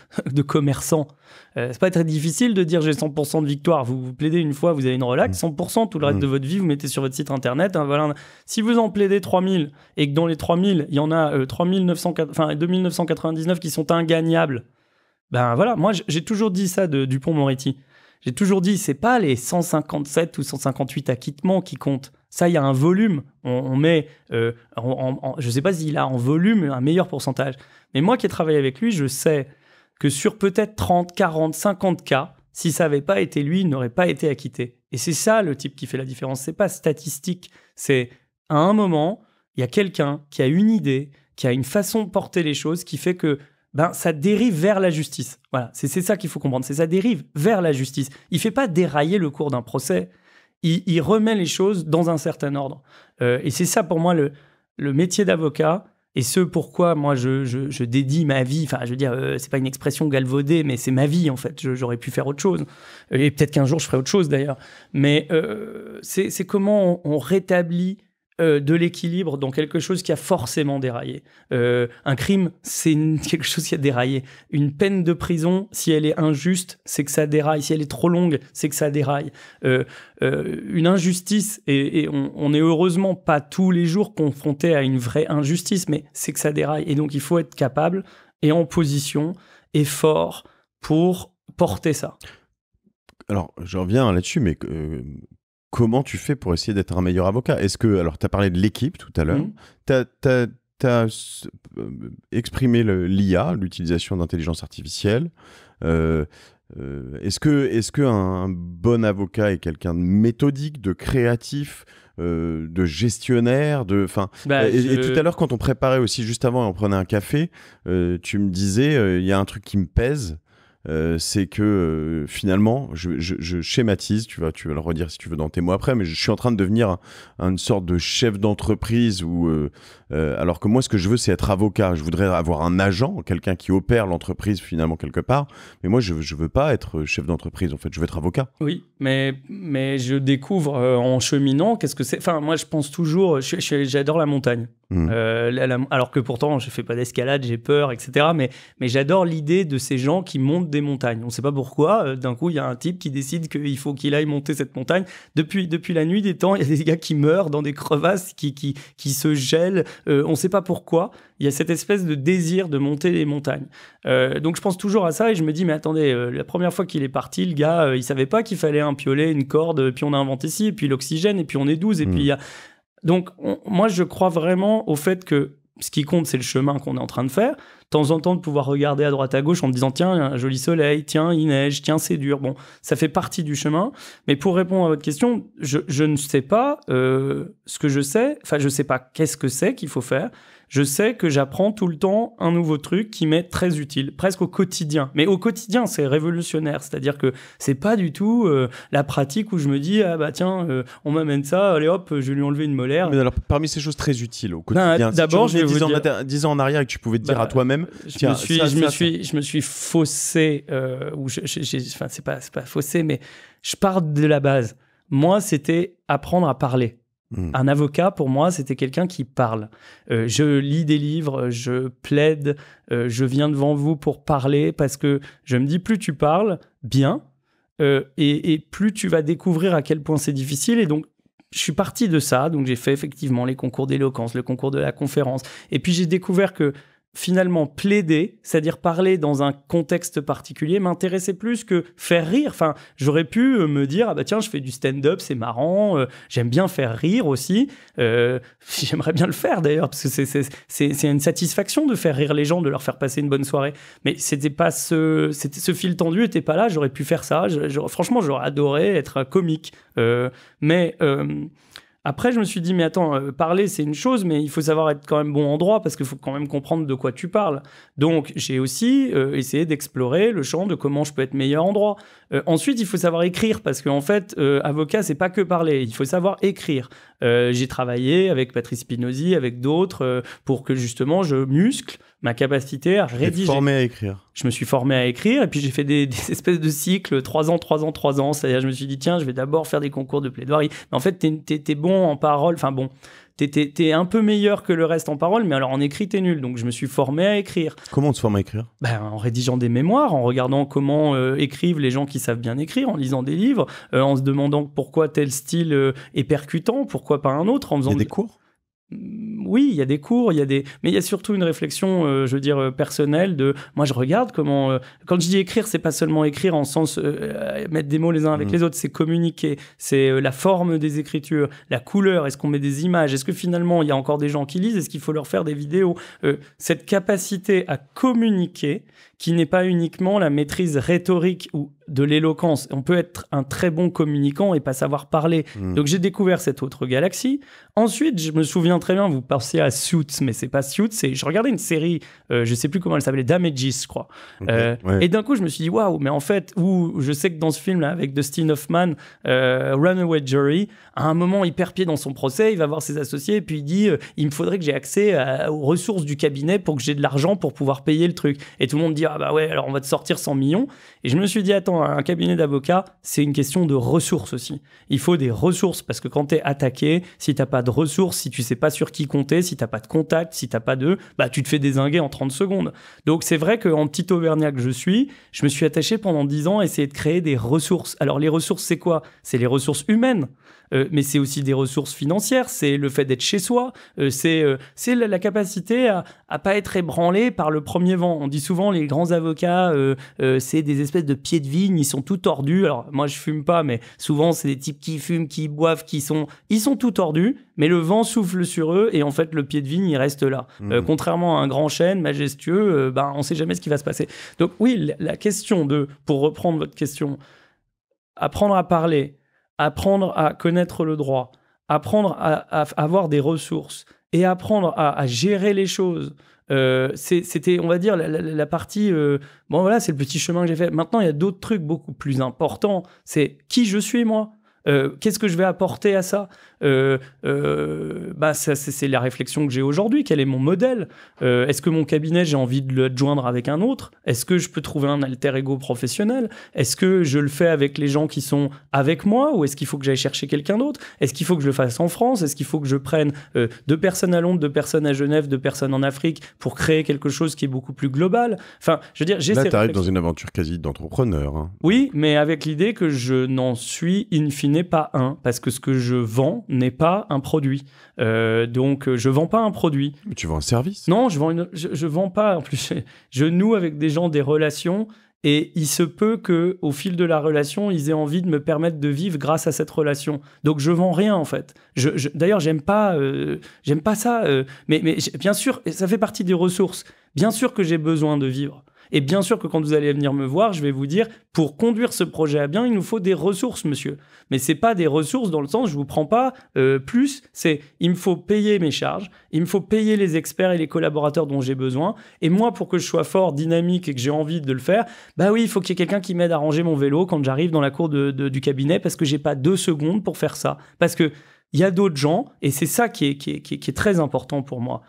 commerçant. C'est pas très difficile de dire j'ai 100% de victoire. Vous plaidez une fois, vous avez une relax, 100%, tout le reste de votre vie, vous mettez sur votre site internet. Hein, voilà. Si vous en plaidez 3000 et que dans les 3000, il y en a 2999 qui sont ingagnables, ben voilà, moi j'ai toujours dit ça de Dupond-Moretti. J'ai toujours dit, c'est pas les 157 ou 158 acquittements qui comptent. Ça, il y a un volume. On met, je sais pas s'il a en volume un meilleur pourcentage. Mais moi qui ai travaillé avec lui, je sais que sur peut-être 30, 40, 50 cas, si ça n'avait pas été lui, il n'aurait pas été acquitté. Et c'est ça le type qui fait la différence. C'est pas statistique. C'est à un moment, il y a quelqu'un qui a une idée, qui a une façon de porter les choses, qui fait que ça dérive vers la justice. Voilà, c'est ça qu'il faut comprendre, ça dérive vers la justice. Il ne fait pas dérailler le cours d'un procès, il remet les choses dans un certain ordre. Et c'est ça pour moi le métier d'avocat, et ce pourquoi moi je dédie ma vie, enfin je veux dire, c'est pas une expression galvaudée, mais c'est ma vie en fait, j'aurais pu faire autre chose. Et peut-être qu'un jour je ferai autre chose d'ailleurs. Mais c'est comment on rétablit de l'équilibre dans quelque chose qui a forcément déraillé. Un crime, c'est quelque chose qui a déraillé. Une peine de prison, si elle est injuste, c'est que ça déraille. Si elle est trop longue, c'est que ça déraille. Une injustice, et on n'est heureusement pas tous les jours confronté à une vraie injustice, mais c'est que ça déraille. Et donc, il faut être capable et en position et fort pour porter ça. Alors, je reviens là-dessus, mais... Comment tu fais pour essayer d'être un meilleur avocat? Est-ce que, alors tu as parlé de l'équipe tout à l'heure, tu as exprimé l'IA, l'utilisation d'intelligence artificielle. Est-ce qu'un bon avocat est quelqu'un de méthodique, de créatif, de gestionnaire, de... Et tout à l'heure, quand on préparait aussi, juste avant, et on prenait un café, tu me disais, il y a un truc qui me pèse. C'est que finalement, je schématise, tu vas le redire si tu veux dans tes mots après, mais je suis en train de devenir une sorte de chef d'entreprise où, alors que moi, ce que je veux, c'est être avocat. Je voudrais avoir un agent, quelqu'un qui opère l'entreprise finalement quelque part. Mais moi, je veux pas être chef d'entreprise. En fait, je veux être avocat. Oui, mais je découvre en cheminant qu'est-ce que c'est. Enfin, moi, je pense toujours, j'adore la montagne. Alors que pourtant je fais pas d'escalade, j'ai peur, etc. Mais j'adore l'idée de ces gens qui montent des montagnes. On sait pas pourquoi, d'un coup il y a un type qui décide qu'il faut qu'il aille monter cette montagne. Depuis la nuit des temps, il y a des gars qui meurent dans des crevasses, qui se gèlent. On sait pas pourquoi. Il y a cette espèce de désir de monter les montagnes. Donc je pense toujours à ça et je me dis mais attendez, la première fois qu'il est parti, le gars, il savait pas qu'il fallait un piolet, une corde, puis on a inventé ci, et puis l'oxygène, et puis on est 12, et puis il y a... Donc, moi, je crois vraiment au fait que ce qui compte, c'est le chemin qu'on est en train de faire. De temps en temps, de pouvoir regarder à droite à gauche en me disant, tiens, il y a un joli soleil, tiens, il neige, tiens, c'est dur. Bon, ça fait partie du chemin. Mais pour répondre à votre question, je ne sais pas ce que je sais. Enfin, je ne sais pas qu'est-ce que c'est qu'il faut faire. Je sais que j'apprends tout le temps un nouveau truc qui m'est très utile, presque au quotidien. Mais au quotidien, c'est révolutionnaire. C'est-à-dire que c'est pas du tout la pratique où je me dis, ah bah tiens, on m'amène ça, allez hop, je vais lui enlever une molaire. Mais alors, parmi ces choses très utiles au quotidien, d'abord, si je vais vous dire... 10 ans en arrière et que tu pouvais te dire à toi-même... Je me suis faussé, enfin, c'est pas faussé, mais je pars de la base. Moi, c'était apprendre à parler. Un avocat, pour moi, c'était quelqu'un qui parle. Je lis des livres, je plaide, je viens devant vous pour parler parce que je me dis, plus tu parles bien et plus tu vas découvrir à quel point c'est difficile. Et donc, je suis parti de ça. Donc, j'ai fait effectivement les concours d'éloquence, le concours de la conférence. Et puis, j'ai découvert que finalement, plaider, c'est-à-dire parler dans un contexte particulier, m'intéressait plus que faire rire. Enfin, j'aurais pu me dire, ah bah tiens, je fais du stand-up, c'est marrant, j'aime bien faire rire aussi. J'aimerais bien le faire d'ailleurs, parce que c'est une satisfaction de faire rire les gens, de leur faire passer une bonne soirée. Mais c'était pas ce fil tendu n'était pas là, j'aurais pu faire ça. Franchement, j'aurais adoré être comique. Après, je me suis dit, mais attends, parler, c'est une chose, mais il faut savoir être quand même bon en droit parce qu'il faut quand même comprendre de quoi tu parles. Donc, j'ai aussi essayé d'explorer le champ de comment je peux être meilleur en droit. Ensuite, il faut savoir écrire parce qu'en fait, avocat, c'est pas que parler, il faut savoir écrire. J'ai travaillé avec Patrice Pinozzi, avec d'autres, pour que justement, je muscle ma capacité à rédiger. Je me suis formé à écrire et puis j'ai fait des espèces de cycles, 3 ans. C'est-à-dire, je me suis dit, tiens, je vais d'abord faire des concours de plaidoirie. Mais en fait, t'es bon en parole. Enfin bon, t'es un peu meilleur que le reste en parole, mais alors en écrit, t'es nul. Donc, je me suis formé à écrire. Comment on se forme à écrire ? Ben, en rédigeant des mémoires, en regardant comment écrivent les gens qui savent bien écrire, en lisant des livres, en se demandant pourquoi tel style est percutant, pourquoi pas un autre. En faisant des cours ? Oui, il y a des cours, mais il y a surtout une réflexion, je veux dire, personnelle de... Moi, je regarde comment... Quand je dis écrire, c'est pas seulement écrire en sens... mettre des mots les uns avec les autres, c'est communiquer, c'est la forme des écritures, la couleur, est-ce qu'on met des images, est-ce que finalement, il y a encore des gens qui lisent, est-ce qu'il faut leur faire des vidéos, cette capacité à communiquer, qui n'est pas uniquement la maîtrise rhétorique ou de l'éloquence. On peut être un très bon communicant et pas savoir parler. Donc, j'ai découvert cette autre galaxie. Ensuite, je me souviens très bien, vous pensez à Suits, mais c'est pas Suits. Je regardais une série, je sais plus comment elle s'appelait, Damages, je crois. Et d'un coup, je me suis dit, waouh, mais en fait, je sais que dans ce film-là, avec Dustin Hoffman, Runaway Jury, à un moment, il perd pied dans son procès, il va voir ses associés et puis il dit, il me faudrait que j'ai accès aux ressources du cabinet pour que j'ai de l'argent pour pouvoir payer le truc. Et tout le monde dit, ah bah ouais, alors on va te sortir 100 millions. Et je me suis dit, attends, un cabinet d'avocats, c'est une question de ressources aussi. Il faut des ressources parce que quand t'es attaqué, si t'as pas de ressources, si tu sais pas sur qui compter, si t'as pas de contact, si t'as pas de... Bah, tu te fais dézinguer en 30 secondes. Donc, c'est vrai qu'en petit Auvergnat que je suis, je me suis attaché pendant 10 ans à essayer de créer des ressources. Alors, les ressources, c'est quoi? C'est les ressources humaines. Mais c'est aussi des ressources financières, c'est le fait d'être chez soi, c'est la capacité à pas être ébranlé par le premier vent. On dit souvent les grands avocats, c'est des espèces de pieds de vigne, ils sont tout tordus. Alors moi je fume pas, mais souvent c'est des types qui fument, qui boivent, ils sont tout tordus, mais le vent souffle sur eux et en fait le pied de vigne il reste là. Contrairement à un grand chêne majestueux, ben, on sait jamais ce qui va se passer. Donc oui, la question pour reprendre votre question, apprendre à parler, apprendre à connaître le droit, apprendre à avoir des ressources et apprendre à gérer les choses. C'était, on va dire, la partie... bon, voilà, c'est le petit chemin que j'ai fait. Maintenant, il y a d'autres trucs beaucoup plus importants. C'est qui je suis, moi ? Qu'est-ce que je vais apporter à ça ? Bah, c'est la réflexion que j'ai aujourd'hui. Quel est mon modèle ? Est-ce que mon cabinet, j'ai envie de le joindre avec un autre ? Est-ce que je peux trouver un alter ego professionnel ? Est-ce que je le fais avec les gens qui sont avec moi ? Ou est-ce qu'il faut que j'aille chercher quelqu'un d'autre ? Est-ce qu'il faut que je le fasse en France ? Est-ce qu'il faut que je prenne 2 personnes à Londres, 2 personnes à Genève, 2 personnes en Afrique pour créer quelque chose qui est beaucoup plus global ? Enfin, je veux dire, là, tu arrives dans une aventure quasi d'entrepreneur. Hein. Oui, mais avec l'idée que je n'en suis in fine pas un, parce que ce que je vends n'est pas un produit. Donc, je ne vends pas un produit. Mais tu vends un service ? Non, je ne vends pas. En plus, je noue avec des gens des relations Et il se peut qu'au fil de la relation, ils aient envie de me permettre de vivre grâce à cette relation. Donc, je vends rien, en fait. D'ailleurs, j'aime pas ça. Mais bien sûr, ça fait partie des ressources. Bien sûr que j'ai besoin de vivre. Et bien sûr que quand vous allez venir me voir, je vais vous dire, pour conduire ce projet à bien, il nous faut des ressources, monsieur. Mais c'est pas des ressources dans le sens, je vous prends pas plus, c'est il me faut payer mes charges, il me faut payer les experts et les collaborateurs dont j'ai besoin. Et moi, pour que je sois fort, dynamique et que j'ai envie de le faire, bah oui, il faut qu'il y ait quelqu'un qui m'aide à ranger mon vélo quand j'arrive dans la cour du cabinet parce que j'ai pas 2 secondes pour faire ça. Parce que il y a d'autres gens et c'est ça qui est très important pour moi.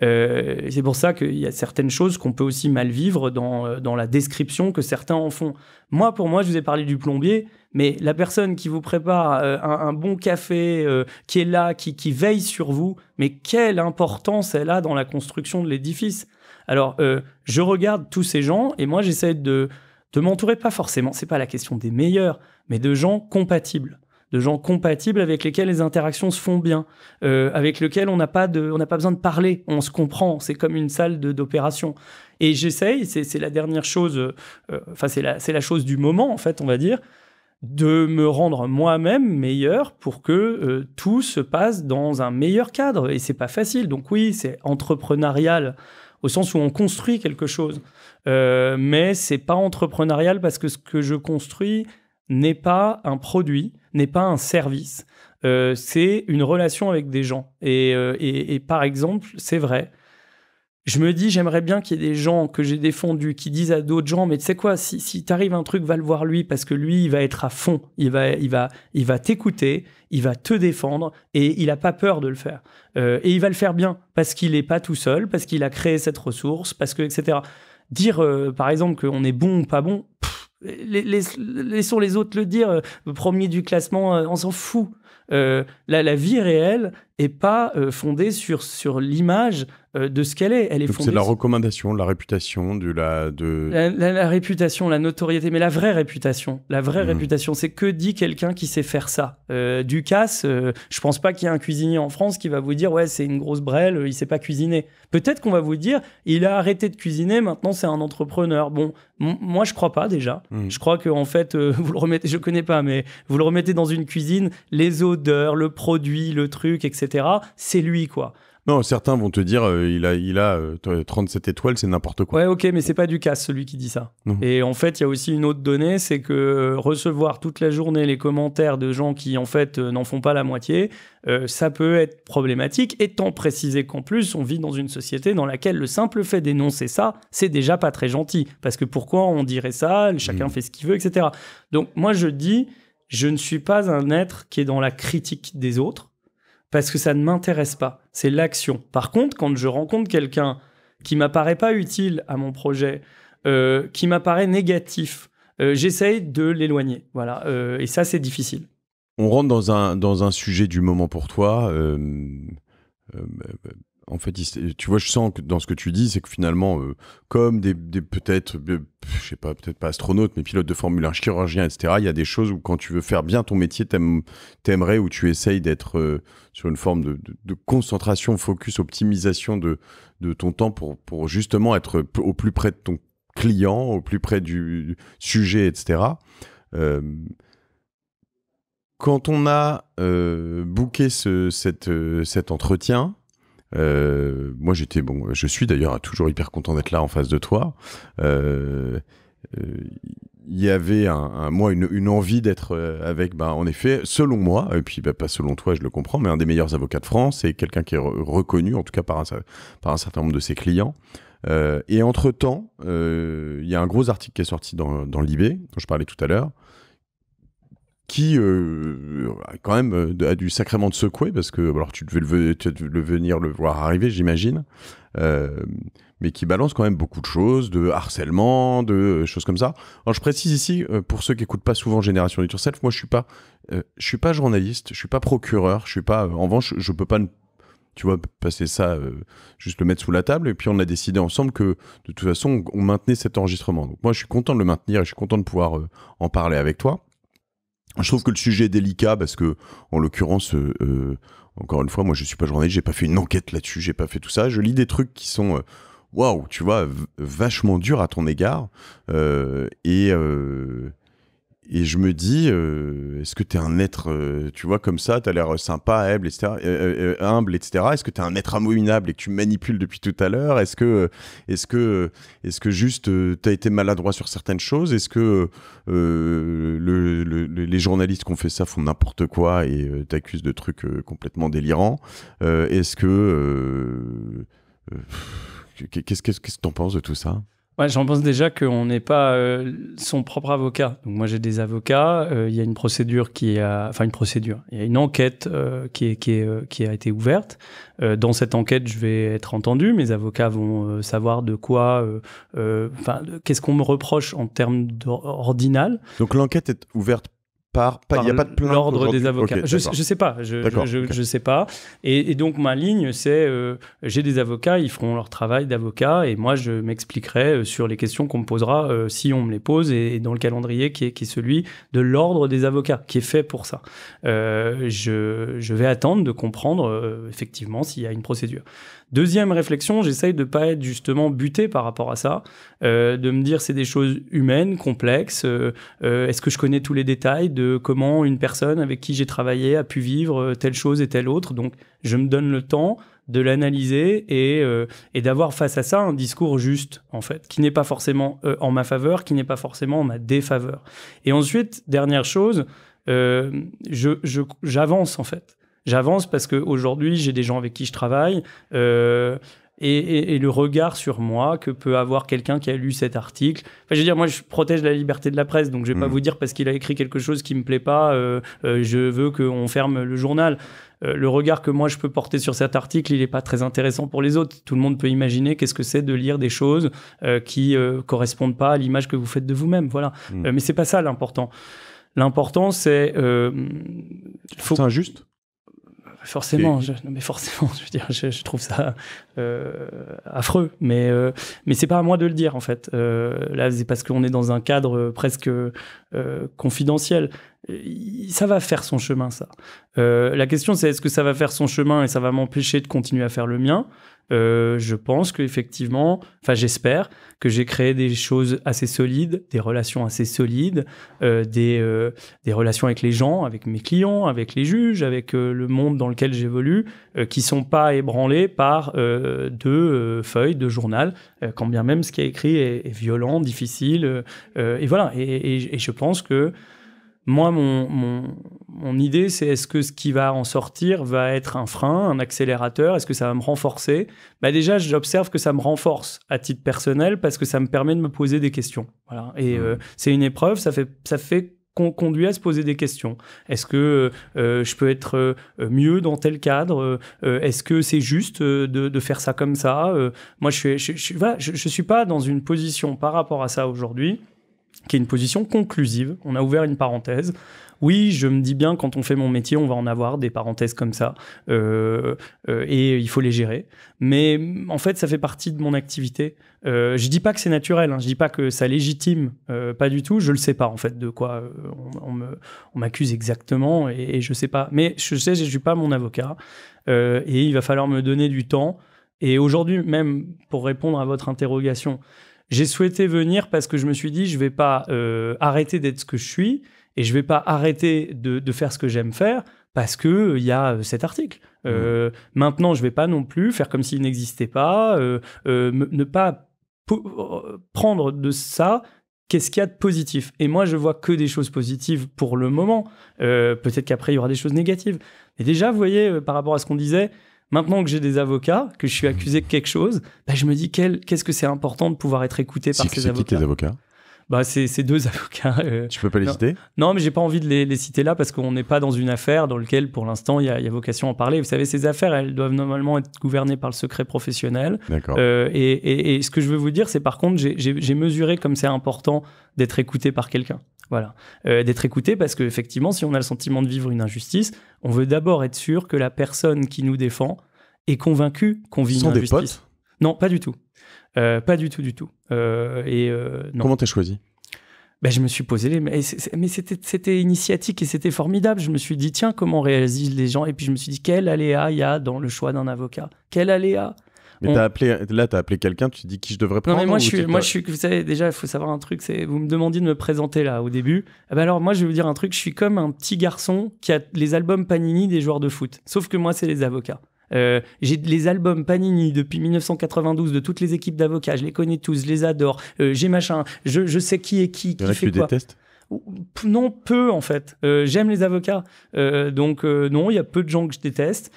C'est pour ça qu'il y a certaines choses qu'on peut aussi mal vivre dans la description que certains en font. Moi, pour moi, je vous ai parlé du plombier, mais la personne qui vous prépare un bon café, qui est là, qui veille sur vous, mais quelle importance elle a dans la construction de l'édifice. Alors, je regarde tous ces gens et moi, j'essaie de m'entourer, pas forcément, c'est pas la question des meilleurs, mais de gens compatibles. De gens compatibles avec lesquels les interactions se font bien, avec lesquels on n'a pas besoin de parler, on se comprend, c'est comme une salle d'opération. Et j'essaye, c'est la dernière chose, enfin c'est la chose du moment en fait, on va dire, de me rendre moi-même meilleur pour que tout se passe dans un meilleur cadre. Et c'est pas facile, donc oui, c'est entrepreneurial, au sens où on construit quelque chose. Mais c'est pas entrepreneurial parce que ce que je construis n'est pas un produit, n'est pas un service. C'est une relation avec des gens. Et par exemple, c'est vrai, je me dis, j'aimerais bien qu'il y ait des gens que j'ai défendus qui disent à d'autres gens, mais tu sais quoi, si t'arrive un truc, va le voir lui, parce que lui, il va être à fond. Il va t'écouter, il va te défendre, et il n'a pas peur de le faire. Et il va le faire bien, parce qu'il n'est pas tout seul, parce qu'il a créé cette ressource, parce que, etc. Dire, par exemple, qu'on est bon ou pas bon, laissons les autres le dire, le premier du classement, on s'en fout. La vie réelle n'est pas fondée sur l'image de ce qu'elle est. Elle est fondée. C'est la recommandation, la réputation, la réputation, la notoriété, mais la vraie réputation, c'est que dit quelqu'un qui sait faire ça. Ducasse, je pense pas qu'il y ait un cuisinier en France qui va vous dire ouais c'est une grosse brêle, il sait pas cuisiner. Peut-être qu'on va vous dire il a arrêté de cuisiner, maintenant c'est un entrepreneur. Bon, moi je crois pas déjà. Je crois que en fait vous le remettez, je connais pas, mais vous le remettez dans une cuisine, les odeurs, le produit, le truc, etc. C'est lui quoi. Non, certains vont te dire, il a 37 étoiles, c'est n'importe quoi. Ouais, ok, mais c'est pas Ducasse, celui qui dit ça. Non. Et en fait, il y a aussi une autre donnée, c'est que recevoir toute la journée les commentaires de gens qui, en fait, n'en font pas la moitié, ça peut être problématique, étant précisé qu'en plus, on vit dans une société dans laquelle le simple fait d'énoncer ça, c'est déjà pas très gentil. Parce que pourquoi on dirait ça, chacun fait ce qu'il veut, etc. Donc, moi, je dis, je ne suis pas un être qui est dans la critique des autres, parce que ça ne m'intéresse pas, c'est l'action. Par contre, quand je rencontre quelqu'un qui m'apparaît pas utile à mon projet, qui m'apparaît négatif, j'essaye de l'éloigner. Voilà. Et ça, c'est difficile. On rentre dans un sujet du moment pour toi. En fait, tu vois, je sens que dans ce que tu dis, c'est que finalement, comme des peut-être, je sais pas, peut-être pas astronautes, mais pilotes de Formule 1, chirurgiens, etc., il y a des choses où quand tu veux faire bien ton métier, t'aimerais ou tu essayes d'être sur une forme de concentration, focus, optimisation de ton temps pour justement être au plus près de ton client, au plus près du sujet, etc. Quand on a booké cet entretien... moi j'étais bon, je suis d'ailleurs toujours hyper content d'être là en face de toi. Il y avait une envie d'être avec, en effet, selon moi, et puis pas selon toi, je le comprends, mais un des meilleurs avocats de France et quelqu'un qui est reconnu en tout cas par un certain nombre de ses clients. Et entre temps, il y a un gros article qui est sorti dans l'IB dont je parlais tout à l'heure, qui quand même a dû sacrément te secouer parce que alors tu devais venir le voir arriver, j'imagine, mais qui balance quand même beaucoup de choses, de harcèlement, de choses comme ça. Alors je précise ici pour ceux qui écoutent pas souvent Génération du Yourself, moi je suis pas journaliste, je suis pas procureur, je suis pas en revanche je peux pas tu vois, passer ça, juste le mettre sous la table. Et puis, on a décidé ensemble que, de toute façon, on maintenait cet enregistrement. Donc, moi, je suis content de le maintenir et je suis content de pouvoir en parler avec toi. Je trouve que le sujet est délicat parce que, en l'occurrence, encore une fois, moi je suis pas journaliste, j'ai pas fait une enquête là-dessus, j'ai pas fait tout ça. Je lis des trucs qui sont, waouh, tu vois, vachement dur à ton égard. Et je me dis, est-ce que t'es un être, tu vois, comme ça, t'as l'air sympa, humble, etc. Est-ce que t'es un être abominable et que tu manipules depuis tout à l'heure? Est-ce que, juste t'as été maladroit sur certaines choses? Est-ce que les journalistes qui ont fait ça font n'importe quoi et t'accusent de trucs complètement délirants? Est-ce que... qu'est-ce que t'en penses de tout ça? Ouais, j'en pense déjà qu'on n'est pas son propre avocat. Donc moi j'ai des avocats, il y a une procédure qui a, enfin une procédure, il y a une enquête qui a été ouverte. Dans cette enquête, je vais être entendu. Mes avocats vont savoir de quoi, enfin qu'est-ce qu'on me reproche en termes d'ordinal. Donc l'enquête est ouverte. Il n'y a pas de plainte. L'ordre des avocats. Okay, je ne sais pas. Je sais pas. Et donc, ma ligne, c'est j'ai des avocats, ils feront leur travail d'avocat et moi, je m'expliquerai sur les questions qu'on me posera si on me les pose et dans le calendrier qui est celui de l'ordre des avocats, qui est fait pour ça. Je vais attendre de comprendre effectivement s'il y a une procédure. Deuxième réflexion, j'essaye de ne pas être justement buté par rapport à ça, de me dire c'est des choses humaines, complexes, est-ce que je connais tous les détails de comment une personne avec qui j'ai travaillé a pu vivre telle chose et telle autre, donc je me donne le temps de l'analyser et d'avoir face à ça un discours juste, en fait, qui n'est pas forcément en ma faveur, qui n'est pas forcément en ma défaveur. Et ensuite, dernière chose, j'avance en fait. J'avance parce qu'aujourd'hui, j'ai des gens avec qui je travaille et le regard sur moi que peut avoir quelqu'un qui a lu cet article. Enfin, je veux dire, moi, je protège la liberté de la presse, donc je vais pas vous dire parce qu'il a écrit quelque chose qui me plaît pas, je veux qu'on ferme le journal. Le regard que moi je peux porter sur cet article, il n'est pas très intéressant pour les autres. Tout le monde peut imaginer qu'est-ce que c'est de lire des choses qui correspondent pas à l'image que vous faites de vous-même. Voilà. Mais c'est pas ça l'important. L'important, c'est... c'est injuste ? Forcément, je veux dire, je trouve ça affreux, mais c'est pas à moi de le dire en fait. Là, c'est parce qu'on est dans un cadre presque confidentiel. Ça va faire son chemin, ça. La question, c'est est-ce que ça va faire son chemin et ça va m'empêcher de continuer à faire le mien? Je pense qu'effectivement, enfin j'espère que j'ai créé des choses assez solides, des relations assez solides, des relations avec les gens, avec mes clients, avec les juges, avec le monde dans lequel j'évolue, qui sont pas ébranlées par deux feuilles de journal, quand bien même ce qui est écrit est violent, difficile, et voilà. Et je pense que moi, mon idée, c'est est-ce que ce qui va en sortir va être un frein, un accélérateur? Est-ce que ça va me renforcer? Bah déjà, j'observe que ça me renforce à titre personnel parce que ça me permet de me poser des questions. Voilà. Et c'est une épreuve, ça fait qu'on conduit à se poser des questions. Est-ce que je peux être mieux dans tel cadre? Est-ce que c'est juste de faire ça comme ça? Moi, je suis pas dans une position par rapport à ça aujourd'hui qui est une position conclusive. On a ouvert une parenthèse. Oui, je me dis bien, quand on fait mon métier, on va en avoir des parenthèses comme ça. Et il faut les gérer. Mais en fait, ça fait partie de mon activité. Je dis pas que c'est naturel, hein, je dis pas que ça légitime, pas du tout. Je le sais pas, en fait, de quoi on m'accuse exactement et je sais pas. Mais je sais, je suis pas mon avocat. Et il va falloir me donner du temps. Et aujourd'hui, même pour répondre à votre interrogation, j'ai souhaité venir parce que je me suis dit je vais pas arrêter d'être ce que je suis et je vais pas arrêter de faire ce que j'aime faire parce que il y a cet article. Maintenant, je vais pas non plus faire comme s'il n'existait pas, ne pas prendre de ça. Qu'est-ce qu'il y a de positif? Et moi, je vois que des choses positives pour le moment. Peut-être qu'après, il y aura des choses négatives. Mais déjà, vous voyez, par rapport à ce qu'on disait, maintenant que j'ai des avocats, que je suis accusé de quelque chose, bah je me dis qu'est-ce que c'est important de pouvoir être écouté par ces avocats. C'est qui tes avocats? Bah, c'est ces deux avocats. Tu peux pas les citer? Non, mais j'ai pas envie de les citer là parce qu'on n'est pas dans une affaire dans laquelle, pour l'instant, il y a vocation à en parler. Vous savez, ces affaires, elles doivent normalement être gouvernées par le secret professionnel. D'accord. Et ce que je veux vous dire, c'est par contre, j'ai mesuré comme c'est important d'être écouté par quelqu'un. Voilà. D'être écouté parce qu'effectivement, si on a le sentiment de vivre une injustice, on veut d'abord être sûr que la personne qui nous défend est convaincue qu'on vit une injustice. Sont des potes? Non, pas du tout. Pas du tout, du tout. Non. Comment t'as choisi? Ben, je me suis posé les... Mais c'était initiatique et c'était formidable. Je me suis dit, tiens, comment réagissent les gens? Et puis je me suis dit, quel aléa il y a dans le choix d'un avocat? Quel aléa? Mais t'as appelé quelqu'un, tu dis qui je devrais prendre. Non mais moi, je suis, vous savez déjà, il faut savoir un truc, c'est vous me demandiez de me présenter là au début. Eh ben alors moi je vais vous dire un truc, je suis comme un petit garçon qui a les albums Panini des joueurs de foot, sauf que moi c'est les avocats. J'ai les albums Panini depuis 1992 de toutes les équipes d'avocats, je les connais tous, je les adore. J'ai machin, je sais qui est qui là, fait quoi. Détestes. Non, peu en fait. J'aime les avocats, donc non, il y a peu de gens que je déteste.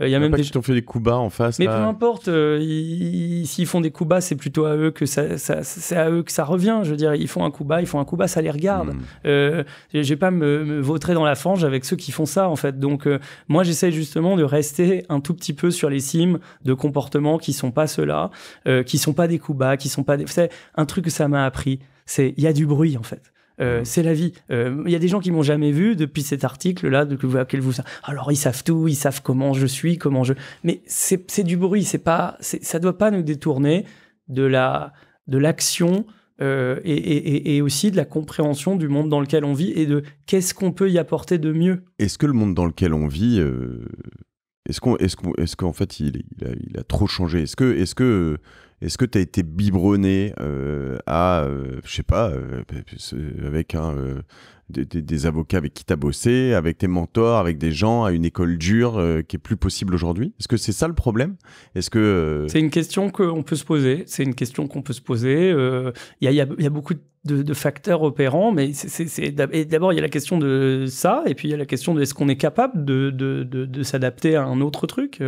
Il y a même des gens qui t'ont fait des coups bas en face. Mais là, peu importe, s'ils font des coups bas, c'est plutôt à eux que c'est à eux que ça revient. Je veux dire, ils font un coup bas, ça les regarde. Je vais pas me vautrer dans la fange avec ceux qui font ça en fait. Donc moi, j'essaie justement de rester un tout petit peu sur les cimes de comportements qui sont pas ceux-là, qui sont pas des coups bas, qui sont pas des. C'est un truc que ça m'a appris. C'est il y a du bruit en fait. C'est la vie. Il y a des gens qui m'ont jamais vu depuis cet article-là, de que vous. Alors ils savent tout, ils savent comment je suis, comment je. Mais c'est du bruit. C'est pas. Ça doit pas nous détourner de l'action et aussi de la compréhension du monde dans lequel on vit et de qu'est-ce qu'on peut y apporter de mieux. Est-ce que le monde dans lequel on vit, est-ce qu'en fait il a trop changé? Est-ce que tu as été biberonné à, je sais pas, avec des avocats avec qui tu as bossé, avec tes mentors, avec des gens, à une école dure qui est plus possible aujourd'hui? Est-ce que c'est ça le problème? Est-ce que c'est une question qu'on peut se poser. C'est une question qu'on peut se poser. Il y a beaucoup de facteurs opérants, mais d'abord il y a la question de ça, et puis il y a la question de est-ce qu'on est capable de s'adapter à un autre truc.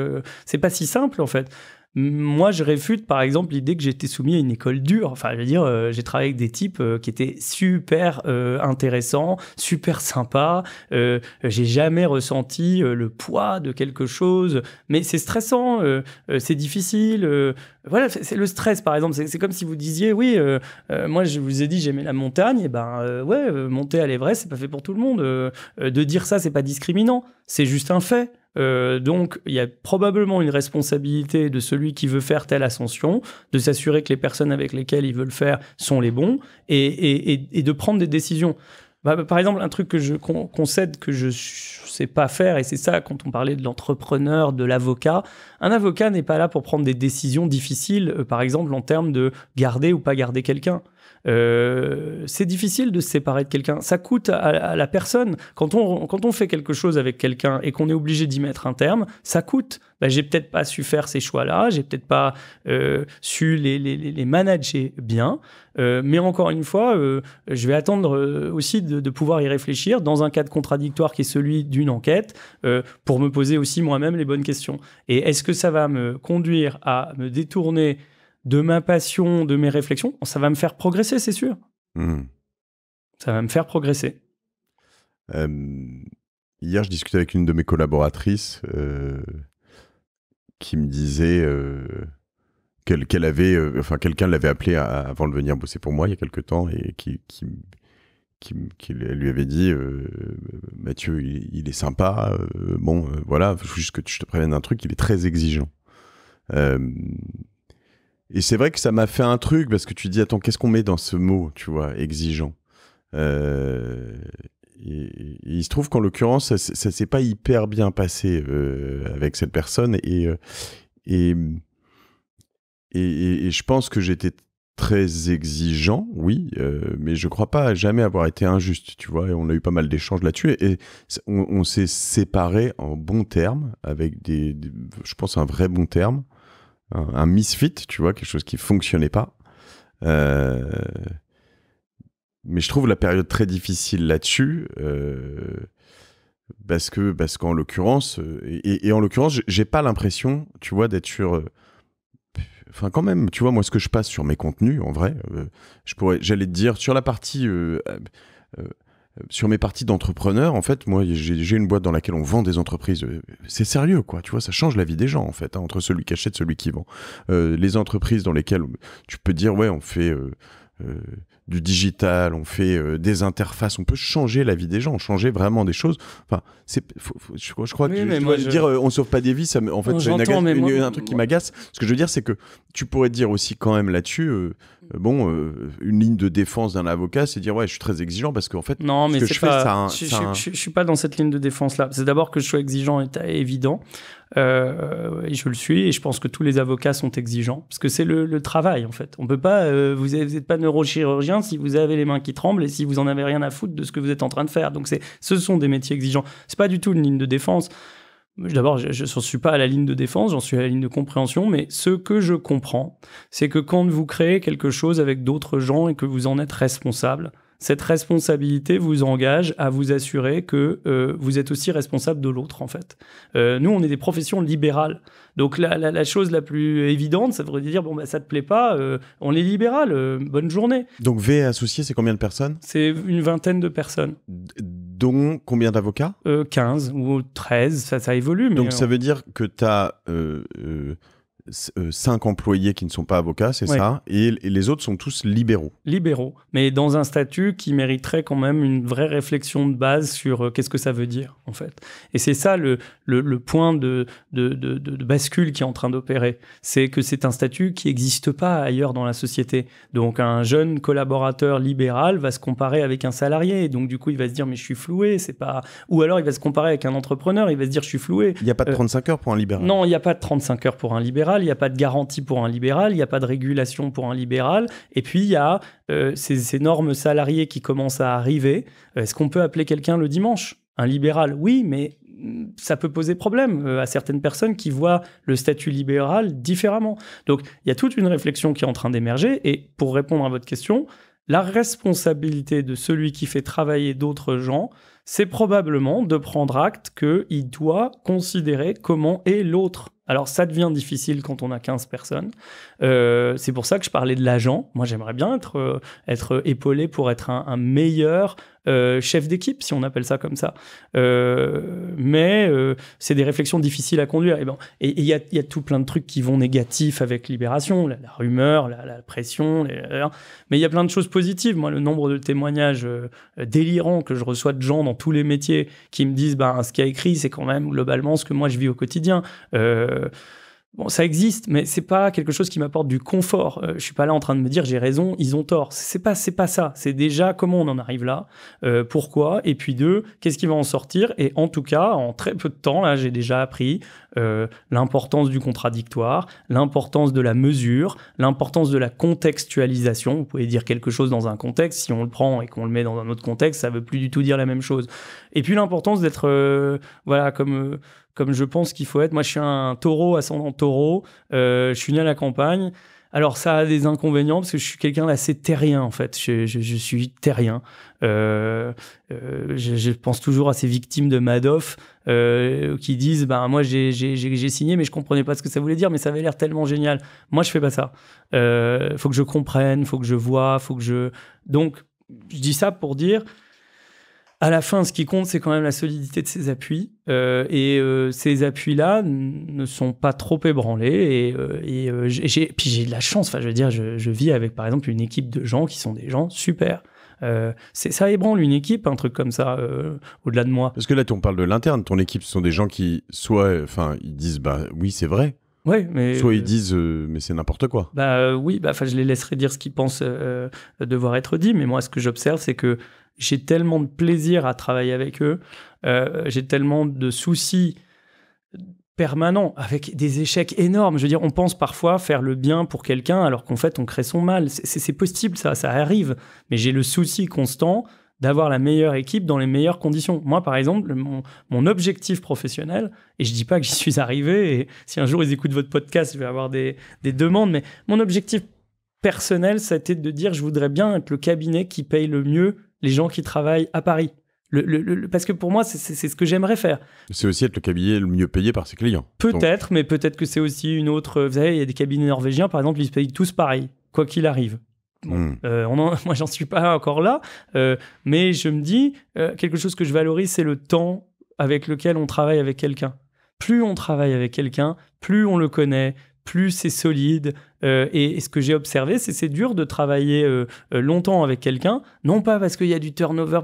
C'est pas si simple en fait. Moi, je réfute, par exemple, l'idée que j'étais soumis à une école dure. Enfin, je veux dire, j'ai travaillé avec des types qui étaient super intéressants, super sympas. J'ai jamais ressenti le poids de quelque chose. Mais c'est stressant, c'est difficile. Voilà, c'est le stress, par exemple. C'est comme si vous disiez, oui, moi, je vous ai dit, j'aimais la montagne. Et ben, ouais, monter à l'Everest, c'est pas fait pour tout le monde. De dire ça, c'est pas discriminant. C'est juste un fait. Donc il y a probablement une responsabilité de celui qui veut faire telle ascension, de s'assurer que les personnes avec lesquelles ils veulent faire sont les bons et de prendre des décisions. Par exemple, un truc que je concède que je sais pas faire, et c'est ça quand on parlait de l'entrepreneur, de l'avocat, un avocat n'est pas là pour prendre des décisions difficiles, par exemple en termes de garder ou pas garder quelqu'un. C'est difficile de se séparer de quelqu'un, ça coûte à la personne. Quand on fait quelque chose avec quelqu'un et qu'on est obligé d'y mettre un terme, ça coûte. Ben, j'ai peut-être pas su faire ces choix-là, j'ai peut-être pas su les manager bien, mais encore une fois, je vais attendre aussi de pouvoir y réfléchir dans un cadre contradictoire qui est celui d'une enquête, pour me poser aussi moi-même les bonnes questions. Et est-ce que ça va me conduire à me détourner de ma passion, de mes réflexions? Ça va me faire progresser, c'est sûr. Mmh. Ça va me faire progresser. Hier, je discutais avec une de mes collaboratrices qui me disait qu'elle avait... enfin, quelqu'un l'avait appelée avant de venir bosser pour moi il y a quelque temps et qui lui avait dit « Mathieu, il est sympa. Bon, voilà, il faut juste que je te prévienne d'un truc. Il est très exigeant. » Et c'est vrai que ça m'a fait un truc, parce que tu dis, attends, qu'est-ce qu'on met dans ce mot, tu vois, exigeant? Et il se trouve qu'en l'occurrence, ça s'est pas hyper bien passé avec cette personne. Et je pense que j'étais très exigeant, oui, mais je crois pas jamais avoir été injuste, tu vois. Et on a eu pas mal d'échanges là-dessus. Et on s'est séparés en bons termes, avec je pense, un vrai bon terme. Un misfit, tu vois, quelque chose qui fonctionnait pas. Mais je trouve la période très difficile là-dessus, parce qu'en l'occurrence, et en l'occurrence, j'ai pas l'impression, tu vois, d'être sur... Enfin, quand même, tu vois, moi, ce que je passe sur mes contenus, en vrai, j'allais te dire, sur la partie... sur mes parties d'entrepreneur, en fait, moi, j'ai une boîte dans laquelle on vend des entreprises. C'est sérieux, quoi. Tu vois, ça change la vie des gens, en fait, hein, entre celui qui achète et celui qui vend. Les entreprises dans lesquelles tu peux dire, ouais, on fait du digital, on fait des interfaces, on peut changer la vie des gens, changer vraiment des choses. Enfin, je crois que oui, dire on ne sauve pas des vies, ça en fait, c'est un truc qui m'agace. Ce que je veux dire, c'est que tu pourrais dire aussi quand même là-dessus, une ligne de défense d'un avocat, c'est dire ouais, je suis très exigeant parce qu'en fait, non, mais ce que je fais, ça a un... Je suis pas dans cette ligne de défense-là. C'est d'abord que je sois exigeant est évident. Et je le suis, et je pense que tous les avocats sont exigeants, parce que c'est le travail en fait. On peut pas, vous n'êtes pas neurochirurgien si vous avez les mains qui tremblent et si vous en avez rien à foutre de ce que vous êtes en train de faire. Donc ce sont des métiers exigeants. C'est pas du tout une ligne de défense. D'abord, je ne suis pas à la ligne de défense, j'en suis à la ligne de compréhension, mais ce que je comprends, c'est que quand vous créez quelque chose avec d'autres gens et que vous en êtes responsable, cette responsabilité vous engage à vous assurer que vous êtes aussi responsable de l'autre, en fait. Nous, on est des professions libérales. Donc, la chose la plus évidente, ça voudrait dire, bon, bah, ça te plaît pas, on est libéral, bonne journée. Donc, V associé, c'est combien de personnes? C'est une vingtaine de personnes. Dont combien d'avocats? 15 ou 13, ça évolue. Mais donc, ça veut dire que tu as... 5 employés qui ne sont pas avocats, c'est ça, et les autres sont tous libéraux. Libéraux, mais dans un statut qui mériterait quand même une vraie réflexion de base sur qu'est-ce que ça veut dire, en fait. Et c'est ça le point de bascule qui est en train d'opérer. C'est que c'est un statut qui n'existe pas ailleurs dans la société. Donc un jeune collaborateur libéral va se comparer avec un salarié, donc du coup il va se dire mais je suis floué, c'est pas... Ou alors il va se comparer avec un entrepreneur, il va se dire je suis floué. Il n'y a pas de 35 heures pour un libéral. Non, il n'y a pas de 35 heures pour un libéral. Il n'y a pas de garantie pour un libéral, il n'y a pas de régulation pour un libéral. Et puis, il y a ces normes salariées qui commencent à arriver. Est-ce qu'on peut appeler quelqu'un le dimanche? Un libéral, oui, mais ça peut poser problème à certaines personnes qui voient le statut libéral différemment. Donc, il y a toute une réflexion qui est en train d'émerger. Et pour répondre à votre question, la responsabilité de celui qui fait travailler d'autres gens, c'est probablement de prendre acte qu'il doit considérer comment est l'autre. Alors, ça devient difficile quand on a 15 personnes. C'est pour ça que je parlais de l'agent. Moi, j'aimerais bien être épaulé pour être un meilleur chef d'équipe, si on appelle ça comme ça. Mais c'est des réflexions difficiles à conduire. Et il y a tout plein de trucs qui vont négatifs avec Libération, la rumeur, la pression. Mais il y a plein de choses positives. Moi, le nombre de témoignages délirants que je reçois de gens dans tous les métiers qui me disent ben, « ce qu'il y a écrit, c'est quand même globalement ce que moi, je vis au quotidien ». Bon, ça existe, mais c'est pas quelque chose qui m'apporte du confort. Je suis pas là en train de me dire j'ai raison, ils ont tort. C'est pas ça. C'est déjà comment on en arrive là, pourquoi, et puis deux, qu'est-ce qui va en sortir. Et en tout cas, en très peu de temps, là, j'ai déjà appris l'importance du contradictoire, l'importance de la mesure, l'importance de la contextualisation. Vous pouvez dire quelque chose dans un contexte, si on le prend et qu'on le met dans un autre contexte, ça veut plus du tout dire la même chose. Et puis l'importance d'être, voilà, comme je pense qu'il faut être. Moi, je suis un taureau, ascendant taureau. Je suis né à la campagne. Alors, ça a des inconvénients parce que je suis quelqu'un d'assez terrien, en fait. Je suis terrien. Je pense toujours à ces victimes de Madoff qui disent bah, « moi, j'ai signé, mais je ne comprenais pas ce que ça voulait dire, mais ça avait l'air tellement génial. » Moi, je ne fais pas ça. Il faut que je comprenne, il faut que je voie, il faut que je... Donc, je dis ça pour dire... À la fin, ce qui compte, c'est quand même la solidité de ses appuis. Ces appuis-là ne sont pas trop ébranlés. Puis j'ai de la chance. Enfin, je veux dire, je vis avec, par exemple, une équipe de gens qui sont des gens super. Ça ébranle une équipe, un truc comme ça, au-delà de moi. Parce que là, on parle de l'interne. Ton équipe, ce sont des gens qui, soit, enfin, ils disent, bah oui, c'est vrai. Ouais, mais soit ils disent mais c'est n'importe quoi. Bah oui, bah enfin je les laisserai dire ce qu'ils pensent devoir être dit, mais moi ce que j'observe c'est que j'ai tellement de plaisir à travailler avec eux, j'ai tellement de soucis permanents avec des échecs énormes. Je veux dire, on pense parfois faire le bien pour quelqu'un alors qu'en fait on crée son mal. C'est possible, ça arrive, mais j'ai le souci constant d'avoir la meilleure équipe dans les meilleures conditions. Moi, par exemple, mon objectif professionnel, et je ne dis pas que j'y suis arrivé, et si un jour ils écoutent votre podcast, je vais avoir des demandes, mais mon objectif personnel, ça a été de dire je voudrais bien être le cabinet qui paye le mieux les gens qui travaillent à Paris. Parce que pour moi, c'est ce que j'aimerais faire. C'est aussi être le cabinet le mieux payé par ses clients. Peut-être, donc... mais peut-être que c'est aussi une autre... Vous savez, il y a des cabinets norvégiens, par exemple, ils se payent tous pareil, quoi qu'il arrive. Bon, moi, j'en suis pas encore là, mais je me dis, quelque chose que je valorise, c'est le temps avec lequel on travaille avec quelqu'un. Plus on travaille avec quelqu'un, plus on le connaît, plus c'est solide. Et ce que j'ai observé, c'est dur de travailler longtemps avec quelqu'un, non pas parce qu'il y a du turnover,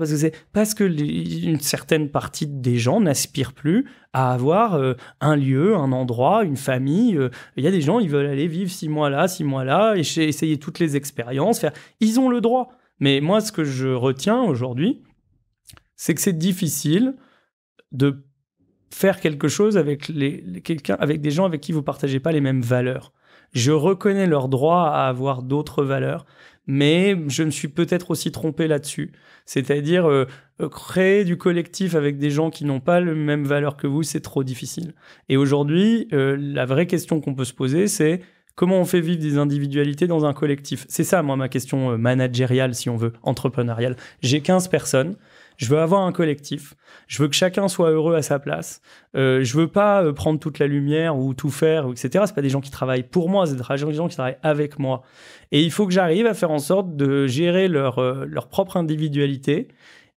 parce que une certaine partie des gens n'aspirent plus à avoir un lieu, un endroit, une famille. Il y a des gens, ils veulent aller vivre 6 mois là, 6 mois là, et essayer toutes les expériences. Ils ont le droit. Mais moi, ce que je retiens aujourd'hui, c'est que c'est difficile de faire quelque chose avec, avec des gens avec qui vous ne partagez pas les mêmes valeurs. Je reconnais leur droit à avoir d'autres valeurs, mais je me suis peut-être aussi trompé là-dessus. C'est-à-dire, créer du collectif avec des gens qui n'ont pas les mêmes valeurs que vous, c'est trop difficile. Et aujourd'hui, la vraie question qu'on peut se poser, c'est comment on fait vivre des individualités dans un collectif? C'est ça, moi, ma question managériale, si on veut, entrepreneuriale. J'ai 15 personnes. Je veux avoir un collectif. Je veux que chacun soit heureux à sa place. Je veux pas prendre toute la lumière ou tout faire, etc. C'est pas des gens qui travaillent pour moi, c'est des gens qui travaillent avec moi. Et il faut que j'arrive à faire en sorte de gérer leur propre individualité.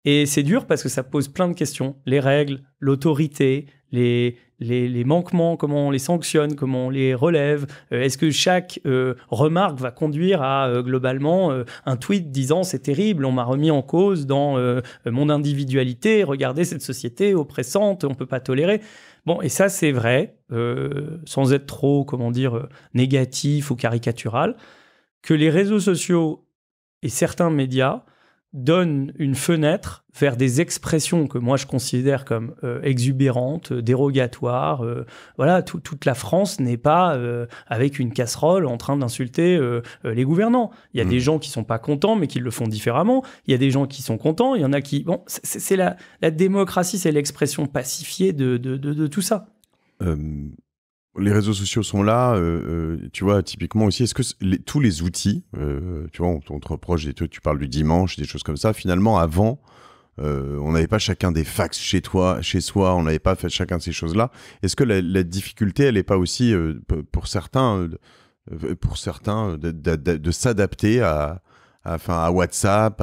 Et c'est dur parce que ça pose plein de questions. Les règles, l'autorité, les manquements, comment on les sanctionne, comment on les relève. Est-ce que chaque remarque va conduire à, globalement, un tweet disant « c'est terrible, on m'a remis en cause dans mon individualité, regardez cette société oppressante, on peut pas tolérer ». Bon, et ça, c'est vrai, sans être trop, comment dire, négatif ou caricatural, que les réseaux sociaux et certains médias donne une fenêtre vers des expressions que moi je considère comme exubérantes, dérogatoires. Voilà, toute la France n'est pas avec une casserole en train d'insulter les gouvernants. Il y a des gens qui sont pas contents mais qui le font différemment. Il y a des gens qui sont contents. Il y en a qui... Bon, c'est la démocratie, c'est l'expression pacifiée de tout ça. Les réseaux sociaux sont là, tu vois, typiquement aussi, est-ce que tous les outils, tu vois, on te reproche, tu parles du dimanche, des choses comme ça, finalement, avant, on n'avait pas chacun des fax chez soi, on n'avait pas fait chacun de ces choses-là. Est-ce que la difficulté, elle n'est pas aussi, pour certains de s'adapter à WhatsApp,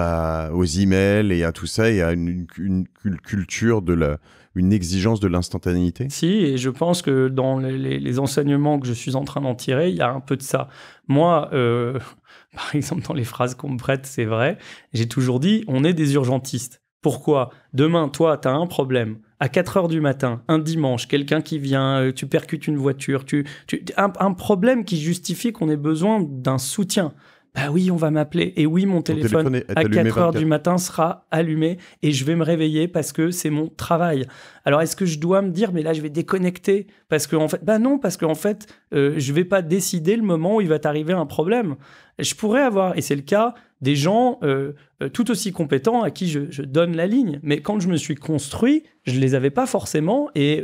aux emails et à tout ça, et à une culture de une exigence de l'instantanéité? Si, et je pense que dans les enseignements que je suis en train d'en tirer, il y a un peu de ça. Moi, par exemple, dans les phrases qu'on me prête, c'est vrai, j'ai toujours dit « on est des urgentistes ». Pourquoi? Demain, toi, tu as un problème. À 4 h du matin, un dimanche, quelqu'un qui vient, tu percutes une voiture, un problème qui justifie qu'on ait besoin d'un soutien. Ah oui, on va m'appeler. Et oui, mon téléphone à 4 h du matin sera allumé et je vais me réveiller parce que c'est mon travail. Alors, est-ce que je dois me dire, mais là, je vais déconnecter? Parce que, en fait, bah non, parce qu'en fait, je vais pas décider le moment où il va t'arriver un problème. Je pourrais avoir, et c'est le cas, des gens tout aussi compétents à qui je donne la ligne. Mais quand je me suis construit, je ne les avais pas forcément. Et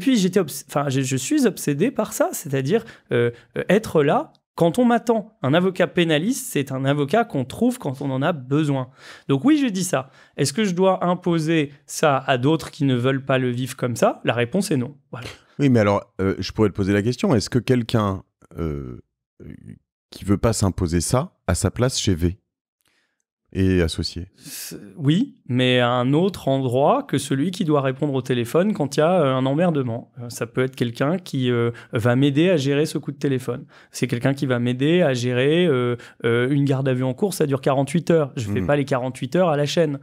puis, je suis obsédé par ça, c'est-à-dire être là quand on m'attend. Un avocat pénaliste, c'est un avocat qu'on trouve quand on en a besoin. Donc oui, je dis ça. Est-ce que je dois imposer ça à d'autres qui ne veulent pas le vivre comme ça? La réponse est non. Voilà. Oui, mais alors, je pourrais te poser la question. Est-ce que quelqu'un qui ne veut pas s'imposer ça, a sa place chez V et associé? Oui, mais à un autre endroit que celui qui doit répondre au téléphone quand il y a un emmerdement. Ça peut être quelqu'un qui va m'aider à gérer ce coup de téléphone. C'est quelqu'un qui va m'aider à gérer une garde à vue en cours, ça dure 48 heures. Je ne fais pas les 48 heures à la chaîne.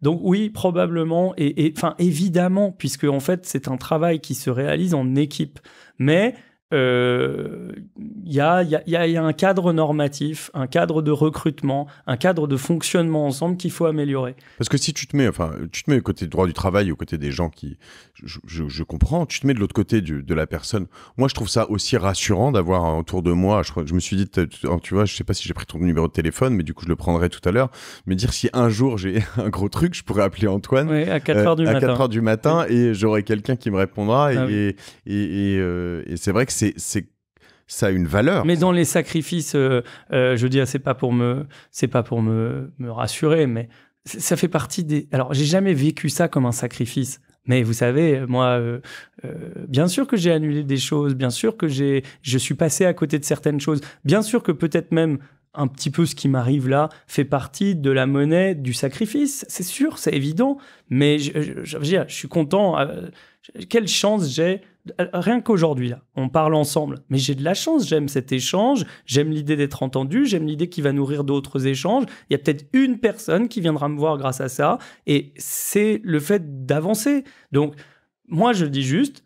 Donc oui, probablement, et enfin évidemment, puisque en fait c'est un travail qui se réalise en équipe. Mais il y a un cadre normatif, un cadre de recrutement, un cadre de fonctionnement ensemble qu'il faut améliorer. Parce que si tu te mets du côté du droit du travail, au côté des gens qui... Je comprends, tu te mets de l'autre côté de la personne. Moi, je trouve ça aussi rassurant d'avoir autour de moi... Je me suis dit, tu vois, je sais pas si j'ai pris ton numéro de téléphone, mais du coup, je le prendrai tout à l'heure. Me dire si un jour, j'ai un gros truc, je pourrais appeler Antoine à 4 h du matin. À 4 h du matin, et j'aurai quelqu'un qui me répondra. Et c'est vrai que ça a une valeur. Mais dans les sacrifices, je dis, c'est pas pour me rassurer, mais ça fait partie des... Alors, j'ai jamais vécu ça comme un sacrifice. Mais vous savez, moi, bien sûr que j'ai annulé des choses, bien sûr que je suis passé à côté de certaines choses, bien sûr que peut-être même un petit peu ce qui m'arrive là fait partie de la monnaie du sacrifice, c'est sûr, c'est évident, mais je suis content, quelle chance j'ai, rien qu'aujourd'hui là, on parle ensemble, mais j'ai de la chance, j'aime cet échange, j'aime l'idée d'être entendu, j'aime l'idée qui va nourrir d'autres échanges, il y a peut-être une personne qui viendra me voir grâce à ça, et c'est le fait d'avancer. Donc moi je dis juste,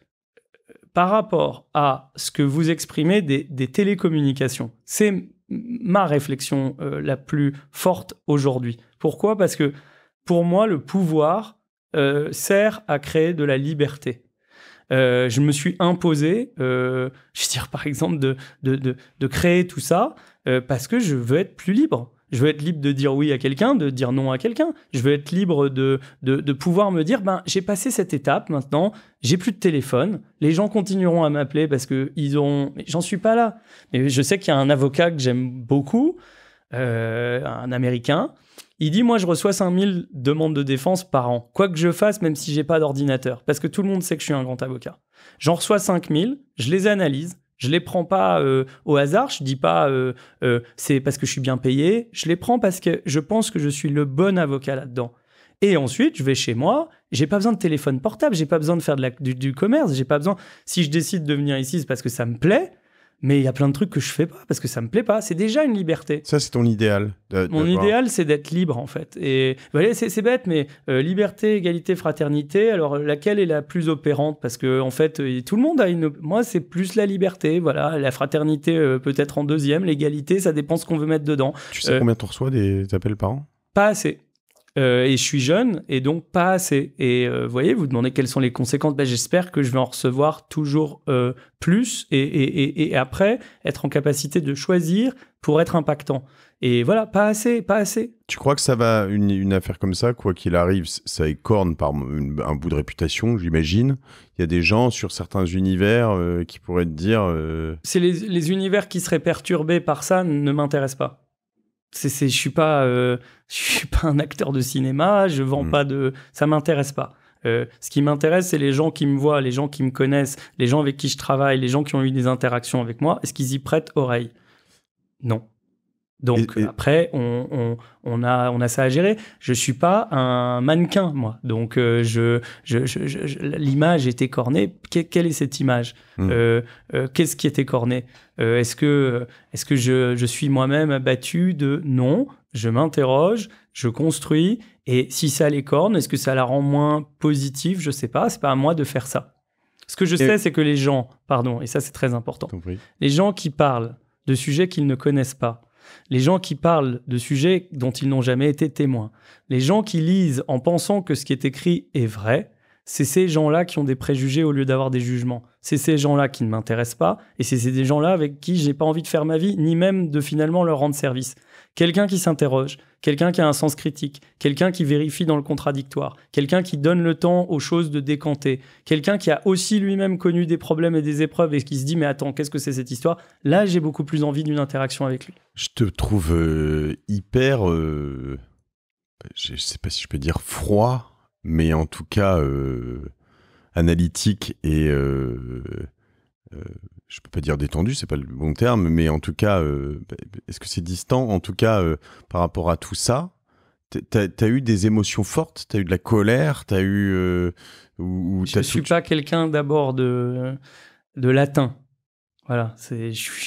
par rapport à ce que vous exprimez des télécommunications, c'est ma réflexion la plus forte aujourd'hui. Pourquoi? Parce que pour moi, le pouvoir sert à créer de la liberté. Je me suis imposé, je veux dire par exemple, de créer tout ça parce que je veux être plus libre. Je veux être libre de dire oui à quelqu'un, de dire non à quelqu'un. Je veux être libre de pouvoir me dire, ben, j'ai passé cette étape maintenant, j'ai plus de téléphone, les gens continueront à m'appeler parce que ils ont... J'en suis pas là. Mais je sais qu'il y a un avocat que j'aime beaucoup, un Américain. Il dit, moi, je reçois 5000 demandes de défense par an. Quoi que je fasse, même si j'ai pas d'ordinateur. Parce que tout le monde sait que je suis un grand avocat. J'en reçois 5000, je les analyse. Je les prends pas au hasard, je dis pas c'est parce que je suis bien payé, je les prends parce que je pense que je suis le bon avocat là-dedans. Et ensuite, je vais chez moi, j'ai pas besoin de téléphone portable, j'ai pas besoin de faire du commerce, j'ai pas besoin... Si je décide de venir ici, c'est parce que ça me plaît, mais il y a plein de trucs que je fais pas parce que ça me plaît pas, c'est déjà une liberté. Ça, c'est ton idéal. Mon idéal, c'est d'être libre, en fait. Et voilà, c'est bête, mais liberté, égalité, fraternité, alors laquelle est la plus opérante? Parce que, en fait, tout le monde a une... Moi, c'est plus la liberté, voilà. La fraternité, peut-être en deuxième. L'égalité, ça dépend ce qu'on veut mettre dedans. Tu sais combien tu reçois des appels par an? Pas assez. Et je suis jeune, et donc pas assez. Et vous voyez, vous demandez quelles sont les conséquences. Ben, j'espère que je vais en recevoir toujours plus, et après, être en capacité de choisir pour être impactant. Et voilà, pas assez, pas assez. Tu crois que ça va, une affaire comme ça, quoi qu'il arrive, ça écorne par un bout de réputation, j'imagine. Il y a des gens sur certains univers qui pourraient te dire... C'est les univers qui seraient perturbés par ça ne m'intéressent pas. Je suis pas un acteur de cinéma, je vends pas de... Ça m'intéresse pas. Ce qui m'intéresse, c'est les gens qui me voient, les gens qui me connaissent, les gens avec qui je travaille, les gens qui ont eu des interactions avec moi. Est-ce qu'ils y prêtent oreille? Non. Donc après, on a ça à gérer. Je suis pas un mannequin, moi. Donc l'image est écornée. Quelle est cette image? Qu'est-ce qui est écorné? Est-ce que je suis moi-même abattu de... Non, je m'interroge, je construis. Et si ça l'écorne, est-ce que ça la rend moins positive? Je sais pas. C'est pas à moi de faire ça. Ce que je sais, c'est que les gens, pardon, et ça c'est très important, les gens qui parlent de sujets qu'ils ne connaissent pas, les gens qui parlent de sujets dont ils n'ont jamais été témoins, les gens qui lisent en pensant que ce qui est écrit est vrai, c'est ces gens-là qui ont des préjugés au lieu d'avoir des jugements. C'est ces gens-là qui ne m'intéressent pas, et c'est ces gens-là avec qui j'ai pas envie de faire ma vie, ni même de finalement leur rendre service. Quelqu'un qui s'interroge, quelqu'un qui a un sens critique, quelqu'un qui vérifie dans le contradictoire, quelqu'un qui donne le temps aux choses de décanter, quelqu'un qui a aussi lui-même connu des problèmes et des épreuves et qui se dit « mais attends, qu'est-ce que c'est cette histoire ?» Là, j'ai beaucoup plus envie d'une interaction avec lui. Je te trouve hyper... je sais pas si je peux dire froid, mais en tout cas analytique et je peux pas dire détendu, c'est pas le bon terme, mais en tout cas est-ce que c'est distant? En tout cas par rapport à tout ça, t'as eu des émotions fortes, t'as eu de la colère, t'as eu je suis pas quelqu'un d'abord de latin. Voilà,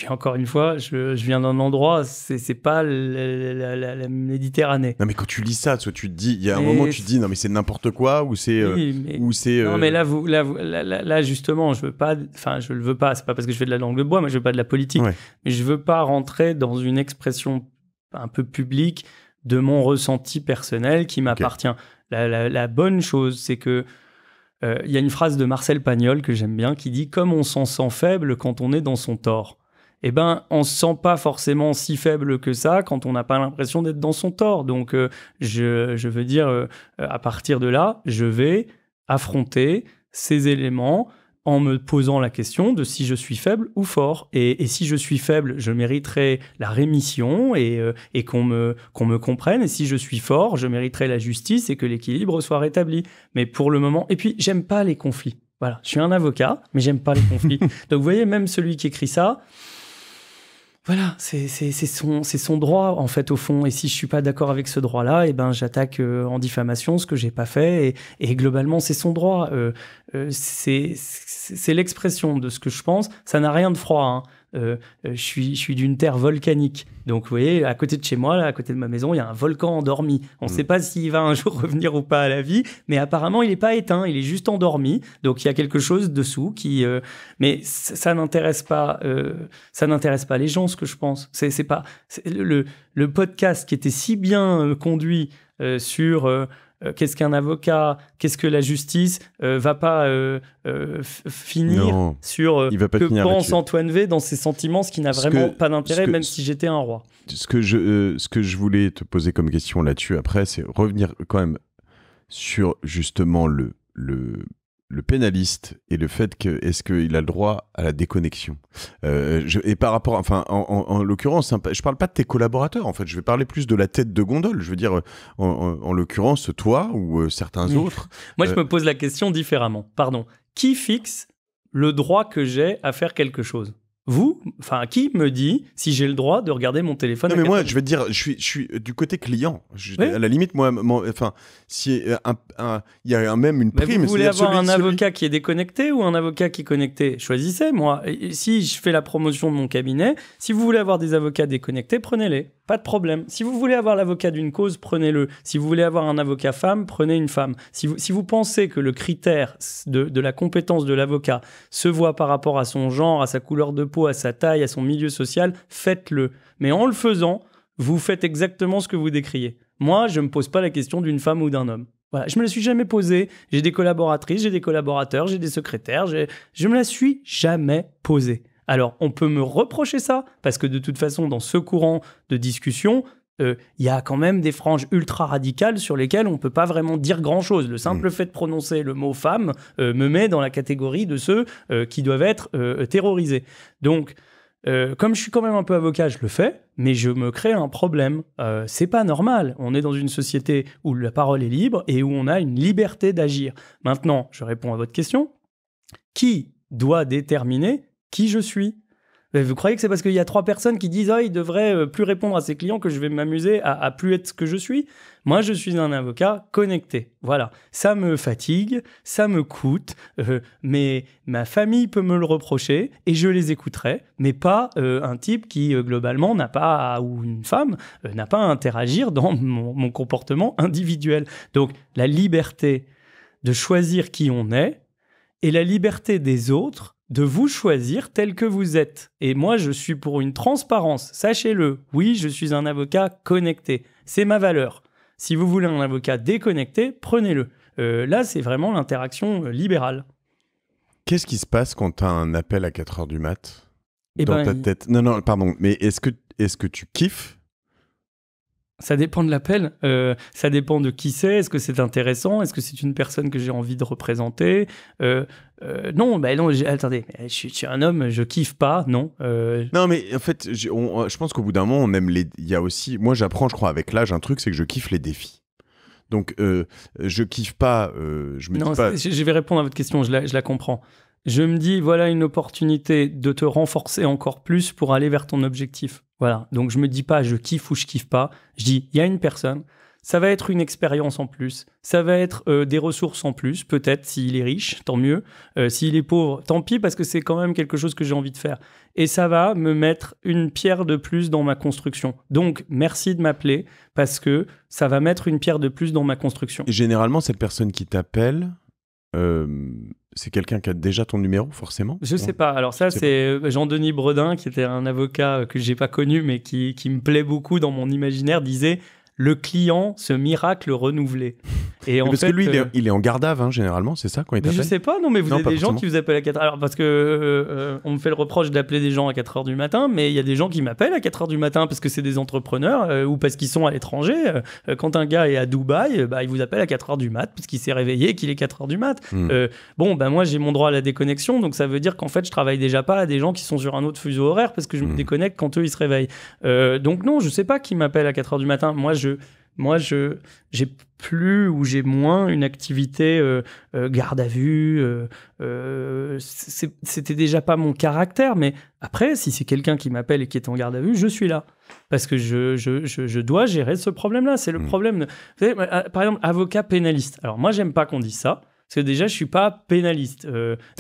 encore une fois, je viens d'un endroit, c'est pas la Méditerranée. Non mais quand tu lis ça, soit tu te dis, il y a un moment où tu te dis, non mais c'est n'importe quoi, ou c'est... Non mais là justement, je veux pas, enfin je le veux pas, c'est pas parce que je fais de la langue de bois, mais je veux pas de la politique. Ouais. Mais je veux pas rentrer dans une expression un peu publique de mon ressenti personnel qui m'appartient. Okay. La bonne chose, c'est que... Il y a une phrase de Marcel Pagnol que j'aime bien qui dit « Comme on s'en sent faible quand on est dans son tort ». Eh ben, on se sent pas forcément si faible que ça quand on n'a pas l'impression d'être dans son tort. Donc, je veux dire, à partir de là, je vais affronter ces éléments en me posant la question de si je suis faible ou fort. Et si je suis faible, je mériterai la rémission et qu'on me comprenne. Et si je suis fort, je mériterai la justice et que l'équilibre soit rétabli. Mais pour le moment... Et puis, j'aime pas les conflits. Voilà, je suis un avocat, mais j'aime pas les conflits. Donc, vous voyez, même celui qui écrit ça... Voilà, c'est son droit, en fait, au fond. Et si je suis pas d'accord avec ce droit-là, eh ben, j'attaque en diffamation ce que j'ai pas fait. Et globalement, c'est son droit. C'est l'expression de ce que je pense. Ça n'a rien de froid, hein. Je suis d'une terre volcanique. Donc, vous voyez, à côté de chez moi, là, à côté de ma maison, il y a un volcan endormi. On ne sait pas s'il va un jour revenir ou pas à la vie, mais apparemment, il n'est pas éteint, il est juste endormi. Donc, il y a quelque chose dessous qui... mais ça n'intéresse pas, les gens, ce que je pense. C'est pas... Le podcast qui était si bien conduit sur... qu'est-ce qu'un avocat, qu'est-ce que la justice, va pas finir non, sur que pense Antoine V dans ses sentiments, ce qui n'a vraiment pas d'intérêt, même si j'étais un roi. Ce que je voulais te poser comme question là-dessus après, c'est revenir quand même sur justement le pénaliste et le fait que est-ce qu'il a le droit à la déconnexion, et par rapport, enfin en l'occurrence, je parle pas de tes collaborateurs, en fait, je vais parler plus de la tête de gondole, je veux dire en l'occurrence toi ou certains autres. Moi, je me pose la question différemment, pardon. Qui fixe le droit que j'ai à faire quelque chose? Vous, enfin, qui me dit si j'ai le droit de regarder mon téléphone? Non, mais moi, je vais te dire, je suis du côté client. Oui. À la limite, moi, enfin, si il y a même une prime. Vous voulez avoir un avocat qui est déconnecté ou un avocat qui est connecté? Choisissez, moi. Et si je fais la promotion de mon cabinet, si vous voulez avoir des avocats déconnectés, prenez-les. Pas de problème. Si vous voulez avoir l'avocat d'une cause, prenez-le. Si vous voulez avoir un avocat femme, prenez une femme. Si vous pensez que le critère de la compétence de l'avocat se voit par rapport à son genre, à sa couleur de peau, à sa taille, à son milieu social, faites-le. Mais en le faisant, vous faites exactement ce que vous décriez. Moi, je ne me pose pas la question d'une femme ou d'un homme. Voilà, je me la suis jamais posée. J'ai des collaboratrices, j'ai des collaborateurs, j'ai des secrétaires. Je me la suis jamais posée. Alors, on peut me reprocher ça, parce que de toute façon, dans ce courant de discussion... il y a quand même des franges ultra radicales sur lesquelles on ne peut pas vraiment dire grand-chose. Le simple fait de prononcer le mot « femme » me met dans la catégorie de ceux qui doivent être terrorisés. Donc, comme je suis quand même un peu avocat, je le fais, mais je me crée un problème. C'est pas normal. On est dans une société où la parole est libre et où on a une liberté d'agir. Maintenant, je réponds à votre question. Qui doit déterminer qui je suis ? Vous croyez que c'est parce qu'il y a 3 personnes qui disent « Oh, il devrait plus répondre à ses clients que je vais m'amuser à plus être ce que je suis ?» Moi, je suis un avocat connecté. Voilà. Ça me fatigue, ça me coûte, mais ma famille peut me le reprocher et je les écouterai, mais pas un type qui, globalement, n'a pas, ou une femme, n'a pas à interagir dans mon comportement individuel. Donc, la liberté de choisir qui on est et la liberté des autres de vous choisir tel que vous êtes. Et moi, je suis pour une transparence. Sachez-le, oui, je suis un avocat connecté. C'est ma valeur. Si vous voulez un avocat déconnecté, prenez-le. Là, c'est vraiment l'interaction libérale. Qu'est-ce qui se passe quand tu as un appel à 4 h du mat dans ta tête? Non, pardon, mais est-ce que tu kiffes? Ça dépend de l'appel, ça dépend de qui c'est, est-ce que c'est intéressant, est-ce que c'est une personne que j'ai envie de représenter, non, attendez, je suis un homme, je kiffe pas, non. Non, mais en fait, je pense qu'au bout d'un moment, on aime les... Il y a aussi... Moi, j'apprends, je crois, avec l'âge, un truc, c'est que je kiffe les défis. Donc, je kiffe pas, je me dis pas... Je vais répondre à votre question, je la comprends. Je me dis, voilà une opportunité de te renforcer encore plus pour aller vers ton objectif. Voilà, donc je me dis pas je kiffe ou je kiffe pas, je dis il y a une personne, ça va être une expérience en plus, ça va être des ressources en plus, peut-être s'il est riche, tant mieux, s'il est pauvre, tant pis parce que c'est quand même quelque chose que j'ai envie de faire. Et ça va me mettre une pierre de plus dans ma construction. Donc merci de m'appeler parce que ça va mettre une pierre de plus dans ma construction. Et généralement cette personne qui t'appelle... c'est quelqu'un qui a déjà ton numéro, forcément? Je sais pas. Alors ça, c'est Jean-Denis Bredin, qui était un avocat que j'ai pas connu, mais qui me plaît beaucoup dans mon imaginaire, disait « Le client, ce miracle renouvelé ». Et en parce que lui, il est en garde-ave, hein, généralement, c'est ça quand il t'appelle? Je sais pas, non, mais vous avez des gens qui vous appellent à 4h. Alors, parce que on me fait le reproche d'appeler des gens à 4h du matin, mais il y a des gens qui m'appellent à 4h du matin parce que c'est des entrepreneurs ou parce qu'ils sont à l'étranger. Quand un gars est à Dubaï, bah, il vous appelle à 4h du mat parce qu'il s'est réveillé et qu'il est 4h du mat. Bon, bah, moi, j'ai mon droit à la déconnexion, donc ça veut dire qu'en fait, je travaille déjà pas à des gens qui sont sur un autre fuseau horaire parce que je me déconnecte quand eux, ils se réveillent. Donc non, je sais pas qui m'appelle à 4h du matin. Moi, Moi, j'ai plus ou j'ai moins une activité garde à vue. C'était déjà pas mon caractère, mais après, si c'est quelqu'un qui m'appelle et qui est en garde à vue, je suis là. Parce que je dois gérer ce problème-là. C'est le problème. Vous savez, par exemple, avocat pénaliste. Alors moi, j'aime pas qu'on dise ça. Parce que déjà, je ne suis pas pénaliste,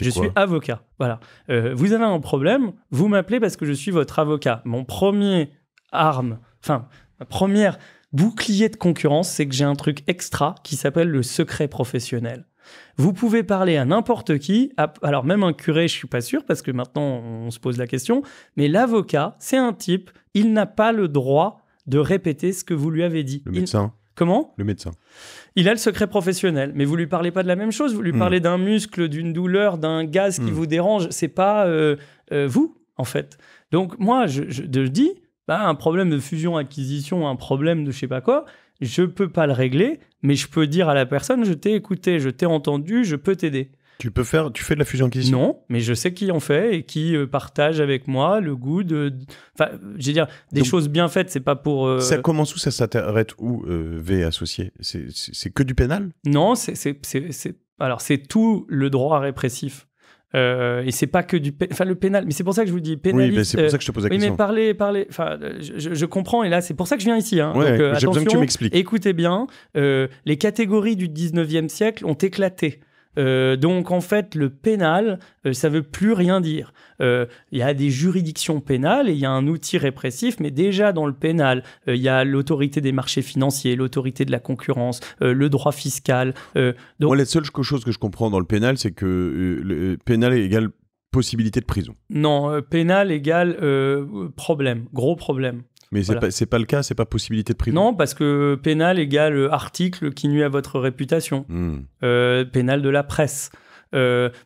je suis avocat. Voilà. Vous avez un problème, vous m'appelez parce que je suis votre avocat. Mon premier arme, enfin, ma première bouclier de concurrence, c'est que j'ai un truc extra qui s'appelle le secret professionnel. Vous pouvez parler à n'importe qui, alors même un curé, je ne suis pas sûr, parce que maintenant, on se pose la question, mais l'avocat, c'est un type, il n'a pas le droit de répéter ce que vous lui avez dit. Le médecin. Comment ? Le médecin. Il a le secret professionnel, mais vous lui parlez pas de la même chose. Vous lui parlez d'un muscle, d'une douleur, d'un gaz qui vous dérange. C'est pas vous, en fait. Donc moi, je dis, bah, un problème de fusion-acquisition, un problème de je sais pas quoi, je peux pas le régler, mais je peux dire à la personne, je t'ai écouté, je t'ai entendu, je peux t'aider. Tu fais de la fusion-acquisition ? Non, mais je sais qui en fait et qui partage avec moi le goût de... Enfin, je veux dire, des donc, choses bien faites, c'est pas pour... Ça commence où, ça s'arrête où, V associé ? C'est que du pénal ? Non, alors c'est tout le droit répressif. Et c'est pas que du le pénal, mais c'est pour ça que je vous dis pénaliste. Oui, ben c'est pour ça que je te pose la question. Oui, mais parler. Enfin, je comprends. Et là, c'est pour ça que je viens ici. Hein. Ouais, donc, j'ai besoin que tu m'expliques. Écoutez bien, les catégories du 19e siècle ont éclaté. Donc, en fait, le pénal, ça ne veut plus rien dire. Il y a des juridictions pénales et il y a un outil répressif, mais déjà dans le pénal, il y a l'autorité des marchés financiers, l'autorité de la concurrence, le droit fiscal. Donc... Moi, la seule chose que je comprends dans le pénal, c'est que le pénal est égal possibilité de prison. Non, pénal égale problème, gros problème. Mais voilà. C'est pas le cas, c'est pas possibilité de prison. Non, parce que pénal égale article qui nuit à votre réputation. Pénal de la presse.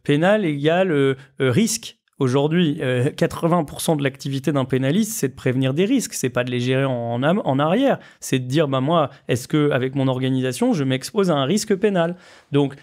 Pénal égale risque. Aujourd'hui, 80% de l'activité d'un pénaliste, c'est de prévenir des risques. C'est pas de les gérer en arrière. C'est de dire, bah, moi, est-ce que avec mon organisation, je m'expose à un risque pénal ? Donc,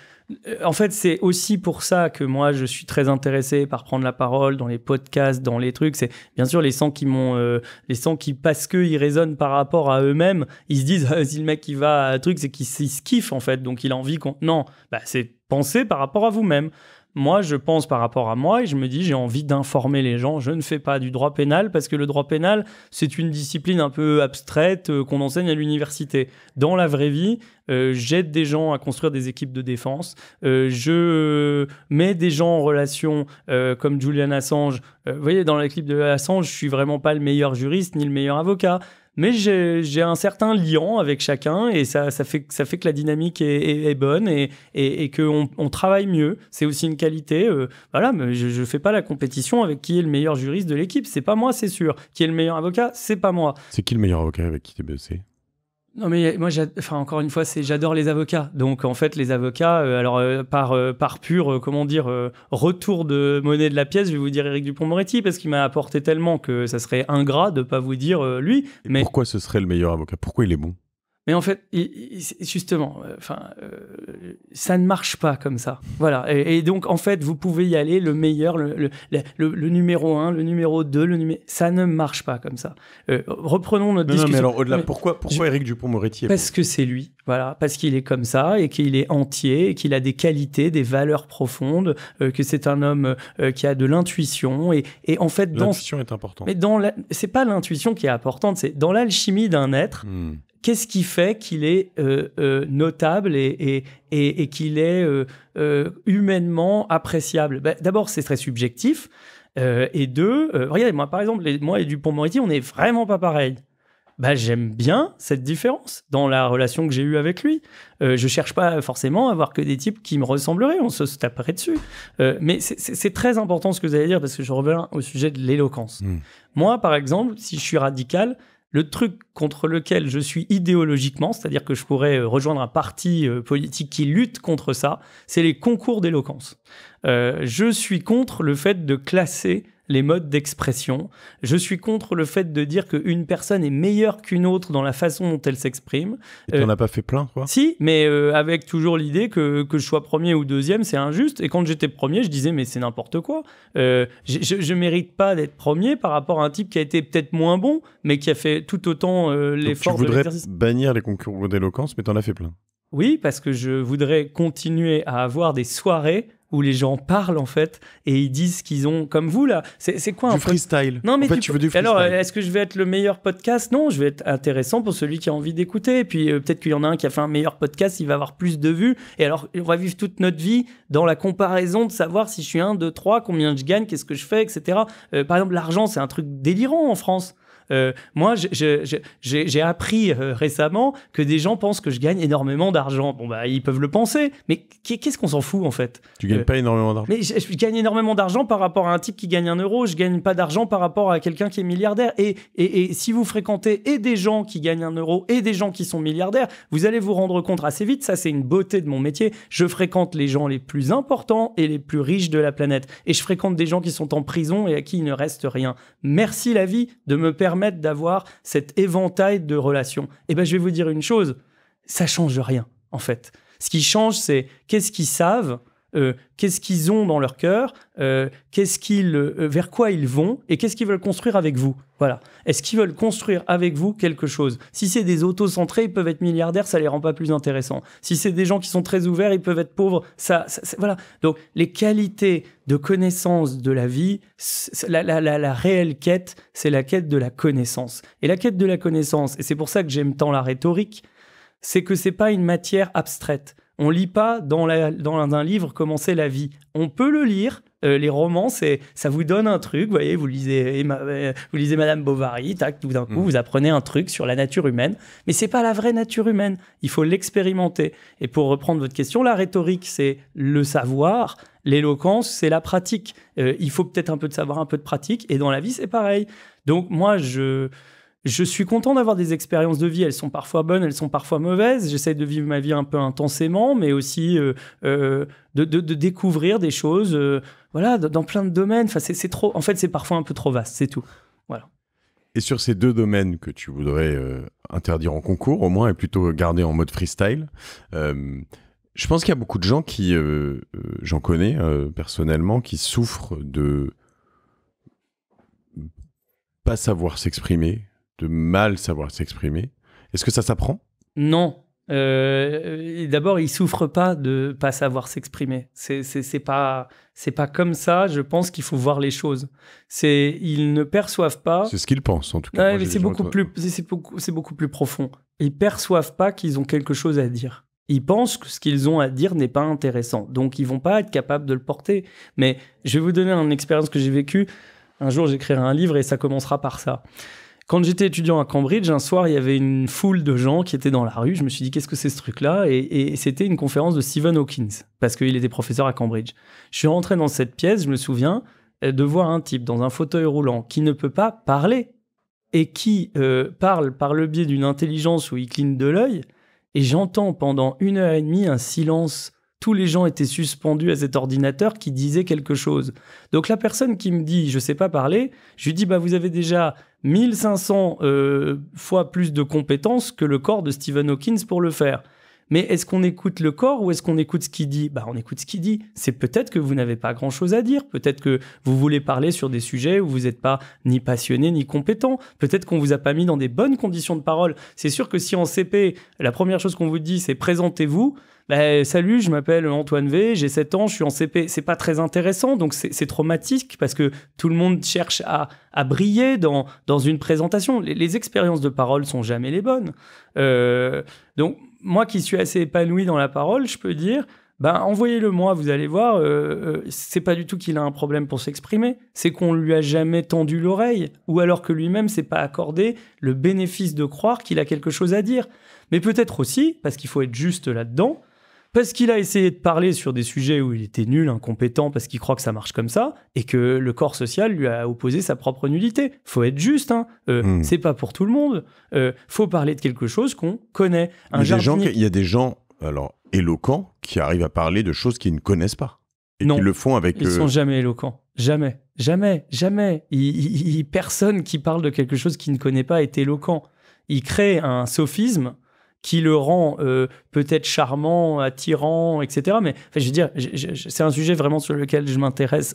en fait, c'est aussi pour ça que moi, je suis très intéressé par prendre la parole dans les podcasts, dans les trucs. C'est bien sûr les gens qui parce qu'ils résonnent par rapport à eux-mêmes, ils se disent si le mec il va à un truc, c'est qu'il se kiffe en fait, donc il a envie qu'on... Non, bah, c'est penser par rapport à vous-même. Moi, je pense par rapport à moi et je me dis, j'ai envie d'informer les gens. Je ne fais pas du droit pénal parce que le droit pénal, c'est une discipline un peu abstraite qu'on enseigne à l'université. Dans la vraie vie, j'aide des gens à construire des équipes de défense. Je mets des gens en relation comme Julian Assange. Vous voyez, dans l'équipe de Assange, je ne suis vraiment pas le meilleur juriste ni le meilleur avocat. Mais j'ai un certain lien avec chacun et ça fait que la dynamique est bonne et qu'on travaille mieux. C'est aussi une qualité. Voilà, mais je ne fais pas la compétition avec qui est le meilleur juriste de l'équipe. C'est pas moi, c'est sûr. Qui est le meilleur avocat, c'est pas moi. C'est qui le meilleur avocat avec qui t'es bossé ? Non mais moi, encore une fois, j'adore les avocats. Donc en fait, les avocats, par pur, retour de monnaie de la pièce, je vais vous dire Éric Dupond-Moretti parce qu'il m'a apporté tellement que ça serait ingrat de pas vous dire lui. Mais pourquoi ce serait le meilleur avocat ? Pourquoi il est bon ? Mais en fait, justement, ça ne marche pas comme ça. Voilà. Et donc, en fait, vous pouvez y aller le meilleur, le numéro 1, le numéro 2, ça ne marche pas comme ça. Reprenons notre discussion. Non, mais alors, au-delà, pourquoi Éric Dupond-Moretti est... Parce que c'est lui. Voilà. Parce qu'il est comme ça et qu'il est entier et qu'il a des qualités, des valeurs profondes, que c'est un homme qui a de l'intuition. Et en fait, l'intuition est importante. Mais c'est pas l'intuition qui est importante, c'est dans l'alchimie d'un être. Qu'est-ce qui fait qu'il est notable et qu'il est humainement appréciable ? Ben, d'abord, c'est très subjectif. Et deux, regardez, moi, par exemple, moi et Dupond-Moretti, on n'est vraiment pas pareils. Ben, j'aime bien cette différence dans la relation que j'ai eue avec lui. Je ne cherche pas forcément à avoir que des types qui me ressembleraient. On se taperait dessus. Mais c'est très important ce que vous allez dire parce que je reviens au sujet de l'éloquence. Moi, par exemple, si je suis radical... Le truc contre lequel je suis idéologiquement, c'est-à-dire que je pourrais rejoindre un parti politique qui lutte contre ça, c'est les concours d'éloquence. Je suis contre le fait de classer les modes d'expression. Je suis contre le fait de dire qu'une personne est meilleure qu'une autre dans la façon dont elle s'exprime. Et t'en as pas fait plein, quoi? Si, mais avec toujours l'idée que je sois premier ou deuxième, c'est injuste. Et quand j'étais premier, je disais, mais c'est n'importe quoi. Je mérite pas d'être premier par rapport à un type qui a été peut-être moins bon, mais qui a fait tout autant l'effort de l'exercice. Tu voudrais bannir les concours d'éloquence, mais t'en as fait plein. Oui, parce que je voudrais continuer à avoir des soirées où les gens parlent, en fait, et ils disent qu'ils ont, comme vous, là. C'est quoi un peu... freestyle. Non, mais en fait, tu veux du freestyle. Alors, est-ce que je vais être le meilleur podcast? Non, je vais être intéressant pour celui qui a envie d'écouter. Et puis, peut-être qu'il y en a un qui a fait un meilleur podcast, il va avoir plus de vues. Et alors, on va vivre toute notre vie dans la comparaison de savoir si je suis 1, 2, 3, combien je gagne, qu'est-ce que je fais, etc. Par exemple, l'argent, c'est un truc délirant en France. Moi, j'ai appris récemment que des gens pensent que je gagne énormément d'argent. Bon, bah, ils peuvent le penser, mais qu'est-ce qu'on s'en fout, en fait? Tu gagnes pas énormément d'argent. Mais je gagne énormément d'argent par rapport à un type qui gagne 1 euro. Je gagne pas d'argent par rapport à quelqu'un qui est milliardaire. Et si vous fréquentez et des gens qui gagnent 1 euro et des gens qui sont milliardaires, vous allez vous rendre compte assez vite. Ça, c'est une beauté de mon métier. Je fréquente les gens les plus importants et les plus riches de la planète. Et je fréquente des gens qui sont en prison et à qui il ne reste rien. Merci la vie de me permettre d'avoir cet éventail de relations. Et ben, je vais vous dire une chose, ça change rien, en fait. Ce qui change, c'est qu'est-ce qu'ils savent, qu'est-ce qu'ils ont dans leur cœur, vers quoi ils vont et qu'est-ce qu'ils veulent construire avec vous. Voilà. Est-ce qu'ils veulent construire avec vous quelque chose? Si c'est des auto-centrés, ils peuvent être milliardaires, ça les rend pas plus intéressants. Si c'est des gens qui sont très ouverts, ils peuvent être pauvres. Voilà. Donc, les qualités de connaissance de la vie, la réelle quête, c'est la quête de la connaissance. Et la quête de la connaissance, et c'est pour ça que j'aime tant la rhétorique, c'est que c'est pas une matière abstraite. On lit pas dans un livre comment c'est la vie. On peut le lire. Les romans, ça vous donne un truc, vous voyez, vous lisez Madame Bovary, tac, tout d'un coup, vous apprenez un truc sur la nature humaine, mais c'est pas la vraie nature humaine, il faut l'expérimenter. Et pour reprendre votre question, la rhétorique, c'est le savoir, l'éloquence, c'est la pratique. Il faut peut-être un peu de savoir, un peu de pratique, et dans la vie, c'est pareil. Donc moi, je suis content d'avoir des expériences de vie. Elles sont parfois bonnes, elles sont parfois mauvaises. J'essaie de vivre ma vie un peu intensément, mais aussi de découvrir des choses voilà, dans plein de domaines. Enfin, c'est trop, en fait, c'est parfois un peu trop vaste, c'est tout. Voilà. Et sur ces deux domaines que tu voudrais interdire en concours, au moins, et plutôt garder en mode freestyle, je pense qu'il y a beaucoup de gens qui, j'en connais personnellement, qui souffrent de pas savoir s'exprimer, de mal savoir s'exprimer. Est-ce que ça s'apprend? Non. D'abord, ils souffrent pas de pas savoir s'exprimer. C'est pas comme ça, je pense qu'il faut voir les choses. Ils ne perçoivent pas... C'est ce qu'ils pensent, en tout cas. Ouais, c'est beaucoup plus profond. Ils perçoivent pas qu'ils ont quelque chose à dire. Ils pensent que ce qu'ils ont à dire n'est pas intéressant. Donc, ils vont pas être capables de le porter. Mais je vais vous donner une expérience que j'ai vécue. Un jour, j'écrirai un livre et ça commencera par ça. Quand j'étais étudiant à Cambridge, un soir, il y avait une foule de gens qui étaient dans la rue. Je me suis dit, qu'est-ce que c'est ce truc-là? Et c'était une conférence de Stephen Hawkins, parce qu'il était professeur à Cambridge. Je suis rentré dans cette pièce, je me souviens, de voir un type dans un fauteuil roulant qui ne peut pas parler et qui parle par le biais d'une intelligence où il cligne de l'œil. Et j'entends pendant 1 heure et demie un silence. Tous les gens étaient suspendus à cet ordinateur qui disait quelque chose. Donc la personne qui me dit « je sais pas parler », je lui dis bah, « vous avez déjà 1500 fois plus de compétences que le corps de Stephen Hawkins pour le faire ». Mais est-ce qu'on écoute le corps ou est-ce qu'on écoute ce qu'il dit? Bah, on écoute ce qu'il dit. C'est peut-être que vous n'avez pas grand-chose à dire. Peut-être que vous voulez parler sur des sujets où vous n'êtes pas ni passionné ni compétent. Peut-être qu'on vous a pas mis dans des bonnes conditions de parole. C'est sûr que si en CP, la première chose qu'on vous dit, c'est « présentez-vous », bah, « salut, je m'appelle Antoine V, j'ai 7 ans, je suis en CP », c'est pas très intéressant. Donc, c'est traumatique parce que tout le monde cherche à briller dans une présentation. Les expériences de parole sont jamais les bonnes. Donc, moi qui suis assez épanoui dans la parole, je peux dire, ben, envoyez-le moi, vous allez voir, c'est pas du tout qu'il a un problème pour s'exprimer, c'est qu'on lui a jamais tendu l'oreille, ou alors que lui-même s'est pas accordé le bénéfice de croire qu'il a quelque chose à dire. Mais peut-être aussi, parce qu'il faut être juste là-dedans, parce qu'il a essayé de parler sur des sujets où il était nul, incompétent, parce qu'il croit que ça marche comme ça, et que le corps social lui a opposé sa propre nullité. Faut être juste, hein. C'est pas pour tout le monde. Faut parler de quelque chose qu'on connaît. Il y a des gens alors, éloquents qui arrivent à parler de choses qu'ils ne connaissent pas. Et non, qui le font avec... Ils sont jamais éloquents. Jamais, jamais, jamais. Personne qui parle de quelque chose qu'il ne connaît pas est éloquent. Il crée un sophisme qui le rend peut-être charmant, attirant, etc. Mais enfin, je veux dire, c'est un sujet vraiment sur lequel je m'intéresse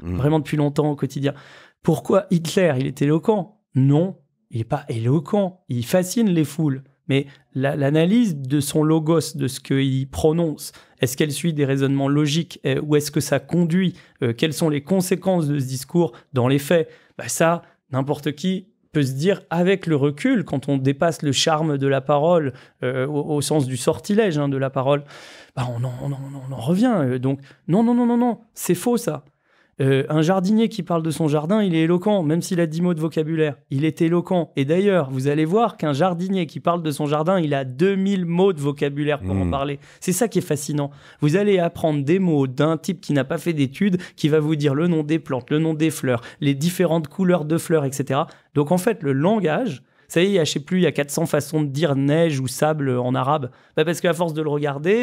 vraiment depuis longtemps au quotidien. Pourquoi Hitler, il est éloquent? Non, il n'est pas éloquent. Il fascine les foules. Mais l'analyse de son logos, de ce qu'il prononce, est-ce qu'elle suit des raisonnements logiques? Où est-ce que ça conduit? Quelles sont les conséquences de ce discours dans les faits? Bah ça, n'importe qui peut se dire avec le recul, quand on dépasse le charme de la parole, au sens du sortilège de la parole, bah on en revient. Donc non, c'est faux ça. Un jardinier qui parle de son jardin, il est éloquent, même s'il a 10 mots de vocabulaire. Il est éloquent. Et d'ailleurs, vous allez voir qu'un jardinier qui parle de son jardin, il a 2000 mots de vocabulaire pour en parler. C'est ça qui est fascinant. Vous allez apprendre des mots d'un type qui n'a pas fait d'études, qui va vous dire le nom des plantes, le nom des fleurs, les différentes couleurs de fleurs, etc. Donc en fait, le langage, ça y est, je sais plus, il y a 400 façons de dire neige ou sable en arabe. Bah parce qu'à force de le regarder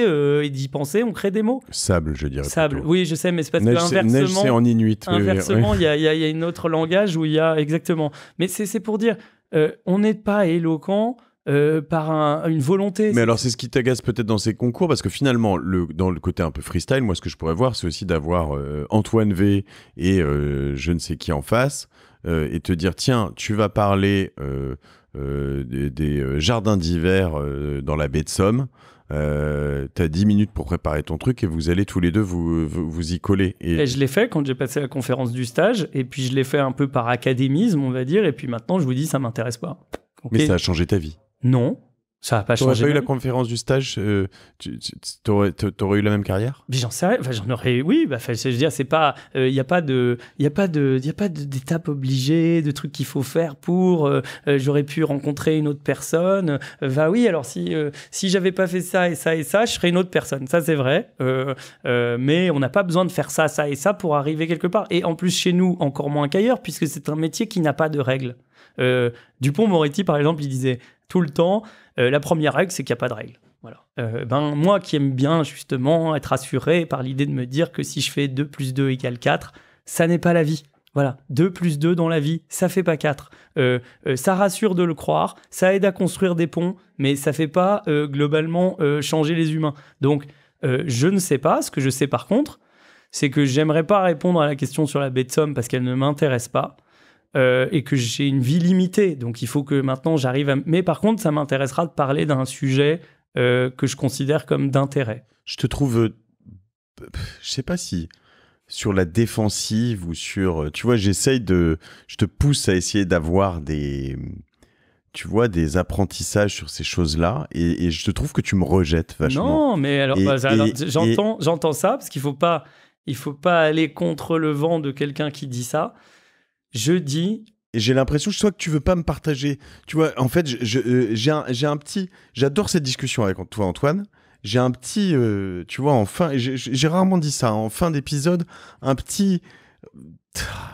et d'y penser, on crée des mots. Sable, je dirais. Sable, plutôt. Oui, je sais, mais c'est parce que neige, c'est en inuit. Inversement, il y a une autre langage où il y a... Exactement. Mais c'est pour dire, on n'est pas éloquent... par une volonté. Mais alors c'est ce qui t'agace peut-être dans ces concours, parce que finalement dans le côté un peu freestyle, moi ce que je pourrais voir, c'est aussi d'avoir Antoine V et je ne sais qui en face et te dire tiens, tu vas parler des jardins d'hiver dans la baie de Somme. T'as 10 minutes pour préparer ton truc et vous allez tous les deux vous y coller. Et je l'ai fait quand j'ai passé la conférence du stage, et puis je l'ai fait un peu par académisme, on va dire, et puis maintenant je vous dis ça m'intéresse pas. Okay. Mais ça a changé ta vie? Non, ça n'a pas changé. T'aurais pas eu la conférence du stage, t'aurais eu la même carrière? J'en sais rien, enfin, j'en aurais, oui, bah, je veux dire, c'est pas, il n'y a pas d'étape obligée, de trucs qu'il faut faire pour, j'aurais pu rencontrer une autre personne, bah oui, alors si j'avais pas fait ça et ça et ça, je serais une autre personne, ça c'est vrai, mais on n'a pas besoin de faire ça, ça et ça pour arriver quelque part, et en plus chez nous, encore moins qu'ailleurs, puisque c'est un métier qui n'a pas de règles. Dupond-Moretti, par exemple, il disait tout le temps, la première règle, c'est qu'il n'y a pas de règle. Voilà. Ben, moi qui aime bien justement être assuré par l'idée de me dire que si je fais 2 plus 2 égale 4, ça n'est pas la vie. Voilà, 2 plus 2 dans la vie, ça fait pas 4. Ça rassure de le croire, ça aide à construire des ponts, mais ça fait pas globalement changer les humains. Donc, je ne sais pas. Ce que je sais par contre, c'est que j'aimerais pas répondre à la question sur la baie de Somme parce qu'elle ne m'intéresse pas. Et que j'ai une vie limitée, donc il faut que maintenant j'arrive à... Mais par contre, ça m'intéressera de parler d'un sujet que je considère comme d'intérêt. Je te trouve... je sais pas si... sur la défensive ou sur... Tu vois, j'essaye de... Je te pousse à essayer d'avoir des... Tu vois, des apprentissages sur ces choses-là, et je te trouve que tu me rejettes vachement. Non, mais alors, j'entends ça, parce qu'il faut pas aller contre le vent de quelqu'un qui dit ça. Je dis... Et j'ai l'impression, soit que tu veux pas me partager. Tu vois, en fait, j'ai un petit... J'adore cette discussion avec toi, Antoine. J'ai un petit... tu vois, en fin... J'ai rarement dit ça, hein, en fin d'épisode, un petit...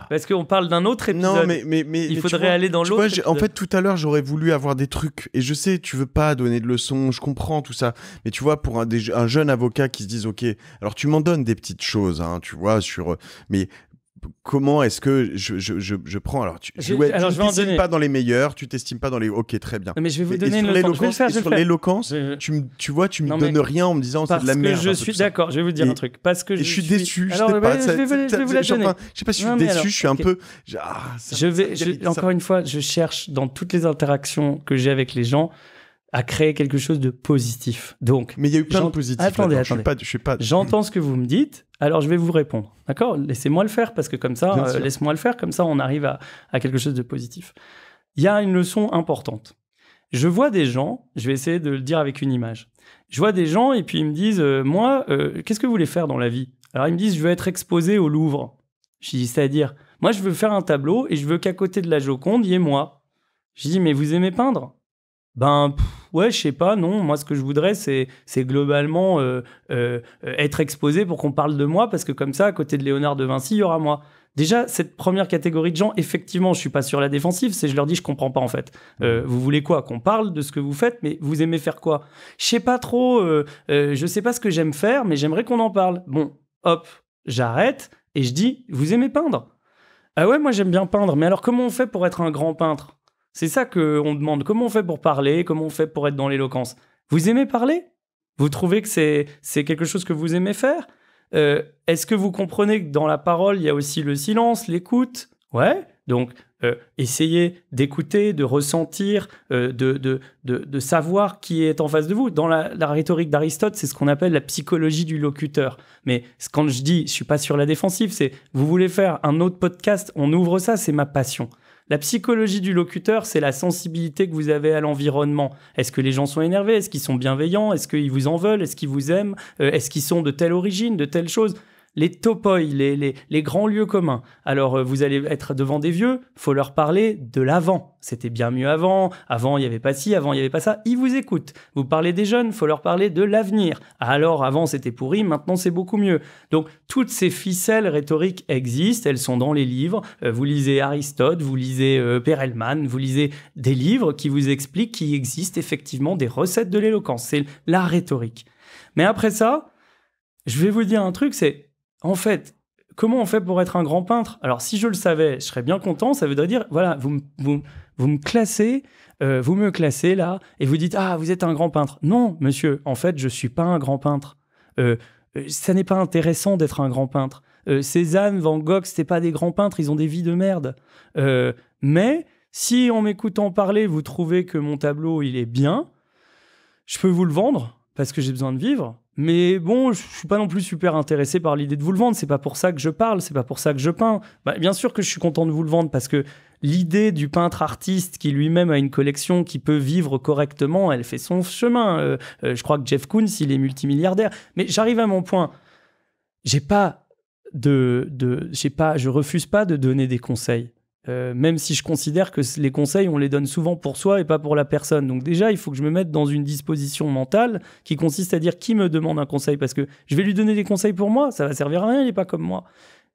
Parce qu'on parle d'un autre épisode. Non, mais il faudrait aller dans l'autre. En fait, tout à l'heure, j'aurais voulu avoir des trucs. Et je sais, tu veux pas donner de leçons, je comprends tout ça. Mais tu vois, pour un jeune avocat qui se dise, ok, alors tu m'en donnes des petites choses, hein, tu vois, sur... Mais... Comment est-ce que je prends... Alors, tu t'estimes pas dans les meilleurs, tu t'estimes pas dans les... Ok, très bien. Mais je vais vous donner une leçon. Sur l'éloquence, tu vois, tu me donnes rien en me disant c'est de la merde. Parce que je suis d'accord, je vais vous dire un truc. Parce que je suis déçu, je sais pas. Je vais vous la donner. Je sais pas si je suis déçu, je suis un peu... Encore une fois, je cherche dans toutes les interactions que j'ai avec les gens à créer quelque chose de positif. Donc, mais il y a eu plein de positifs. Attendez. J'entends ce que vous me dites, alors je vais vous répondre. D'accord? Laissez-moi le faire, parce que comme ça, on arrive à quelque chose de positif. Il y a une leçon importante. Je vois des gens, je vais essayer de le dire avec une image. Je vois des gens et puis ils me disent, moi, qu'est-ce que vous voulez faire dans la vie? Alors ils me disent, je veux être exposé au Louvre. Je dis, c'est-à-dire, moi, je veux faire un tableau et je veux qu'à côté de la Joconde, il y ait moi. Je dis, mais vous aimez peindre? Ben, ouais, je sais pas, non. Moi, ce que je voudrais, c'est globalement être exposé pour qu'on parle de moi, parce que comme ça, à côté de Léonard de Vinci, il y aura moi. Déjà, cette première catégorie de gens, effectivement, je suis pas sur la défensive, je leur dis, je comprends pas, en fait. Vous voulez quoi? Qu'on parle de ce que vous faites, mais vous aimez faire quoi? Je sais pas trop, je sais pas ce que j'aime faire, mais j'aimerais qu'on en parle. Bon, hop, j'arrête. Et je dis, vous aimez peindre? Ah ouais, moi j'aime bien peindre, mais alors comment on fait pour être un grand peintre? C'est ça qu'on demande, comment on fait pour parler, comment on fait pour être dans l'éloquence? Vous aimez parler? Vous trouvez que c'est quelque chose que vous aimez faire? Est-ce que vous comprenez que dans la parole, il y a aussi le silence, l'écoute? Ouais, donc essayez d'écouter, de ressentir, de savoir qui est en face de vous. Dans la rhétorique d'Aristote, c'est ce qu'on appelle la psychologie du locuteur. Mais quand je dis, je ne suis pas sur la défensive, c'est vous voulez faire un autre podcast, on ouvre ça, c'est ma passion. La psychologie du locuteur, c'est la sensibilité que vous avez à l'environnement. Est-ce que les gens sont énervés? Est-ce qu'ils sont bienveillants? Est-ce qu'ils vous en veulent? Est-ce qu'ils vous aiment? Est-ce qu'ils sont de telle origine, de telle chose? Les topoïs, les grands lieux communs. Alors, vous allez être devant des vieux, faut leur parler de l'avant. C'était bien mieux avant, avant il n'y avait pas ci, avant il n'y avait pas ça. Ils vous écoutent. Vous parlez des jeunes, faut leur parler de l'avenir. Alors, avant c'était pourri, maintenant c'est beaucoup mieux. Donc, toutes ces ficelles rhétoriques existent, elles sont dans les livres. Vous lisez Aristote, vous lisez Perelman, vous lisez des livres qui vous expliquent qu'il existe effectivement des recettes de l'éloquence. C'est la rhétorique. Mais après ça, je vais vous dire un truc, c'est... En fait, comment on fait pour être un grand peintre? Alors, si je le savais, je serais bien content. Ça voudrait dire, voilà, vous me classez là, et vous dites, ah, vous êtes un grand peintre. Non, monsieur, en fait, je ne suis pas un grand peintre. Ça n'est pas intéressant d'être un grand peintre. Cézanne, Van Gogh, ce n'étaient pas des grands peintres, ils ont des vies de merde. Mais si, en m'écoutant parler, vous trouvez que mon tableau, il est bien, je peux vous le vendre, parce que j'ai besoin de vivre. Mais bon, je suis pas non plus super intéressé par l'idée de vous le vendre. C'est pas pour ça que je parle, c'est pas pour ça que je peins. Bah, bien sûr que je suis content de vous le vendre parce que l'idée du peintre artiste qui lui-même a une collection qui peut vivre correctement, elle fait son chemin. Je crois que Jeff Koons, il est multimilliardaire. Mais j'arrive à mon point. Je refuse pas de donner des conseils. Même si je considère que les conseils, on les donne souvent pour soi et pas pour la personne. Donc déjà, il faut que je me mette dans une disposition mentale qui consiste à dire qui me demande un conseil, parce que je vais lui donner des conseils pour moi, ça va servir à rien, il n'est pas comme moi.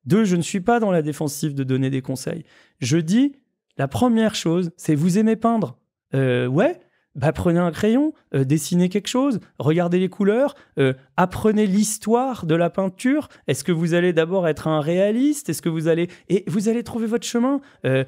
Deux, je ne suis pas dans la défensive de donner des conseils. Je dis, la première chose, c'est vous aimez peindre. Ouais, bah prenez un crayon, dessinez quelque chose, regardez les couleurs, apprenez l'histoire de la peinture. Est-ce que vous allez d'abord être un réaliste? Est-ce que vous allez... Et vous allez trouver votre chemin.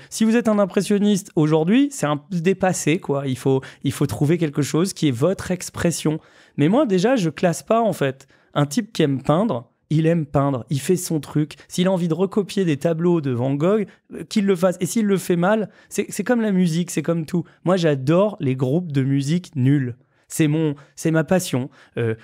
Si vous êtes un impressionniste aujourd'hui, c'est un peu dépassé, quoi. Il faut trouver quelque chose qui est votre expression. Mais moi, déjà, je classe pas, en fait. Un type qui aime peindre, il aime peindre, il fait son truc. S'il a envie de recopier des tableaux de Van Gogh, qu'il le fasse. Et s'il le fait mal, c'est comme la musique, c'est comme tout. Moi, j'adore les groupes de musique nuls. C'est ma passion.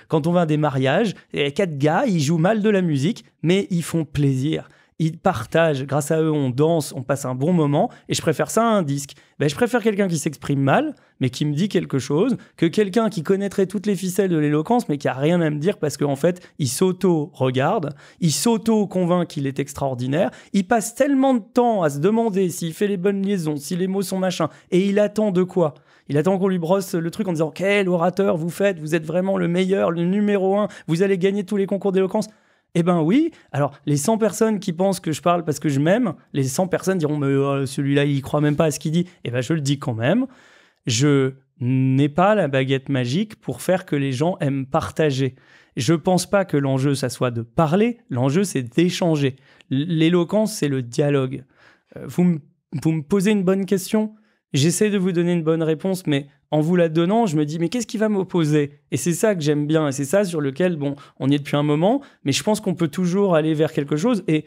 Quand on va à des mariages, les 4 gars, ils jouent mal de la musique, mais ils font plaisir. Ils partagent. Grâce à eux, on danse, on passe un bon moment. Et je préfère ça à un disque. Ben, je préfère quelqu'un qui s'exprime mal, mais qui me dit quelque chose, que quelqu'un qui connaîtrait toutes les ficelles de l'éloquence, mais qui n'a rien à me dire parce qu'en fait, il s'auto-regarde, il s'auto-convainc qu'il est extraordinaire, il passe tellement de temps à se demander s'il fait les bonnes liaisons, si les mots sont machin, et il attend de quoi? Il attend qu'on lui brosse le truc en disant « Quel orateur vous faites, vous êtes vraiment le meilleur, le numéro 1, vous allez gagner tous les concours d'éloquence ». Eh ben oui, alors les 100 personnes qui pensent que je parle parce que je m'aime, les 100 personnes diront « Mais celui-là, il croit même pas à ce qu'il dit ». Eh ben je le dis quand même, je n'ai pas la baguette magique pour faire que les gens aiment partager. Je pense pas que l'enjeu, ça soit de parler, l'enjeu, c'est d'échanger. L'éloquence, c'est le dialogue. Vous me posez une bonne question, j'essaie de vous donner une bonne réponse, mais... En vous la donnant, je me dis, mais qu'est-ce qui va m'opposer? Et c'est ça que j'aime bien, et c'est ça sur lequel, bon, on y est depuis un moment, mais je pense qu'on peut toujours aller vers quelque chose. Et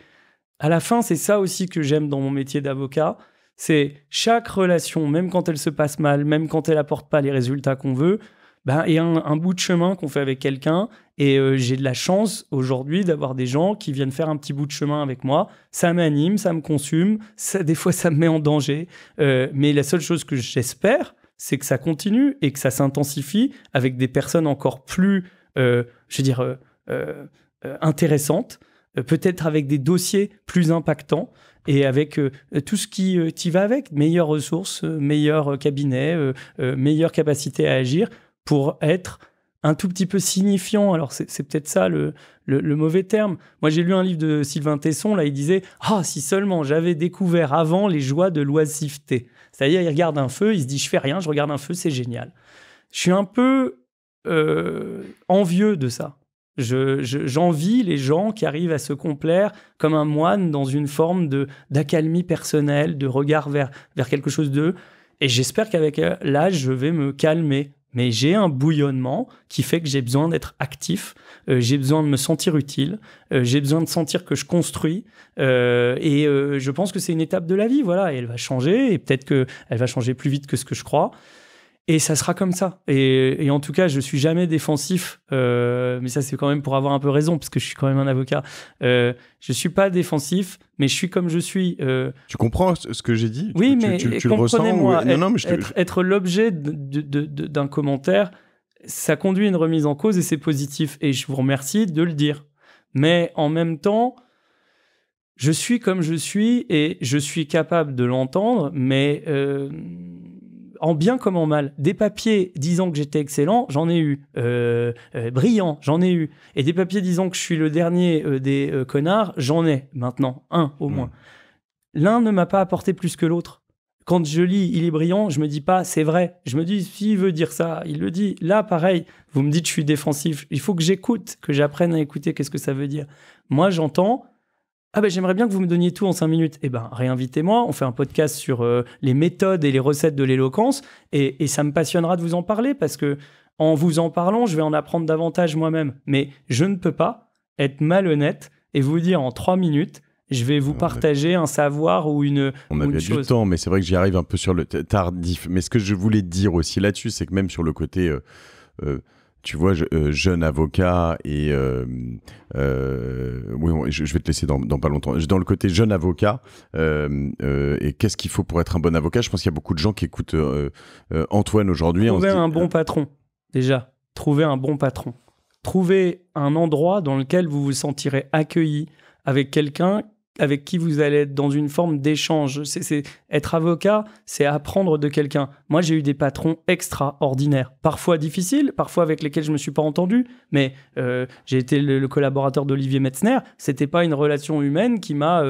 à la fin, c'est ça aussi que j'aime dans mon métier d'avocat, c'est chaque relation, même quand elle se passe mal, même quand elle n'apporte pas les résultats qu'on veut, ben, et un bout de chemin qu'on fait avec quelqu'un. Et j'ai de la chance aujourd'hui d'avoir des gens qui viennent faire un petit bout de chemin avec moi. Ça m'anime, ça me consume, ça, des fois ça me met en danger. Mais la seule chose que j'espère, c'est que ça continue et que ça s'intensifie avec des personnes encore plus, intéressantes, peut-être avec des dossiers plus impactants et avec tout ce qui t'y va avec, meilleures ressources, meilleur cabinet, meilleure capacité à agir pour être un tout petit peu signifiant. Alors, c'est peut-être ça le mauvais terme. Moi, j'ai lu un livre de Sylvain Tesson, là, il disait « Ah, si seulement j'avais découvert avant les joies de l'oisiveté ». C'est-à-dire, il regarde un feu, il se dit « Je fais rien, je regarde un feu, c'est génial ». Je suis un peu envieux de ça. J'envie les gens qui arrivent à se complaire comme un moine dans une forme d'accalmie personnelle, de regard vers quelque chose d'eux. Et j'espère qu'avec l'âge, je vais me calmer. Mais j'ai un bouillonnement qui fait que j'ai besoin d'être actif, j'ai besoin de me sentir utile, j'ai besoin de sentir que je construis. Je pense que c'est une étape de la vie, voilà. Et elle va changer, et peut-être qu'elle va changer plus vite que ce que je crois. Et ça sera comme ça. Et en tout cas, je suis jamais défensif. Mais ça, c'est quand même pour avoir un peu raison, parce que je suis quand même un avocat. Je suis pas défensif, mais je suis comme je suis. Tu comprends ce que j'ai dit? Oui, mais comprenez-moi. Être l'objet d'un commentaire, ça conduit à une remise en cause et c'est positif. Et je vous remercie de le dire. Mais en même temps, je suis comme je suis et je suis capable de l'entendre, mais... en bien comme en mal. Des papiers disant que j'étais excellent, j'en ai eu. Brillant, j'en ai eu. Et des papiers disant que je suis le dernier des connards, j'en ai maintenant. Un, au moins. L'un ne m'a pas apporté plus que l'autre. Quand je lis « Il est brillant », je me dis pas « c'est vrai ». Je me dis « s'il veut dire ça, il le dit ». Là, pareil, vous me dites « je suis défensif ». Il faut que j'écoute, que j'apprenne à écouter. Qu'est-ce que ça veut dire? Moi, j'entends... Ah ben j'aimerais bien que vous me donniez tout en 5 minutes. Eh ben réinvitez-moi, on fait un podcast sur les méthodes et les recettes de l'éloquence et ça me passionnera de vous en parler parce que en vous en parlant, je vais en apprendre davantage moi-même. Mais je ne peux pas être malhonnête et vous dire en 3 minutes, je vais vous partager un savoir ou une chose. On a bien du temps, mais c'est vrai que j'y arrive un peu sur le tardif. Mais ce que je voulais dire aussi là-dessus, c'est que même sur le côté... tu vois, jeune avocat et... oui, je vais te laisser dans pas longtemps. Dans le côté jeune avocat, et qu'est-ce qu'il faut pour être un bon avocat? Je pense qu'il y a beaucoup de gens qui écoutent Antoine aujourd'hui. Trouver un bon patron, déjà. Trouver un bon patron. Trouver un endroit dans lequel vous vous sentirez accueilli avec quelqu'un avec qui vous allez être dans une forme d'échange. Être avocat, c'est apprendre de quelqu'un. Moi, j'ai eu des patrons extraordinaires, parfois difficiles, parfois avec lesquels je ne me suis pas entendu, mais j'ai été le collaborateur d'Olivier Metzner. Ce n'était pas une relation humaine qui m'a...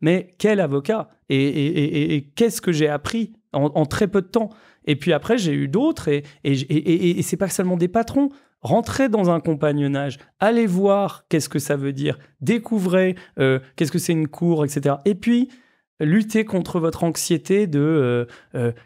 mais quel avocat? Et qu'est-ce que j'ai appris en très peu de temps? Et puis après, j'ai eu d'autres, et ce n'est pas seulement des patrons. Rentrez dans un compagnonnage, allez voir qu'est-ce que ça veut dire, découvrez qu'est-ce que c'est une cour, etc. Et puis, luttez contre votre anxiété de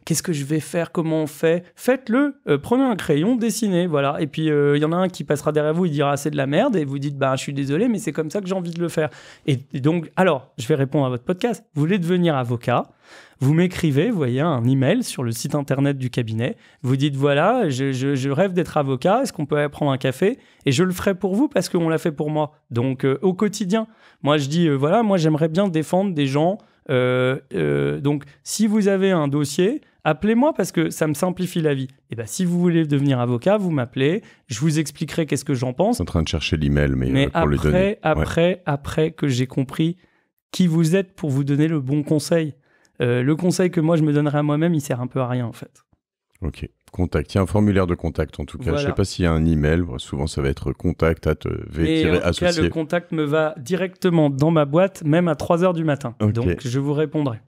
qu'est-ce que je vais faire, comment on fait. Faites-le, prenez un crayon, dessinez, voilà. Et puis, il y en a un qui passera derrière vous, il dira c'est de la merde, et vous dites bah, je suis désolé, mais c'est comme ça que j'ai envie de le faire. Et donc, alors, je vais répondre à votre podcast. Vous voulez devenir avocat? Vous m'écrivez, vous voyez, un email sur le site internet du cabinet. Vous dites, voilà, je rêve d'être avocat, est-ce qu'on peut prendre un café? Et je le ferai pour vous parce qu'on l'a fait pour moi. Donc, au quotidien, moi, je dis, voilà, moi, j'aimerais bien défendre des gens. Donc, si vous avez un dossier, appelez-moi parce que ça me simplifie la vie. Et bien, si vous voulez devenir avocat, vous m'appelez, je vous expliquerai qu'est-ce que j'en pense. Je suis en train de chercher l'email, mais pour le donner. Après que j'ai compris qui vous êtes pour vous donner le bon conseil. Le conseil que moi je me donnerais à moi-même, il sert un peu à rien en fait. Ok, contact. Il y a un formulaire de contact en tout cas. Voilà. Je ne sais pas s'il y a un email. Souvent, ça va être contact@v-associé. Et en tout cas, le contact me va directement dans ma boîte, même à 3h du matin. Okay. Donc, je vous répondrai.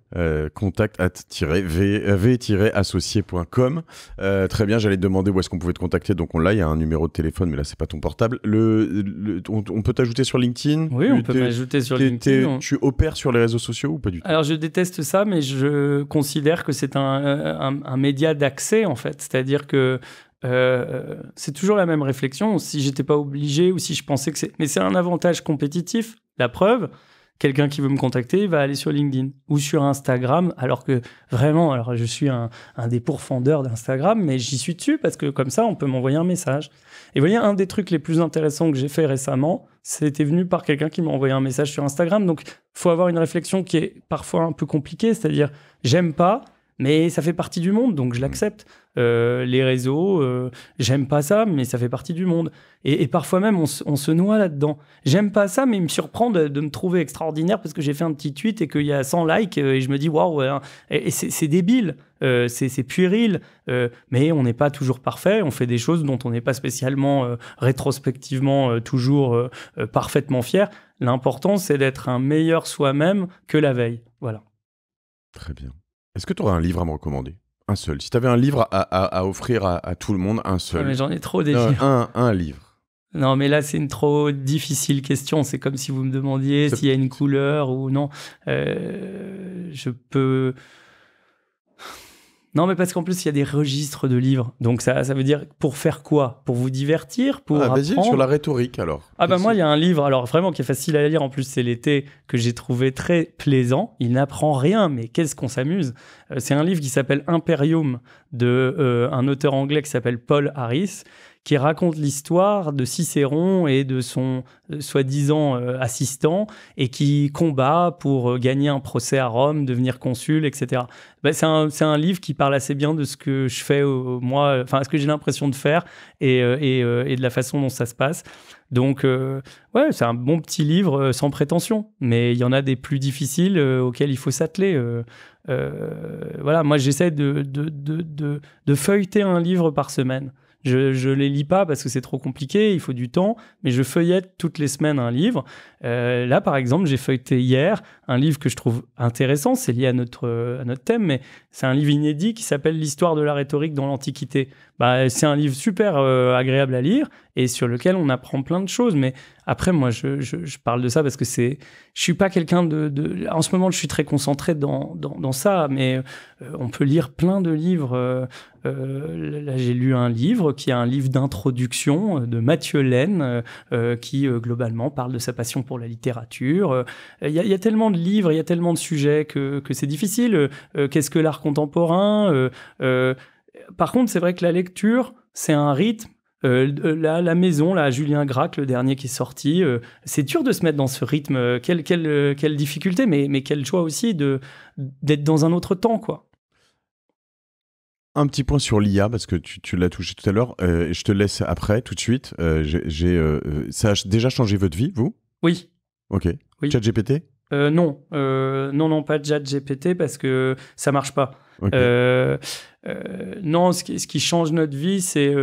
Contact@v-associé.com. Très bien, j'allais te demander où est-ce qu'on pouvait te contacter. Donc, on l'a, il y a un numéro de téléphone, mais là, c'est pas ton portable. On peut t'ajouter sur LinkedIn? Oui, on peut m'ajouter sur LinkedIn. Tu opères sur les réseaux sociaux ou pas du tout? Alors, je déteste ça, mais je considère que c'est un média d'accès, en fait. C'est-à-dire que c'est toujours la même réflexion. Si j'étais pas obligé ou si je pensais que c'est... Mais c'est un avantage compétitif. La preuve... Quelqu'un qui veut me contacter va aller sur LinkedIn ou sur Instagram, alors que vraiment, alors je suis un des pourfendeurs d'Instagram, mais j'y suis dessus parce que comme ça, on peut m'envoyer un message. Et vous voyez, un des trucs les plus intéressants que j'ai fait récemment, c'était venu par quelqu'un qui m'a envoyé un message sur Instagram. Donc, il faut avoir une réflexion qui est parfois un peu compliquée, c'est-à-dire, j'aime pas, mais ça fait partie du monde, donc je l'accepte. Les réseaux, j'aime pas ça, mais ça fait partie du monde. Et parfois même, on se noie là-dedans. J'aime pas ça, mais il me surprend de me trouver extraordinaire parce que j'ai fait un petit tweet et qu'il y a 100 likes et je me dis, waouh, ouais, et c'est débile, c'est puéril, mais on n'est pas toujours parfait, on fait des choses dont on n'est pas spécialement, rétrospectivement, toujours parfaitement fier. L'important, c'est d'être un meilleur soi-même que la veille. Voilà. Très bien. Est-ce que tu aurais un livre à me recommander? Un seul. Si tu avais un livre à offrir à tout le monde, un seul. Ah mais j'en ai trop des livres. Un livre. Non, mais là, c'est une trop difficile question. C'est comme si vous me demandiez s'il y a une couleur ou non. Je peux... Non, mais parce qu'en plus, il y a des registres de livres. Donc, ça veut dire pour faire quoi? Pour vous divertir? Pour apprendre? Sur la rhétorique, alors. Ah, bah, moi, il y a un livre, alors vraiment, qui est facile à lire. En plus, c'est l'été, que j'ai trouvé très plaisant. Il n'apprend rien, mais qu'est-ce qu'on s'amuse. C'est un livre qui s'appelle Imperium, d'un auteur anglais qui s'appelle Paul Harris, qui raconte l'histoire de Cicéron et de son soi-disant assistant, et qui combat pour gagner un procès à Rome, devenir consul, etc. Ben, c'est un livre qui parle assez bien de ce que je fais, moi, enfin, ce que j'ai l'impression de faire, et de la façon dont ça se passe. Donc, ouais, c'est un bon petit livre sans prétention, mais il y en a des plus difficiles auxquels il faut s'atteler. Voilà, moi, j'essaie de feuilleter un livre par semaine. Je les lis pas parce que c'est trop compliqué, il faut du temps, mais je feuillette toutes les semaines un livre. Là, par exemple, j'ai feuilleté hier un livre que je trouve intéressant, c'est lié à notre thème, mais c'est un livre inédit qui s'appelle « L'histoire de la rhétorique dans l'Antiquité ». Bah, c'est un livre super agréable à lire et sur lequel on apprend plein de choses. Mais après, moi, je parle de ça parce que je suis pas quelqu'un de... En ce moment, je suis très concentré dans ça, mais on peut lire plein de livres. Là, j'ai lu un livre qui est un livre d'introduction de Mathieu Laine, qui, globalement, parle de sa passion pour la littérature. Il y a tellement de livres, il y a tellement de sujets que c'est difficile. Qu'est-ce que l'art contemporain? Par contre, c'est vrai que la lecture, c'est un rythme. La maison, là, Julien Gracq, le dernier qui est sorti, c'est dur de se mettre dans ce rythme. Quelle difficulté, mais quel choix aussi d'être dans un autre temps, quoi. Un petit point sur l'IA, parce que tu l'as touché tout à l'heure. Je te laisse après, tout de suite. Ça a déjà changé votre vie, vous? Oui. Ok. Oui. ChatGPT? Non, pas ChatGPT, parce que ça marche pas. Okay. Non, ce qui change notre vie, c'est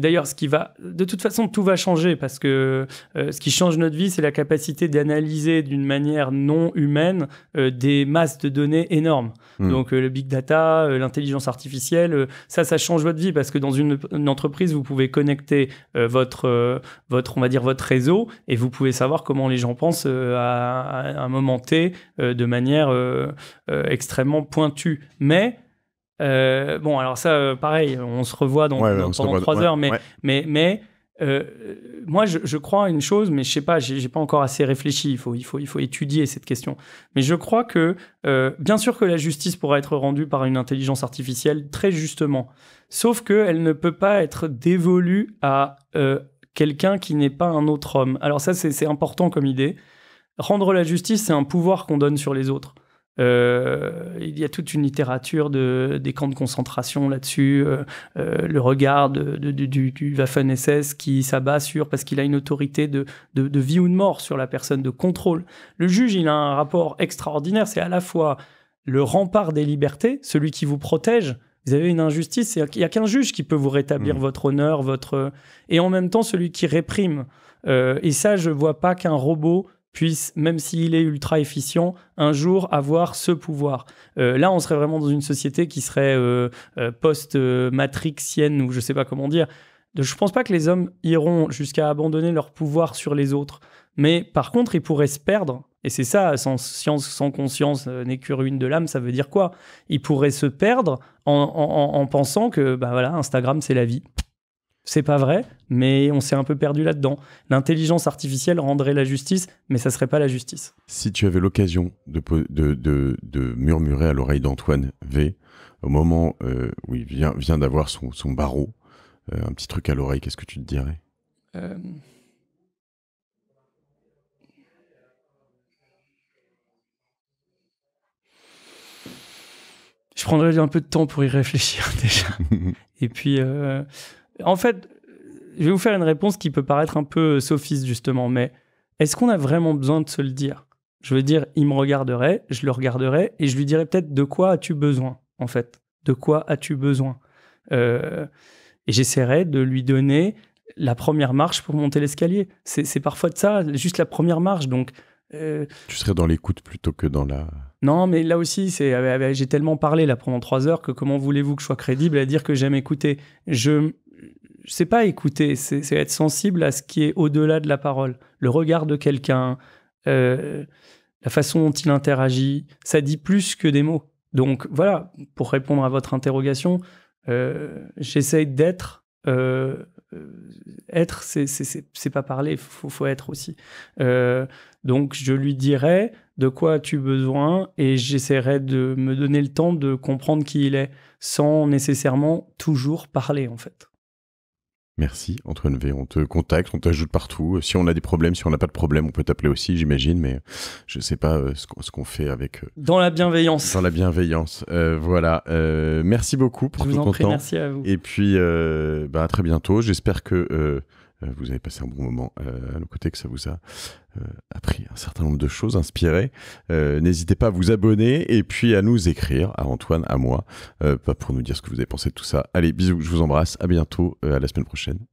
d'ailleurs ce qui va... De toute façon, tout va changer parce que ce qui change notre vie, c'est la capacité d'analyser d'une manière non humaine des masses de données énormes. Donc, le big data, l'intelligence artificielle, ça change votre vie parce que dans une entreprise, vous pouvez connecter votre, on va dire, votre réseau et vous pouvez savoir comment les gens pensent à un moment T de manière extrêmement pointue. Mais... bon, alors ça, pareil, on se revoit pendant 3 heures, mais moi, je crois à une chose, mais je sais pas, j'ai pas encore assez réfléchi. Il faut étudier cette question. Mais je crois que, bien sûr, que la justice pourra être rendue par une intelligence artificielle très justement, sauf que elle ne peut pas être dévolue à quelqu'un qui n'est pas un autre homme. Alors ça, c'est important comme idée. Rendre la justice, c'est un pouvoir qu'on donne sur les autres. Il y a toute une littérature des camps de concentration là-dessus, le regard du Waffen-SS qui s'abat sur, parce qu'il a une autorité de vie ou de mort sur la personne, de contrôle. Le juge, il a un rapport extraordinaire, c'est à la fois le rempart des libertés, celui qui vous protège. Vous avez une injustice, il n'y a qu'un juge qui peut vous rétablir votre honneur, et en même temps celui qui réprime. Et ça, je ne vois pas qu'un robot puisse, même s'il est ultra efficient, un jour avoir ce pouvoir. Là, on serait vraiment dans une société qui serait post-matrixienne, ou je ne sais pas comment dire. Je ne pense pas que les hommes iront jusqu'à abandonner leur pouvoir sur les autres. Mais par contre, ils pourraient se perdre. Et c'est ça, sans science, sans conscience, n'est que ruine de l'âme, ça veut dire quoi? Ils pourraient se perdre en pensant que bah voilà, Instagram, c'est la vie. C'est pas vrai, mais on s'est un peu perdu là-dedans. L'intelligence artificielle rendrait la justice, mais ça serait pas la justice. Si tu avais l'occasion de murmurer à l'oreille d'Antoine V, au moment où il vient d'avoir son barreau, un petit truc à l'oreille, qu'est-ce que tu te dirais ? Je prendrais un peu de temps pour y réfléchir déjà. Et puis... En fait, je vais vous faire une réponse qui peut paraître un peu sophiste, justement, mais est-ce qu'on a vraiment besoin de se le dire? Je veux dire, il me regarderait, je le regarderais, et je lui dirais peut-être de quoi as-tu besoin, en fait? De quoi as-tu besoin? Et j'essaierais de lui donner la première marche pour monter l'escalier. C'est parfois de ça, juste la première marche, donc... Tu serais dans l'écoute plutôt que dans la... Non, mais là aussi, j'ai tellement parlé là pendant 3 heures que comment voulez-vous que je sois crédible à dire que j'aime écouter? c'est pas écouter, c'est être sensible à ce qui est au-delà de la parole. Le regard de quelqu'un, la façon dont il interagit, ça dit plus que des mots. Donc voilà, pour répondre à votre interrogation, j'essaye d'être... être, c'est pas parler, faut être aussi. Donc je lui dirai de quoi as-tu besoin et j'essaierai de me donner le temps de comprendre qui il est, sans nécessairement toujours parler en fait. Merci Antoine V, on te contacte, on t'ajoute partout. Si on a des problèmes, si on n'a pas de problème, on peut t'appeler aussi, j'imagine, mais je ne sais pas ce qu'on fait avec... Dans la bienveillance. Dans la bienveillance, voilà. Merci beaucoup pour tout ton temps. Je vous en prie, merci à vous. Et puis, à très bientôt. J'espère que vous avez passé un bon moment à nos côtés, que ça vous a appris un certain nombre de choses, inspiré. N'hésitez pas à vous abonner et puis à nous écrire, à Antoine, à moi, pour nous dire ce que vous avez pensé de tout ça. Allez, bisous, je vous embrasse, à bientôt, à la semaine prochaine.